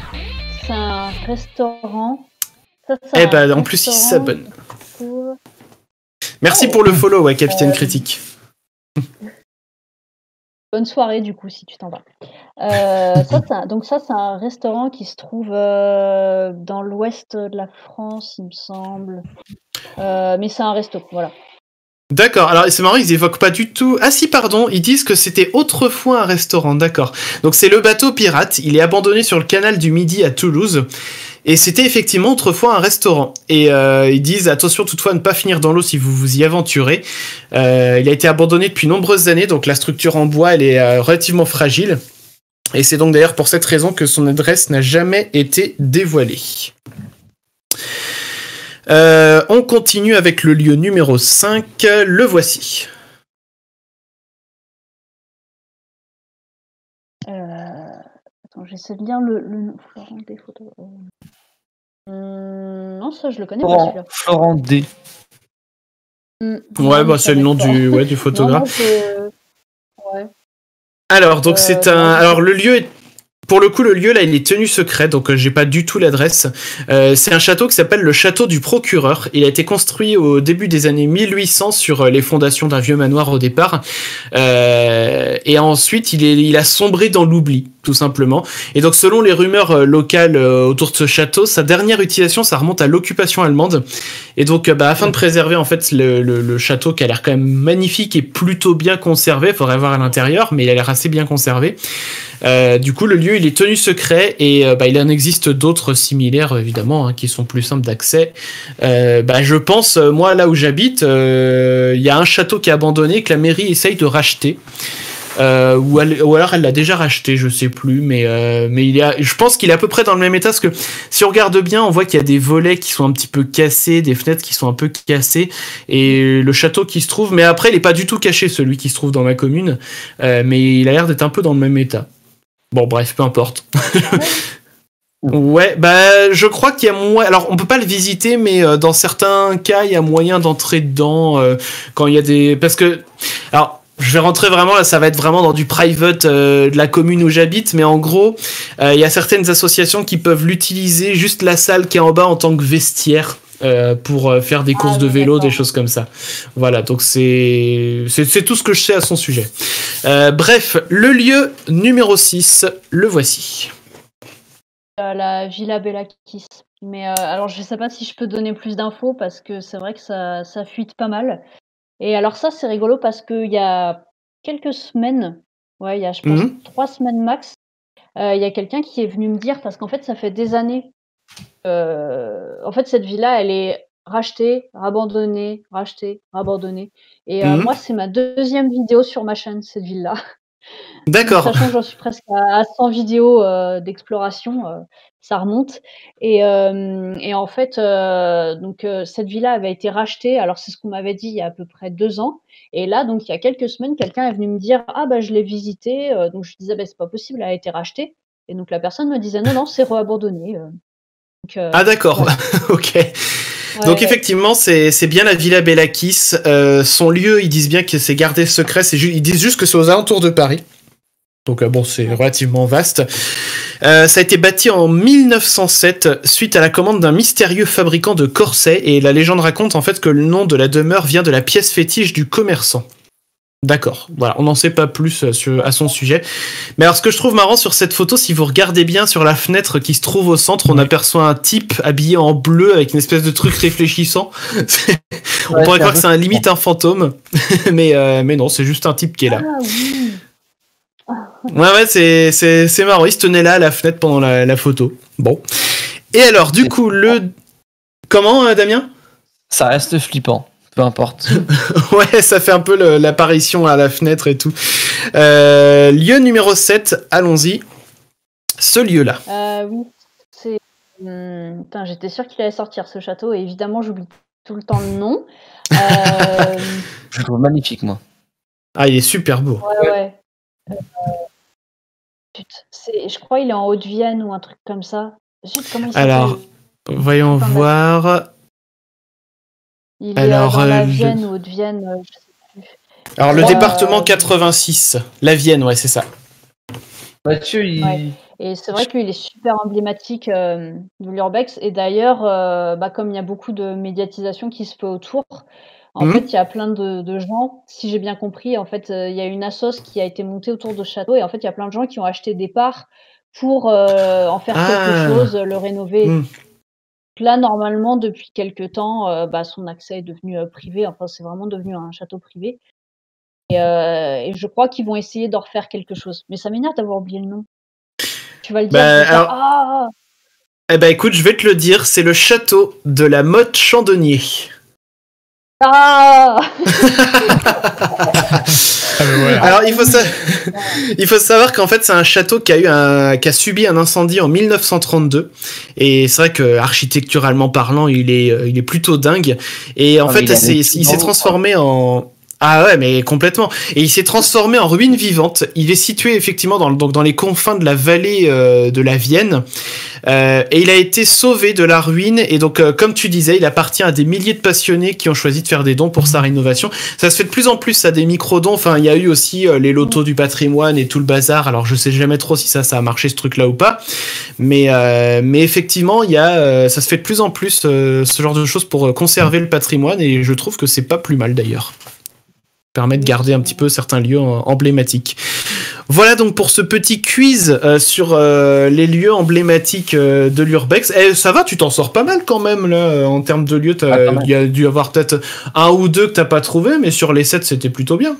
c'est un restaurant. Ça, c'est eh ben, bah, en plus, il s'abonne. Pour... Merci oh. pour le follow, ouais, Capitaine euh... Critique. Bonne soirée, du coup, si tu t'en vas. Euh, ça, c'est un... Donc ça, c'est un restaurant qui se trouve euh, dans l'ouest de la France, il me semble. Euh, mais c'est un resto, voilà. D'accord, alors c'est marrant, ils évoquent pas du tout... Ah si, pardon, ils disent que c'était autrefois un restaurant, d'accord. Donc c'est le Bateau Pirate, il est abandonné sur le canal du Midi à Toulouse, et c'était effectivement autrefois un restaurant. Et euh, ils disent, attention toutefois à ne pas finir dans l'eau si vous vous y aventurez. Euh, il a été abandonné depuis nombreuses années, donc la structure en bois, elle est euh, relativement fragile. Et c'est donc d'ailleurs pour cette raison que son adresse n'a jamais été dévoilée. Euh, on continue avec le lieu numéro cinq, le voici. Euh, attends, j'essaie de lire le, le nom. Florent D. Photo... Euh, non, ça je le connais Florent, pas celui-là. Florent D. Mmh, ouais, bah c'est le nom du, ouais, du photographe. Non, non, ouais. Alors, donc euh, c'est un. Alors le lieu est. Pour le coup, le lieu, là, il est tenu secret, donc euh, j'ai pas du tout l'adresse. Euh, c'est un château qui s'appelle le Château du Procureur. Il a été construit au début des années mille huit cents sur euh, les fondations d'un vieux manoir au départ. Euh, et ensuite, il, est, il a sombré dans l'oubli, tout simplement. Et donc, selon les rumeurs euh, locales euh, autour de ce château, sa dernière utilisation, ça remonte à l'occupation allemande. Et donc, euh, bah, afin de préserver, en fait, le, le, le château qui a l'air quand même magnifique et plutôt bien conservé, faudrait voir à l'intérieur, mais il a l'air assez bien conservé. Euh, du coup, le lieu, il est tenu secret et euh, bah, il en existe d'autres similaires évidemment hein, qui sont plus simples d'accès. Euh, bah, je pense, moi là où j'habite, il euh, y a un château qui est abandonné que la mairie essaye de racheter. Euh, ou, elle, ou alors elle l'a déjà racheté, je sais plus, mais euh, mais il y a, je pense qu'il est à peu près dans le même état parce que si on regarde bien, on voit qu'il y a des volets qui sont un petit peu cassés, des fenêtres qui sont un peu cassées et le château qui se trouve. Mais après, il n'est pas du tout caché celui qui se trouve dans ma commune, euh, mais il a l'air d'être un peu dans le même état. Bon, bref, peu importe. Ouais, bah, je crois qu'il y a moyen... Alors, on peut pas le visiter, mais euh, dans certains cas, il y a moyen d'entrer dedans euh, quand il y a des... Parce que... Alors... Je vais rentrer vraiment, là, ça va être vraiment dans du private euh, de la commune où j'habite, mais en gros, il euh, y a certaines associations qui peuvent l'utiliser, juste la salle qui est en bas en tant que vestiaire euh, pour euh, faire des ah, courses de vélo, des choses comme ça. Voilà, donc c'est, c'est, c'est tout ce que je sais à son sujet. Euh, bref, le lieu numéro six, le voici. Euh, la Villa Belakis. Mais euh, alors, je sais pas si je peux donner plus d'infos parce que c'est vrai que ça, ça fuite pas mal. Et alors ça, c'est rigolo parce qu'il y a quelques semaines, ouais, il y a je pense mmh. trois semaines max, euh, il y a quelqu'un qui est venu me dire, parce qu'en fait, ça fait des années, euh, en fait, cette villa, elle est rachetée, abandonnée, rachetée, abandonnée. Et euh, mmh. moi, c'est ma deuxième vidéo sur ma chaîne, cette villa. D'accord. Sachant que j'en suis presque à cent vidéos euh, d'exploration, euh, ça remonte. Et, euh, et en fait, euh, donc, euh, cette villa avait été rachetée. Alors, c'est ce qu'on m'avait dit il y a à peu près deux ans. Et là, donc, il y a quelques semaines, quelqu'un est venu me dire « Ah, bah, je l'ai visitée. » Donc, je disais ah, « Bah, c'est pas possible, elle a été rachetée. » Et donc, la personne me disait « Non, non, c'est reabandonné. » euh, euh, Ah, d'accord. Ouais. Ok. Ouais, donc ouais. Effectivement, c'est bien la Villa Belakis. Euh, son lieu, ils disent bien que c'est gardé secret. Ils disent juste que c'est aux alentours de Paris. Donc euh, bon, c'est relativement vaste. Euh, ça a été bâti en mille neuf cent sept suite à la commande d'un mystérieux fabricant de corsets. Et la légende raconte en fait que le nom de la demeure vient de la pièce fétiche du commerçant. D'accord, voilà, on n'en sait pas plus sur, à son sujet. Mais alors, ce que je trouve marrant sur cette photo, si vous regardez bien sur la fenêtre qui se trouve au centre, on aperçoit un type habillé en bleu avec une espèce de truc réfléchissant. On ouais, pourrait croire que c'est un, limite un fantôme, mais, euh, mais non, c'est juste un type qui est là. Ah, oui. Ouais, ouais, c'est c'est marrant. Il se tenait là à la fenêtre pendant la, la photo. Bon. Et alors, du coup, flippant. le... Comment, Damien? Ça reste flippant. Peu importe. Ouais, ça fait un peu l'apparition à la fenêtre et tout. Euh, lieu numéro sept, allons-y. Ce lieu-là. Euh, oui, c'est... Hum, putain, j'étais sûre qu'il allait sortir, ce château, et évidemment, j'oublie tout le temps le nom. Euh... Je le trouve magnifique, moi. Ah, il est super beau. Ouais, ouais. Euh... Putain, je crois qu'il est en Haute-Vienne ou un truc comme ça. Juste, comment il Alors, voyons enfin, voir... Il Alors, est dans la Vienne je... ou de Vienne, euh, je sais plus. Alors, le euh, département quatre-vingt-six, la Vienne, ouais, c'est ça. Mathieu, il... ouais. Et c'est vrai qu'il est super emblématique euh, de l'Urbex. Et d'ailleurs, euh, bah, comme il y a beaucoup de médiatisation qui se fait autour, en mmh. fait, il y a plein de, de gens, si j'ai bien compris, en fait, euh, il y a une assoce qui a été montée autour de ce château. Et en fait, il y a plein de gens qui ont acheté des parts pour euh, en faire ah. quelque chose, le rénover. Mmh. Là, normalement, depuis quelques temps, euh, bah, son accès est devenu euh, privé. Enfin, c'est vraiment devenu un château privé. Et, euh, et je crois qu'ils vont essayer d'en refaire quelque chose. Mais ça m'énerve d'avoir oublié le nom. Tu vas le dire. Bah, alors... ah eh ben, écoute, je vais te le dire. C'est le château de la Mothe-Chandeniers. Ah Alors, il faut, sa... il faut savoir qu'en fait, c'est un château qui a, eu un... qui a subi un incendie en mille neuf cent trente-deux. Et c'est vrai que, architecturalement parlant, il est, il est plutôt dingue. Et en ah, fait, il s'est transformé en... Ah ouais, mais complètement. Et il s'est transformé en ruine vivante. Il est situé effectivement dans, le, donc dans les confins de la vallée euh, de la Vienne. Euh, et il a été sauvé de la ruine. Et donc, euh, comme tu disais, il appartient à des milliers de passionnés qui ont choisi de faire des dons pour sa rénovation. Ça se fait de plus en plus à des micro-dons. Enfin, il y a eu aussi euh, les lotos du patrimoine et tout le bazar. Alors, je sais jamais trop si ça, ça a marché ce truc-là ou pas. Mais, euh, mais effectivement, il y a, euh, ça se fait de plus en plus euh, ce genre de choses pour conserver le patrimoine. Et je trouve que c'est pas plus mal d'ailleurs. Permet de garder un petit peu certains lieux emblématiques. Voilà donc pour ce petit quiz euh, sur euh, les lieux emblématiques euh, de l'Urbex. Eh, ça va, tu t'en sors pas mal quand même là en termes de lieux. Il y a dû avoir peut-être un ou deux que t'as pas trouvé, mais sur les sept c'était plutôt bien.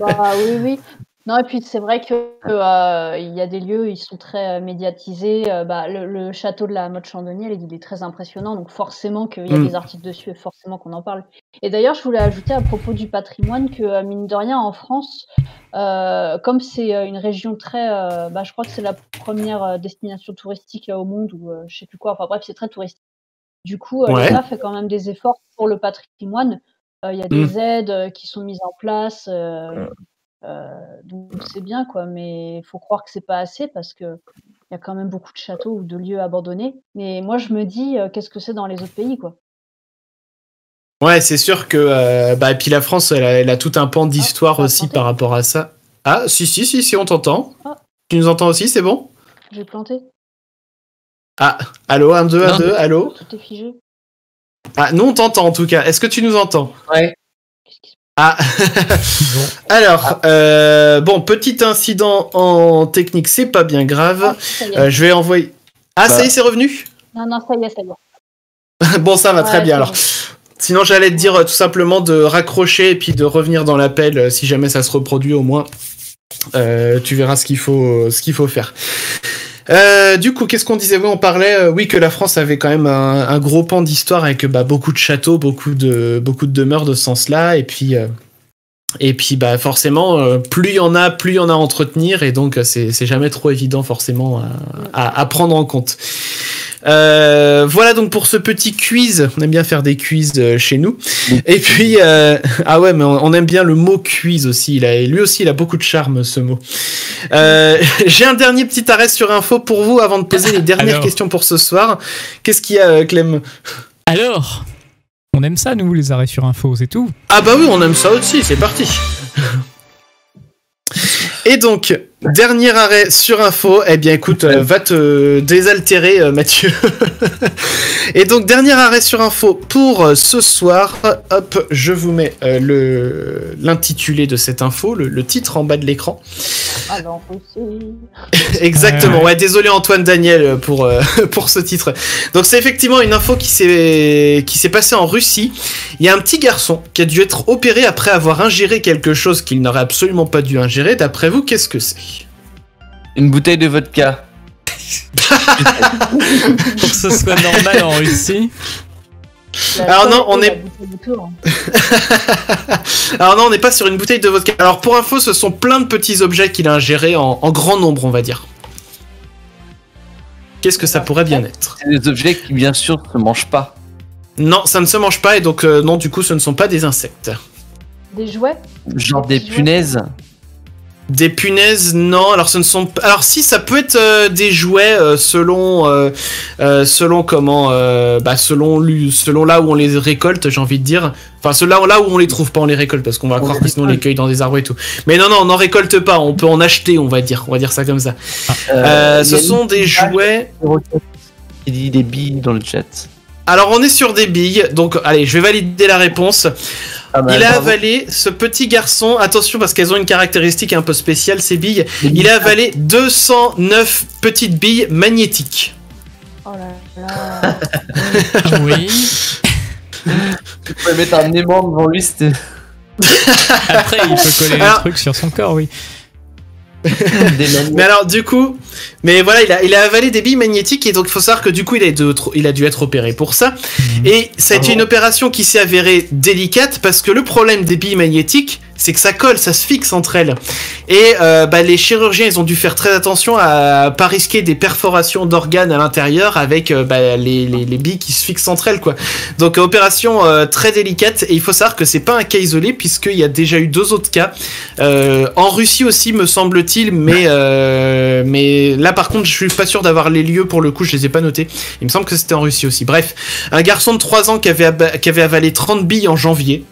Bah, oui oui. Non et puis c'est vrai que euh, il y a des lieux, ils sont très euh, médiatisés. Euh, bah, le, le château de la Mothe-Chandeniers, il est très impressionnant, donc forcément qu'il y a mmh. des articles dessus, et forcément qu'on en parle. Et d'ailleurs, je voulais ajouter à propos du patrimoine que euh, mine de rien en France, euh, comme c'est euh, une région très, euh, bah, je crois que c'est la première euh, destination touristique euh, au monde ou euh, je sais plus quoi. Enfin bref, c'est très touristique. Du coup, euh, ouais. l'État fait quand même des efforts pour le patrimoine. Il euh, y a mmh. des aides euh, qui sont mises en place. Euh, Euh, donc c'est bien quoi, mais il faut croire que c'est pas assez parce que il y a quand même beaucoup de châteaux ou de lieux abandonnés. Mais moi je me dis euh, qu'est-ce que c'est dans les autres pays quoi. Ouais, c'est sûr que euh, bah et puis la France elle a, elle a tout un pan d'histoire ah, aussi par rapport à ça. Ah si si si si on t'entend. Ah. Tu nous entends aussi, c'est bon? J'ai planté. Ah allô un deux un deux allô. Tout est figé. Ah non on t'entend en tout cas. Est-ce que tu nous entends? Ouais. Qu'est-ce qui se passe? Ah, alors, euh, bon, petit incident en technique, c'est pas bien grave. Ah, euh, je vais envoyer. Ah, bah. Ça y est, c'est revenu? Non, non, ça y est, ça y est. Bon, ça va ouais, très bien alors. Bien. Sinon, j'allais te dire tout simplement de raccrocher et puis de revenir dans l'appel si jamais ça se reproduit au moins. Euh, tu verras ce qu'il faut, ce qu'il faut faire. Euh, du coup, qu'est-ce qu'on disait? Oui, on parlait, euh, oui, que la France avait quand même un, un gros pan d'histoire avec bah, beaucoup de châteaux, beaucoup de, beaucoup de demeures de ce sens-là, et puis, euh, et puis bah, forcément, euh, plus il y en a, plus il y en a à entretenir, et donc c'est jamais trop évident forcément à, à, à prendre en compte. Euh, voilà donc pour ce petit quiz. On aime bien faire des quiz euh, chez nous. Oui. Et puis euh, ah ouais, mais on, on aime bien le mot quiz aussi. Il a, lui aussi, il a beaucoup de charme ce mot. Euh, J'ai un dernier petit arrêt sur info pour vous avant de poser les dernières Alors. questions pour ce soir. Qu'est-ce qu'il y a, euh, Clem ? Alors, on aime ça, nous, les arrêts sur info, c'est tout. Ah bah oui, on aime ça aussi, c'est parti. Et donc, dernier arrêt sur info, eh bien écoute, euh, va te désaltérer euh, Mathieu. Et donc, dernier arrêt sur info pour euh, ce soir. Hop, je vous mets euh, le l'intitulé de cette info, le, le titre en bas de l'écran. Ah non, aussi. Exactement, ouais, désolé Antoine Daniel pour, euh, pour ce titre. Donc c'est effectivement une info qui s'est qui s'est passée en Russie. Il y a un petit garçon qui a dû être opéré après avoir ingéré quelque chose qu'il n'aurait absolument pas dû ingérer. D'après vous, qu'est-ce que c'est? Une bouteille de vodka. Pour que ce soit normal en Russie. Alors non, on est... Alors non, on n'est pas sur une bouteille de vodka. Alors pour info, ce sont plein de petits objets qu'il a ingérés en, en grand nombre, on va dire. Qu'est-ce que ça pourrait bien être? C'est des objets qui, bien sûr, ne se mangent pas. Non, ça ne se mange pas, et donc euh, non, du coup, ce ne sont pas des insectes. Des jouets? Genre des, des punaises? Des punaises, non. Alors, ce ne sont. Alors, si, ça peut être euh, des jouets euh, selon, euh, euh, selon comment, euh, bah, selon, selon là où on les récolte, j'ai envie de dire. Enfin, ceux-là, là où on les trouve pas, on les récolte parce qu'on va on croire que sinon on les cueille dans des arbres et tout. Mais non, non, on n'en récolte pas. On peut en acheter, on va dire. On va dire ça comme ça. Euh, euh, ce sont des jouets. Il dit des billes dans le chat. Alors, on est sur des billes. Donc, allez, je vais valider la réponse. Ah bah, il a bravo. avalé, ce petit garçon, attention parce qu'elles ont une caractéristique un peu spéciale, ces billes. Il a avalé deux cent neuf petites billes magnétiques. Oh là là. Oui. Tu peux mettre un aimant devant lui, c'était... Après, il peut coller alors... des trucs sur son corps, oui. Mais alors du coup, mais voilà, il a, il a avalé des billes magnétiques et donc il faut savoir que du coup il a, de, il a dû être opéré pour ça. Mmh. Et ça a été une opération qui s'est avérée délicate parce que le problème des billes magnétiques, c'est que ça colle, ça se fixe entre elles. Et euh, bah, les chirurgiens, ils ont dû faire très attention à pas risquer des perforations d'organes à l'intérieur avec euh, bah, les, les, les billes qui se fixent entre elles, quoi. Donc opération euh, très délicate. Et il faut savoir que c'est pas un cas isolé puisqu'il y a déjà eu deux autres cas euh, en Russie aussi, me semble-t-il. Mais euh, mais là par contre, je suis pas sûr d'avoir les lieux pour le coup. Je les ai pas notés. Il me semble que c'était en Russie aussi. Bref, un garçon de trois ans qui avait qui avait avalé trente billes en janvier.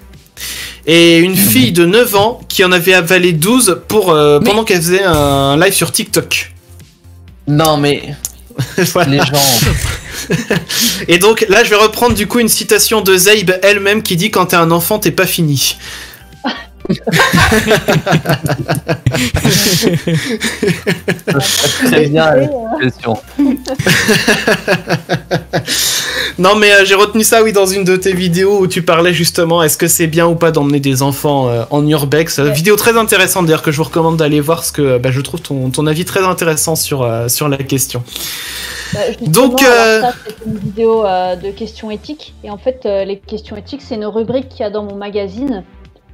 Et une fille de neuf ans qui en avait avalé douze pour, euh, mais... pendant qu'elle faisait un live sur TikTok. Non mais... Voilà. Les gens... Et donc là je vais reprendre du coup une citation de Zeib elle-même qui dit « Quand t'es un enfant, t'es pas fini ». Très bien, question. Non mais euh, j'ai retenu ça oui dans une de tes vidéos où tu parlais justement est-ce que c'est bien ou pas d'emmener des enfants euh, en urbex, ouais. Vidéo très intéressante d'ailleurs que je vous recommande d'aller voir parce que bah, je trouve ton, ton avis très intéressant sur, euh, sur la question. Bah, donc euh... c'est une vidéo euh, de questions éthiques et en fait euh, les questions éthiques c'est une rubrique qu'il y a dans mon magazine.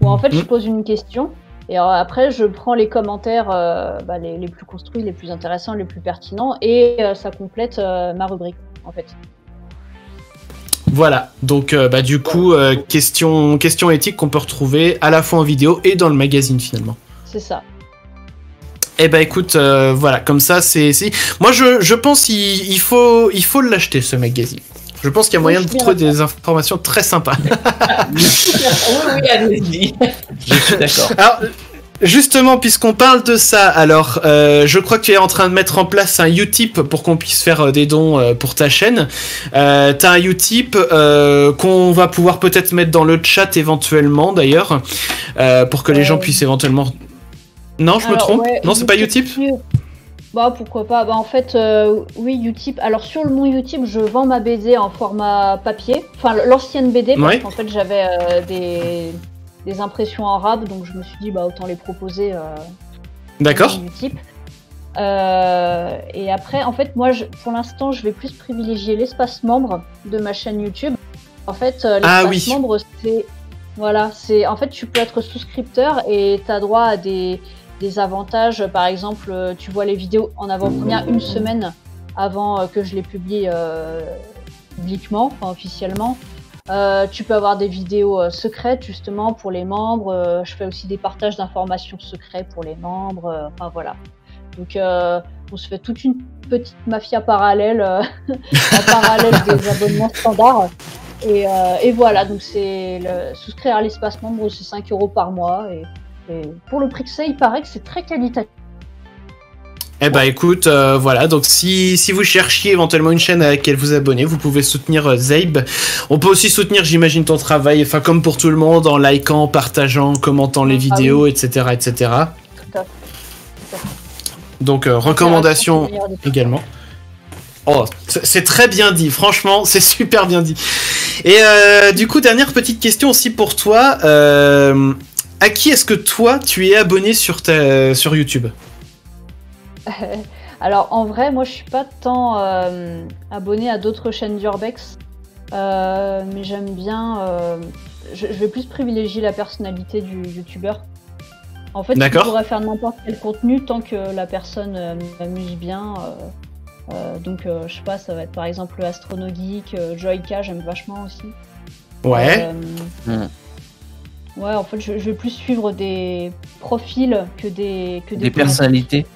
Où en fait, je pose une question et après, je prends les commentaires euh, bah, les, les plus construits, les plus intéressants, les plus pertinents et euh, ça complète euh, ma rubrique, en fait. Voilà, donc euh, bah, du coup, euh, question, question éthique qu'on peut retrouver à la fois en vidéo et dans le magazine, finalement. C'est ça. Eh bah écoute, euh, voilà, comme ça, c'est... Moi, je, je pense qu'il il faut il faut l'acheter, ce magazine. Je pense qu'il y a moyen de trouver des informations très sympas. Oui, oui, allez-y. Je suis d'accord. Alors, justement, puisqu'on parle de ça, alors, euh, je crois que tu es en train de mettre en place un Utip pour qu'on puisse faire euh, des dons euh, pour ta chaîne. Euh, tu as un Utip euh, qu'on va pouvoir peut-être mettre dans le chat éventuellement, d'ailleurs, euh, pour que les euh... gens puissent éventuellement... Non, je alors, me trompe ouais, Non, c'est pas Utip Bah pourquoi pas, bah en fait euh, oui Utip, alors sur mon Utip je vends ma B D en format papier, enfin l'ancienne B D parce ouais. qu'en fait j'avais euh, des, des impressions en rab donc je me suis dit bah autant les proposer euh, d'accord Utip. Euh, et après en fait moi je, pour l'instant je vais plus privilégier l'espace membre de ma chaîne YouTube, en fait euh, l'espace ah, oui. membre c'est voilà c'est en fait tu peux être souscripteur et t'as droit à des des avantages, par exemple, tu vois les vidéos en avant-première une semaine avant que je les publie euh, publiquement, enfin officiellement. Euh, tu peux avoir des vidéos euh, secrètes justement pour les membres. Euh, je fais aussi des partages d'informations secrets pour les membres. Euh, enfin voilà. Donc euh, on se fait toute une petite mafia parallèle, euh, en parallèle des abonnements standards. Et, euh, et voilà, donc c'est le, souscrire à l'espace membre, c'est cinq euros par mois. Et, et pour le prix que c'est, il paraît que c'est très qualitatif. Eh ben écoute, euh, voilà, donc si, si vous cherchiez éventuellement une chaîne à laquelle vous abonnez, vous pouvez soutenir euh, Zeib. On peut aussi soutenir, j'imagine, ton travail, enfin comme pour tout le monde, en likant, partageant, commentant les ah, vidéos, oui. et cetera, et cetera. Tout à fait. Tout à fait. Donc, euh, recommandations également. Oh, c'est très bien dit, franchement, c'est super bien dit. Et euh, du coup, dernière petite question aussi pour toi. Euh, à qui est-ce que toi, tu es abonné sur, ta, sur YouTube ? Euh, alors en vrai, moi je suis pas tant euh, abonnée à d'autres chaînes d'Urbex, euh, mais j'aime bien. Euh, je, je vais plus privilégier la personnalité du youtubeur. En fait, tu pourrais faire n'importe quel contenu tant que la personne euh, m'amuse bien. Euh, euh, donc euh, je sais pas, ça va être par exemple Astrono Geek, euh, Joyka, j'aime vachement aussi. Ouais. Euh, mmh. Ouais, en fait, je, je vais plus suivre des profils que des que des, des personnalités.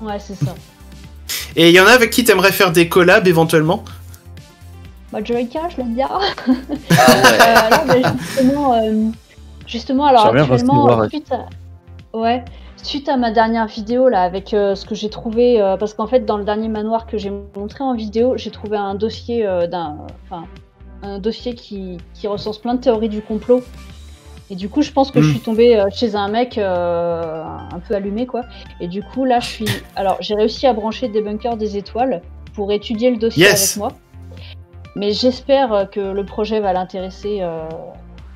Ouais, c'est ça. Et il y en a avec qui t'aimerais faire des collabs éventuellement? Bah, Joyka, je l'aime bien. Ah ouais. euh, non, justement, euh, justement, alors actuellement, suite à... Ouais, suite à ma dernière vidéo là, avec euh, ce que j'ai trouvé, euh, parce qu'en fait, dans le dernier manoir que j'ai montré en vidéo, j'ai trouvé un dossier euh, d'un, enfin, un dossier qui, qui recense plein de théories du complot. Et du coup, je pense que mmh. je suis tombée chez un mec euh, un peu allumé, quoi. Et du coup, là, je suis. Alors, j'ai réussi à brancher Débunker des Étoiles pour étudier le dossier yes. avec moi. Mais j'espère que le projet va l'intéresser euh,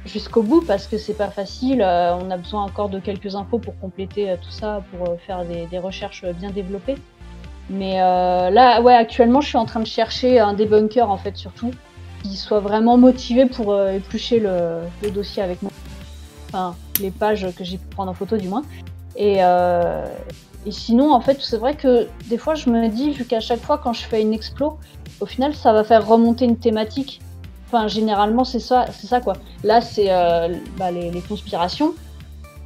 jusqu'au bout parce que c'est pas facile. Euh, on a besoin encore de quelques infos pour compléter euh, tout ça, pour euh, faire des, des recherches bien développées. Mais euh, là, ouais, actuellement, je suis en train de chercher un débunker, en fait, surtout, qui soit vraiment motivé pour euh, éplucher le, le dossier avec moi. Enfin, les pages que j'ai pu prendre en photo du moins. Et, euh, et sinon, en fait, c'est vrai que des fois, je me dis, vu qu'à chaque fois, quand je fais une explo, au final, ça va faire remonter une thématique. Enfin, généralement, c'est ça, c'est ça quoi. Là, c'est euh, bah, les, les conspirations.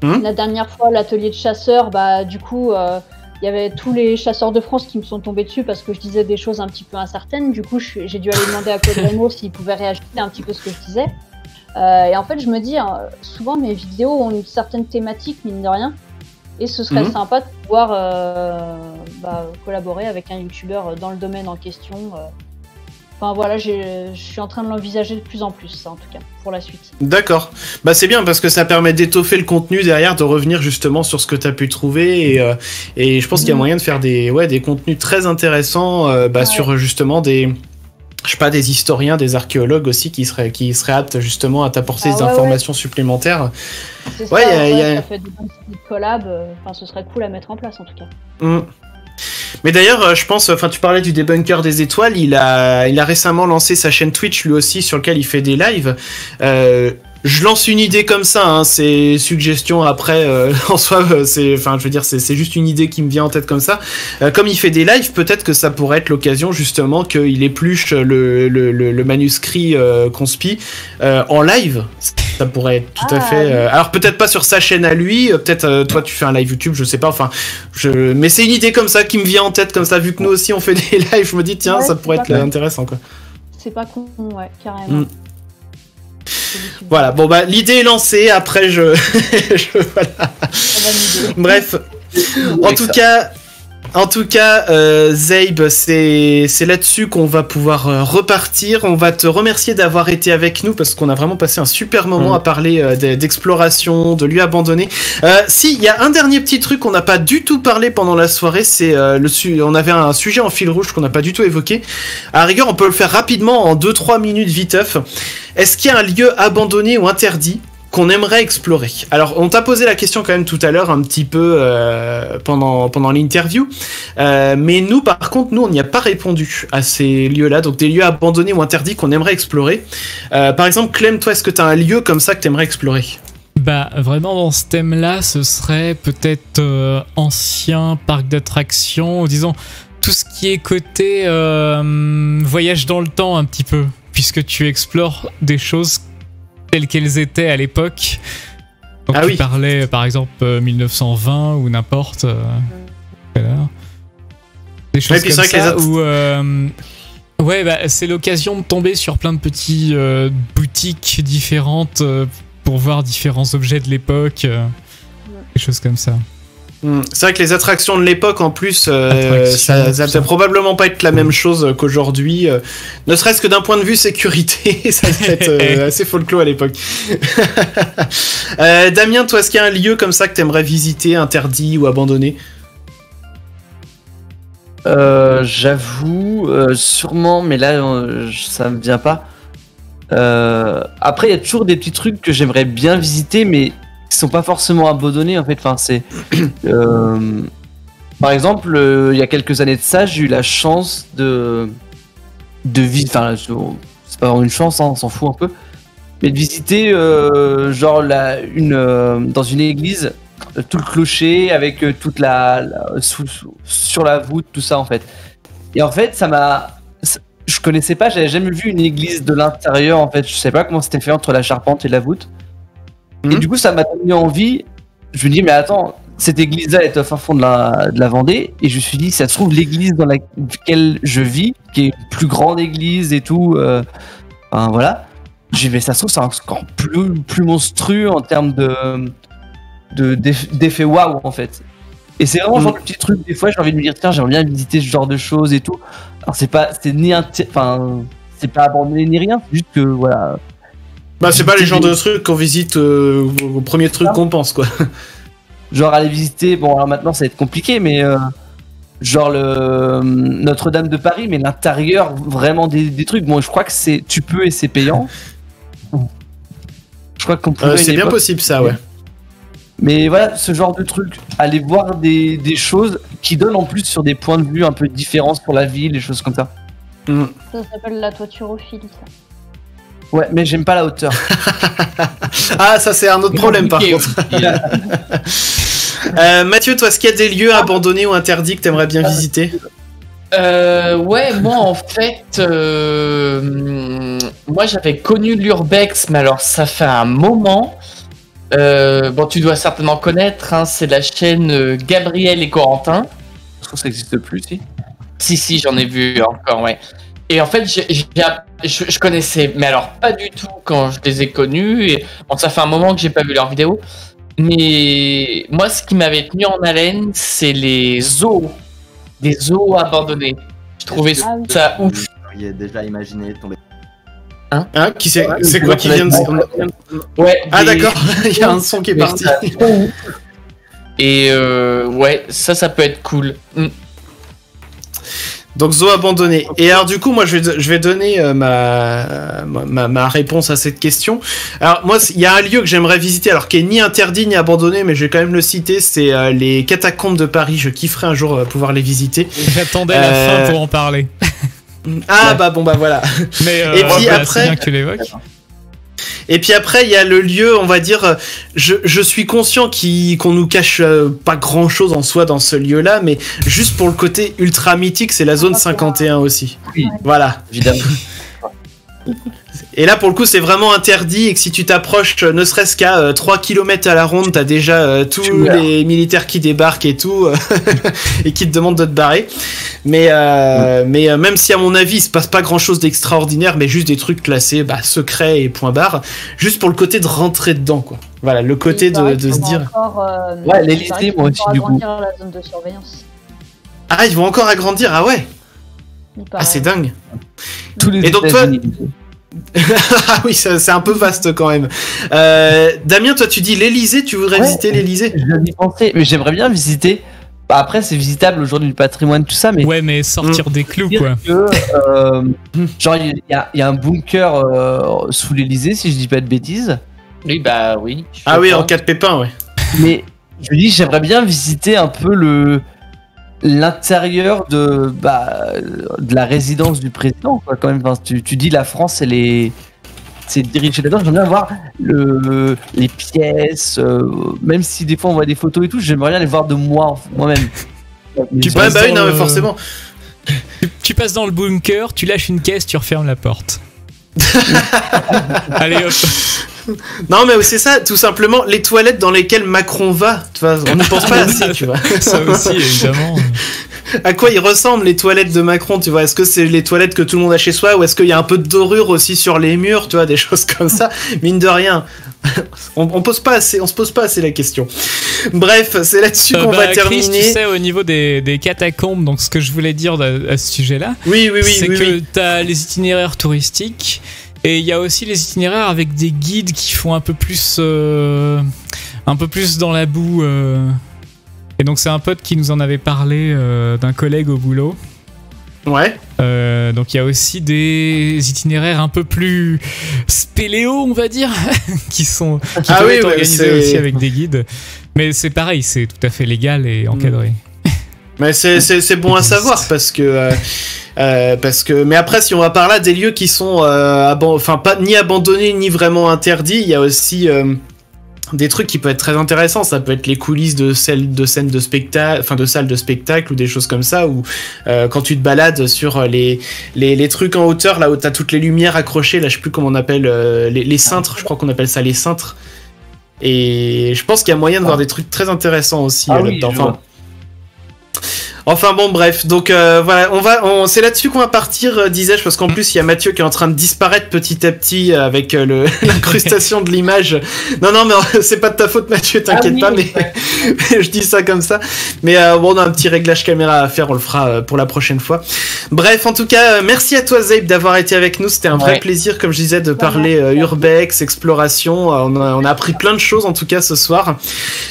Mmh. La dernière fois, l'atelier de chasseurs, bah, du coup, euh, il y avait tous les chasseurs de France qui me sont tombés dessus parce que je disais des choses un petit peu incertaines. Du coup, j'ai dû aller demander à Quadremo s'il pouvait réajuster un petit peu ce que je disais. Euh, et en fait, je me dis, hein, souvent mes vidéos ont une certaine thématique, mine de rien, et ce serait mmh. sympa de pouvoir euh, bah, collaborer avec un youtubeur dans le domaine en question. Euh. Enfin voilà, je suis en train de l'envisager de plus en plus, ça, en tout cas, pour la suite. D'accord. Bah c'est bien parce que ça permet d'étoffer le contenu derrière, de revenir justement sur ce que tu as pu trouver. Et, euh, et je pense mmh. qu'il y a moyen de faire des, ouais, des contenus très intéressants euh, bah, ouais. sur justement des... Je sais pas, des historiens, des archéologues aussi qui seraient, qui seraient aptes justement à t'apporter ah, des ouais, informations ouais. supplémentaires. C'est ouais, ça, y a, y a... ça fait des petites collabs, enfin, ce serait cool à mettre en place en tout cas. Mm. Mais d'ailleurs, je pense, enfin, tu parlais du débunker des étoiles, il a, il a récemment lancé sa chaîne Twitch lui aussi sur laquelle il fait des lives. Euh, Je lance une idée comme ça, hein, c'est suggestion après, euh, en soi, euh, c'est, enfin, je veux dire, c'est juste une idée qui me vient en tête comme ça. Euh, comme il fait des lives, peut-être que ça pourrait être l'occasion justement qu'il épluche le, le, le, le manuscrit euh, conspi euh, en live. Ça pourrait être tout ah, à fait. Euh, oui. Alors peut-être pas sur sa chaîne à lui, euh, peut-être euh, toi tu fais un live YouTube, je sais pas. Enfin, je, mais c'est une idée comme ça qui me vient en tête comme ça. Vu que nous aussi on fait des lives, je me dis tiens, ouais, ça pourrait être intéressant quoi. C'est pas con, ouais, carrément. Mm. Voilà, bon bah l'idée est lancée, après je... je voilà. Bref, en tout cas... En tout cas, euh, Zeib, c'est là-dessus qu'on va pouvoir euh, repartir. On va te remercier d'avoir été avec nous parce qu'on a vraiment passé un super moment mmh. à parler euh, d'exploration, de lieux abandonnés. Euh, si, il y a un dernier petit truc qu'on n'a pas du tout parlé pendant la soirée, c'est euh, le su on avait un sujet en fil rouge qu'on n'a pas du tout évoqué. À rigueur, on peut le faire rapidement en deux trois minutes viteuf. Est-ce qu'il y a un lieu abandonné ou interdit qu'on aimerait explorer? Alors, on t'a posé la question quand même tout à l'heure, un petit peu euh, pendant, pendant l'interview, euh, mais nous, par contre, nous, on n'y a pas répondu à ces lieux-là, donc des lieux abandonnés ou interdits qu'on aimerait explorer. Euh, par exemple, Clem, toi, est-ce que tu as un lieu comme ça que tu aimerais explorer? Bah, vraiment, dans ce thème-là, ce serait peut-être euh, ancien parc d'attractions, disons, tout ce qui est côté euh, voyage dans le temps, un petit peu, puisque tu explores des choses telles qu'elles étaient à l'époque. Donc ah tu oui. parlais par exemple euh, mille neuf cent vingt ou n'importe. Euh, des choses ouais, comme ça. Ou euh, Ouais, bah, c'est l'occasion de tomber sur plein de petites euh, boutiques différentes euh, pour voir différents objets de l'époque, euh, des choses comme ça. Mmh. C'est vrai que les attractions de l'époque, en plus, euh, ça ne va probablement pas être la même chose qu'aujourd'hui. Euh, ne serait-ce que d'un point de vue sécurité, ça va être euh, assez folklore à l'époque. euh, Damien, toi, est-ce qu'il y a un lieu comme ça que tu aimerais visiter, interdit ou abandonné? Euh, j'avoue, euh, sûrement, mais là, euh, ça me vient pas. Euh, après, il y a toujours des petits trucs que j'aimerais bien visiter, mais qui sont pas forcément abandonnés, en fait. Enfin, c'est, euh, par exemple, euh, il y a quelques années de ça, j'ai eu la chance de, de visiter, enfin, c'est pas vraiment une chance, hein, on s'en fout un peu, mais de visiter, euh, genre, la, une, euh, dans une église, tout le clocher avec toute la, la sous, sous, sur la voûte, tout ça en fait. Et en fait, ça m'a, je connaissais pas, j'avais jamais vu une église de l'intérieur en fait. Je sais pas comment c'était fait entre la charpente et la voûte. Mmh. Et du coup, ça m'a donné envie. Je me dis mais attends, cette église-là est au fin fond de la, de la Vendée. Et je me suis dit, ça se trouve l'église dans laquelle je vis, qui est une plus grande église et tout. Euh, enfin voilà. J'ai mais ça se trouve c'est encore plus plus monstrueux en termes de d'effet waouh en fait. Et c'est vraiment genre le petit truc, des fois j'ai envie de me dire tiens, j'aimerais bien visiter ce genre de choses et tout. Alors c'est pas, c'est ni un, enfin c'est pas abandonné ni rien, juste que voilà, bah c'est pas les genres de trucs qu'on visite euh, au premier truc qu'on pense quoi. Genre aller visiter, bon alors maintenant ça va être compliqué, mais euh, genre le Notre-Dame de Paris, mais l'intérieur vraiment des, des trucs, bon je crois que c'est tu peux et c'est payant, je crois qu'on euh, c'est bien possible ça, ouais. Mais voilà, ce genre de truc, aller voir des, des choses qui donnent en plus sur des points de vue un peu différents sur la ville, des choses comme ça. Mmh. Ça s'appelle la toiturophilie, ça. Ouais, mais j'aime pas la hauteur. Ah, ça c'est un autre problème par contre. euh, Mathieu, toi, est-ce qu'il y a des lieux abandonnés ou interdits que t'aimerais bien ah, visiter? Euh, ouais, moi en fait, euh, moi j'avais connu l'Urbex, mais alors ça fait un moment... Euh, bon, tu dois certainement connaître, hein, c'est la chaîne euh, Gabriel et Corentin. Je trouve que ça n'existe plus, si. Si, si, j'en ai vu encore, ouais. Et en fait, j'ai, j'ai, je, je connaissais, mais alors pas du tout quand je les ai connus. Et, bon, ça fait un moment que j'ai pas vu leurs vidéos. Mais moi, ce qui m'avait tenu en haleine, c'est les zoos. Des zoos abandonnés. Je trouvais ah, oui. ça ouf. Il est déjà imaginé tomber. Hein, hein qui c'est ouais, quoi qui vient de ouais, ah des... d'accord, il y a un son qui est parti. Et euh, ouais, ça, ça peut être cool. Mm. Donc, zoo abandonné. Et alors, du coup, moi, je vais, je vais donner euh, ma, ma, ma réponse à cette question. Alors, moi, il y a un lieu que j'aimerais visiter, alors qui est ni interdit ni abandonné, mais je vais quand même le citer, c'est euh, les catacombes de Paris. Je kifferais un jour euh, pouvoir les visiter. J'attendais euh... la fin pour en parler. Ah ouais. bah bon bah voilà. Mais euh, et puis bah, après, bien que tu l'évoques. Et puis après il y a le lieu, on va dire, je, je suis conscient qu'on nous cache euh, pas grand chose en soi dans ce lieu là, mais juste pour le côté ultra mythique, c'est la zone cinquante et un aussi. Oui. Voilà. Évidemment. Et là pour le coup c'est vraiment interdit, et que si tu t'approches ne serait-ce qu'à euh, trois kilomètres à la ronde, t'as déjà euh, tous les militaires qui débarquent et tout et qui te demandent de te barrer, mais, euh, ouais. mais euh, même si à mon avis il se passe pas grand chose d'extraordinaire, mais juste des trucs classés bah, secrets et point barre, juste pour le côté de rentrer dedans quoi. Voilà le côté de, de se dire encore, euh, ouais les lycées moi aussi du coup la zone de surveillance. Ah ils vont encore agrandir, ah ouais. Ah c'est dingue. Tous les et donc toi ah oui c'est un peu vaste quand même. euh, Damien toi tu dis l'Elysée, tu voudrais ouais, visiter l'Elysée? J'avais pensé, mais j'aimerais bien visiter, bah, après c'est visitable aujourd'hui le patrimoine tout ça, mais ouais mais sortir hum, des clous quoi que, euh, genre il y, y a un bunker euh, sous l'Elysée si je dis pas de bêtises. Oui bah oui. Ah oui en cas de pépin ouais. Mais je dis j'aimerais bien visiter un peu le l'intérieur de, bah, de la résidence du président quoi, quand même. Enfin, tu, tu dis la France elle est c'est dirigée là-dedans, j'aimerais bien voir le, les pièces euh, même si des fois on voit des photos et tout, j'aimerais bien les voir de moi moi-même. Tu passes bah, bah, dans, non, mais forcément. Tu, tu passes dans le bunker, tu lâches une caisse, tu refermes la porte. Allez hop. Non mais c'est ça, tout simplement les toilettes dans lesquelles Macron va, on ne pense pas à ça, tu vois. Ça aussi évidemment. à quoi ils ressemblent les toilettes de Macron, tu vois. Est-ce que c'est les toilettes que tout le monde a chez soi, ou est-ce qu'il y a un peu de dorure aussi sur les murs, tu vois, des choses comme ça, mine de rien. on, on, pose pas assez, on se pose pas assez la question. Bref, c'est là-dessus euh, qu'on bah, va terminer. Chris, tu sais, au niveau des, des catacombes, donc ce que je voulais dire à, à ce sujet-là, oui, oui, oui, c'est oui, que oui. tu as les itinéraires touristiques, et il y a aussi les itinéraires avec des guides qui font un peu plus, euh, un peu plus dans la boue. Euh. Et donc c'est un pote qui nous en avait parlé, euh, d'un collègue au boulot. Ouais. Euh, donc il y a aussi des itinéraires un peu plus spéléo, on va dire, qui sont qui ah oui, être organisés aussi avec des guides. Mais c'est pareil, c'est tout à fait légal et encadré. Mais c'est bon à savoir parce que. Euh... Euh, parce que, mais après, si on va par là des lieux qui sont, euh, aban... enfin, pas ni abandonnés ni vraiment interdits, il y a aussi euh, des trucs qui peuvent être très intéressants. Ça peut être les coulisses de scènes de, scène de spectacle, enfin de salles de spectacle ou des choses comme ça. Ou euh, quand tu te balades sur les, les les trucs en hauteur, là où t'as toutes les lumières accrochées, là je sais plus comment on appelle, euh, les, les cintres, je crois qu'on appelle ça les cintres. Et je pense qu'il y a moyen de voir des trucs très intéressants aussi ah, oui, là-dedans. Enfin bon, bref, donc euh, voilà, on va, on, c'est là-dessus qu'on va partir, euh, disais-je, parce qu'en plus il y a Mathieu qui est en train de disparaître petit à petit avec euh, le, l'incrustation de l'image. Non, non, mais c'est pas de ta faute, Mathieu, t'inquiète ah, oui, pas, mais, mais je dis ça comme ça. Mais euh, bon, on a un petit réglage caméra à faire, on le fera euh, pour la prochaine fois. Bref, en tout cas, euh, merci à toi, Zeib, d'avoir été avec nous. C'était un vrai ouais. plaisir, comme je disais, de parler euh, Urbex, Exploration. Euh, on, a, on a appris plein de choses, en tout cas, ce soir.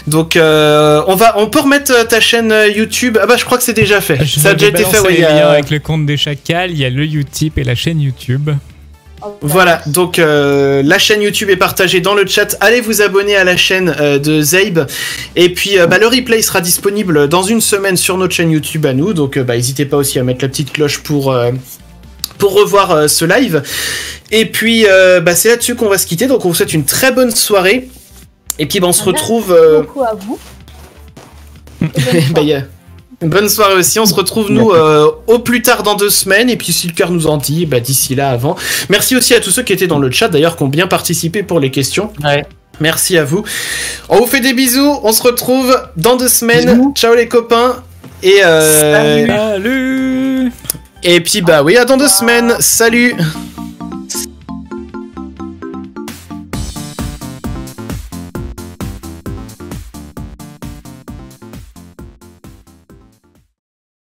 Donc, euh, on va, on peut remettre ta chaîne YouTube. Ah bah, je crois que c'est déjà fait. Je ça a déjà été fait. Ouais, il y a... Avec le compte des Chacals, il y a le Utip et la chaîne YouTube. Voilà, donc euh, la chaîne YouTube est partagée dans le chat. Allez vous abonner à la chaîne euh, de Zeib. Et puis euh, bah, le replay sera disponible dans une semaine sur notre chaîne YouTube à nous. Donc euh, bah, n'hésitez pas aussi à mettre la petite cloche pour... Euh... pour revoir euh, ce live. Et puis euh, bah, c'est là-dessus qu'on va se quitter. Donc on vous souhaite une très bonne soirée. Et puis bah, on se retrouve... Euh... Merci beaucoup à vous. bah, yeah. Bonne soirée aussi. On se retrouve nous euh, au plus tard dans deux semaines. Et puis si le cœur nous en dit, bah, d'ici là avant. Merci aussi à tous ceux qui étaient dans le chat d'ailleurs, qui ont bien participé pour les questions. Ouais. Merci à vous. On vous fait des bisous. On se retrouve dans deux semaines. Bisous. Ciao les copains. Et euh... salut. Salut. Et puis bah oui, à dans deux semaines. Salut.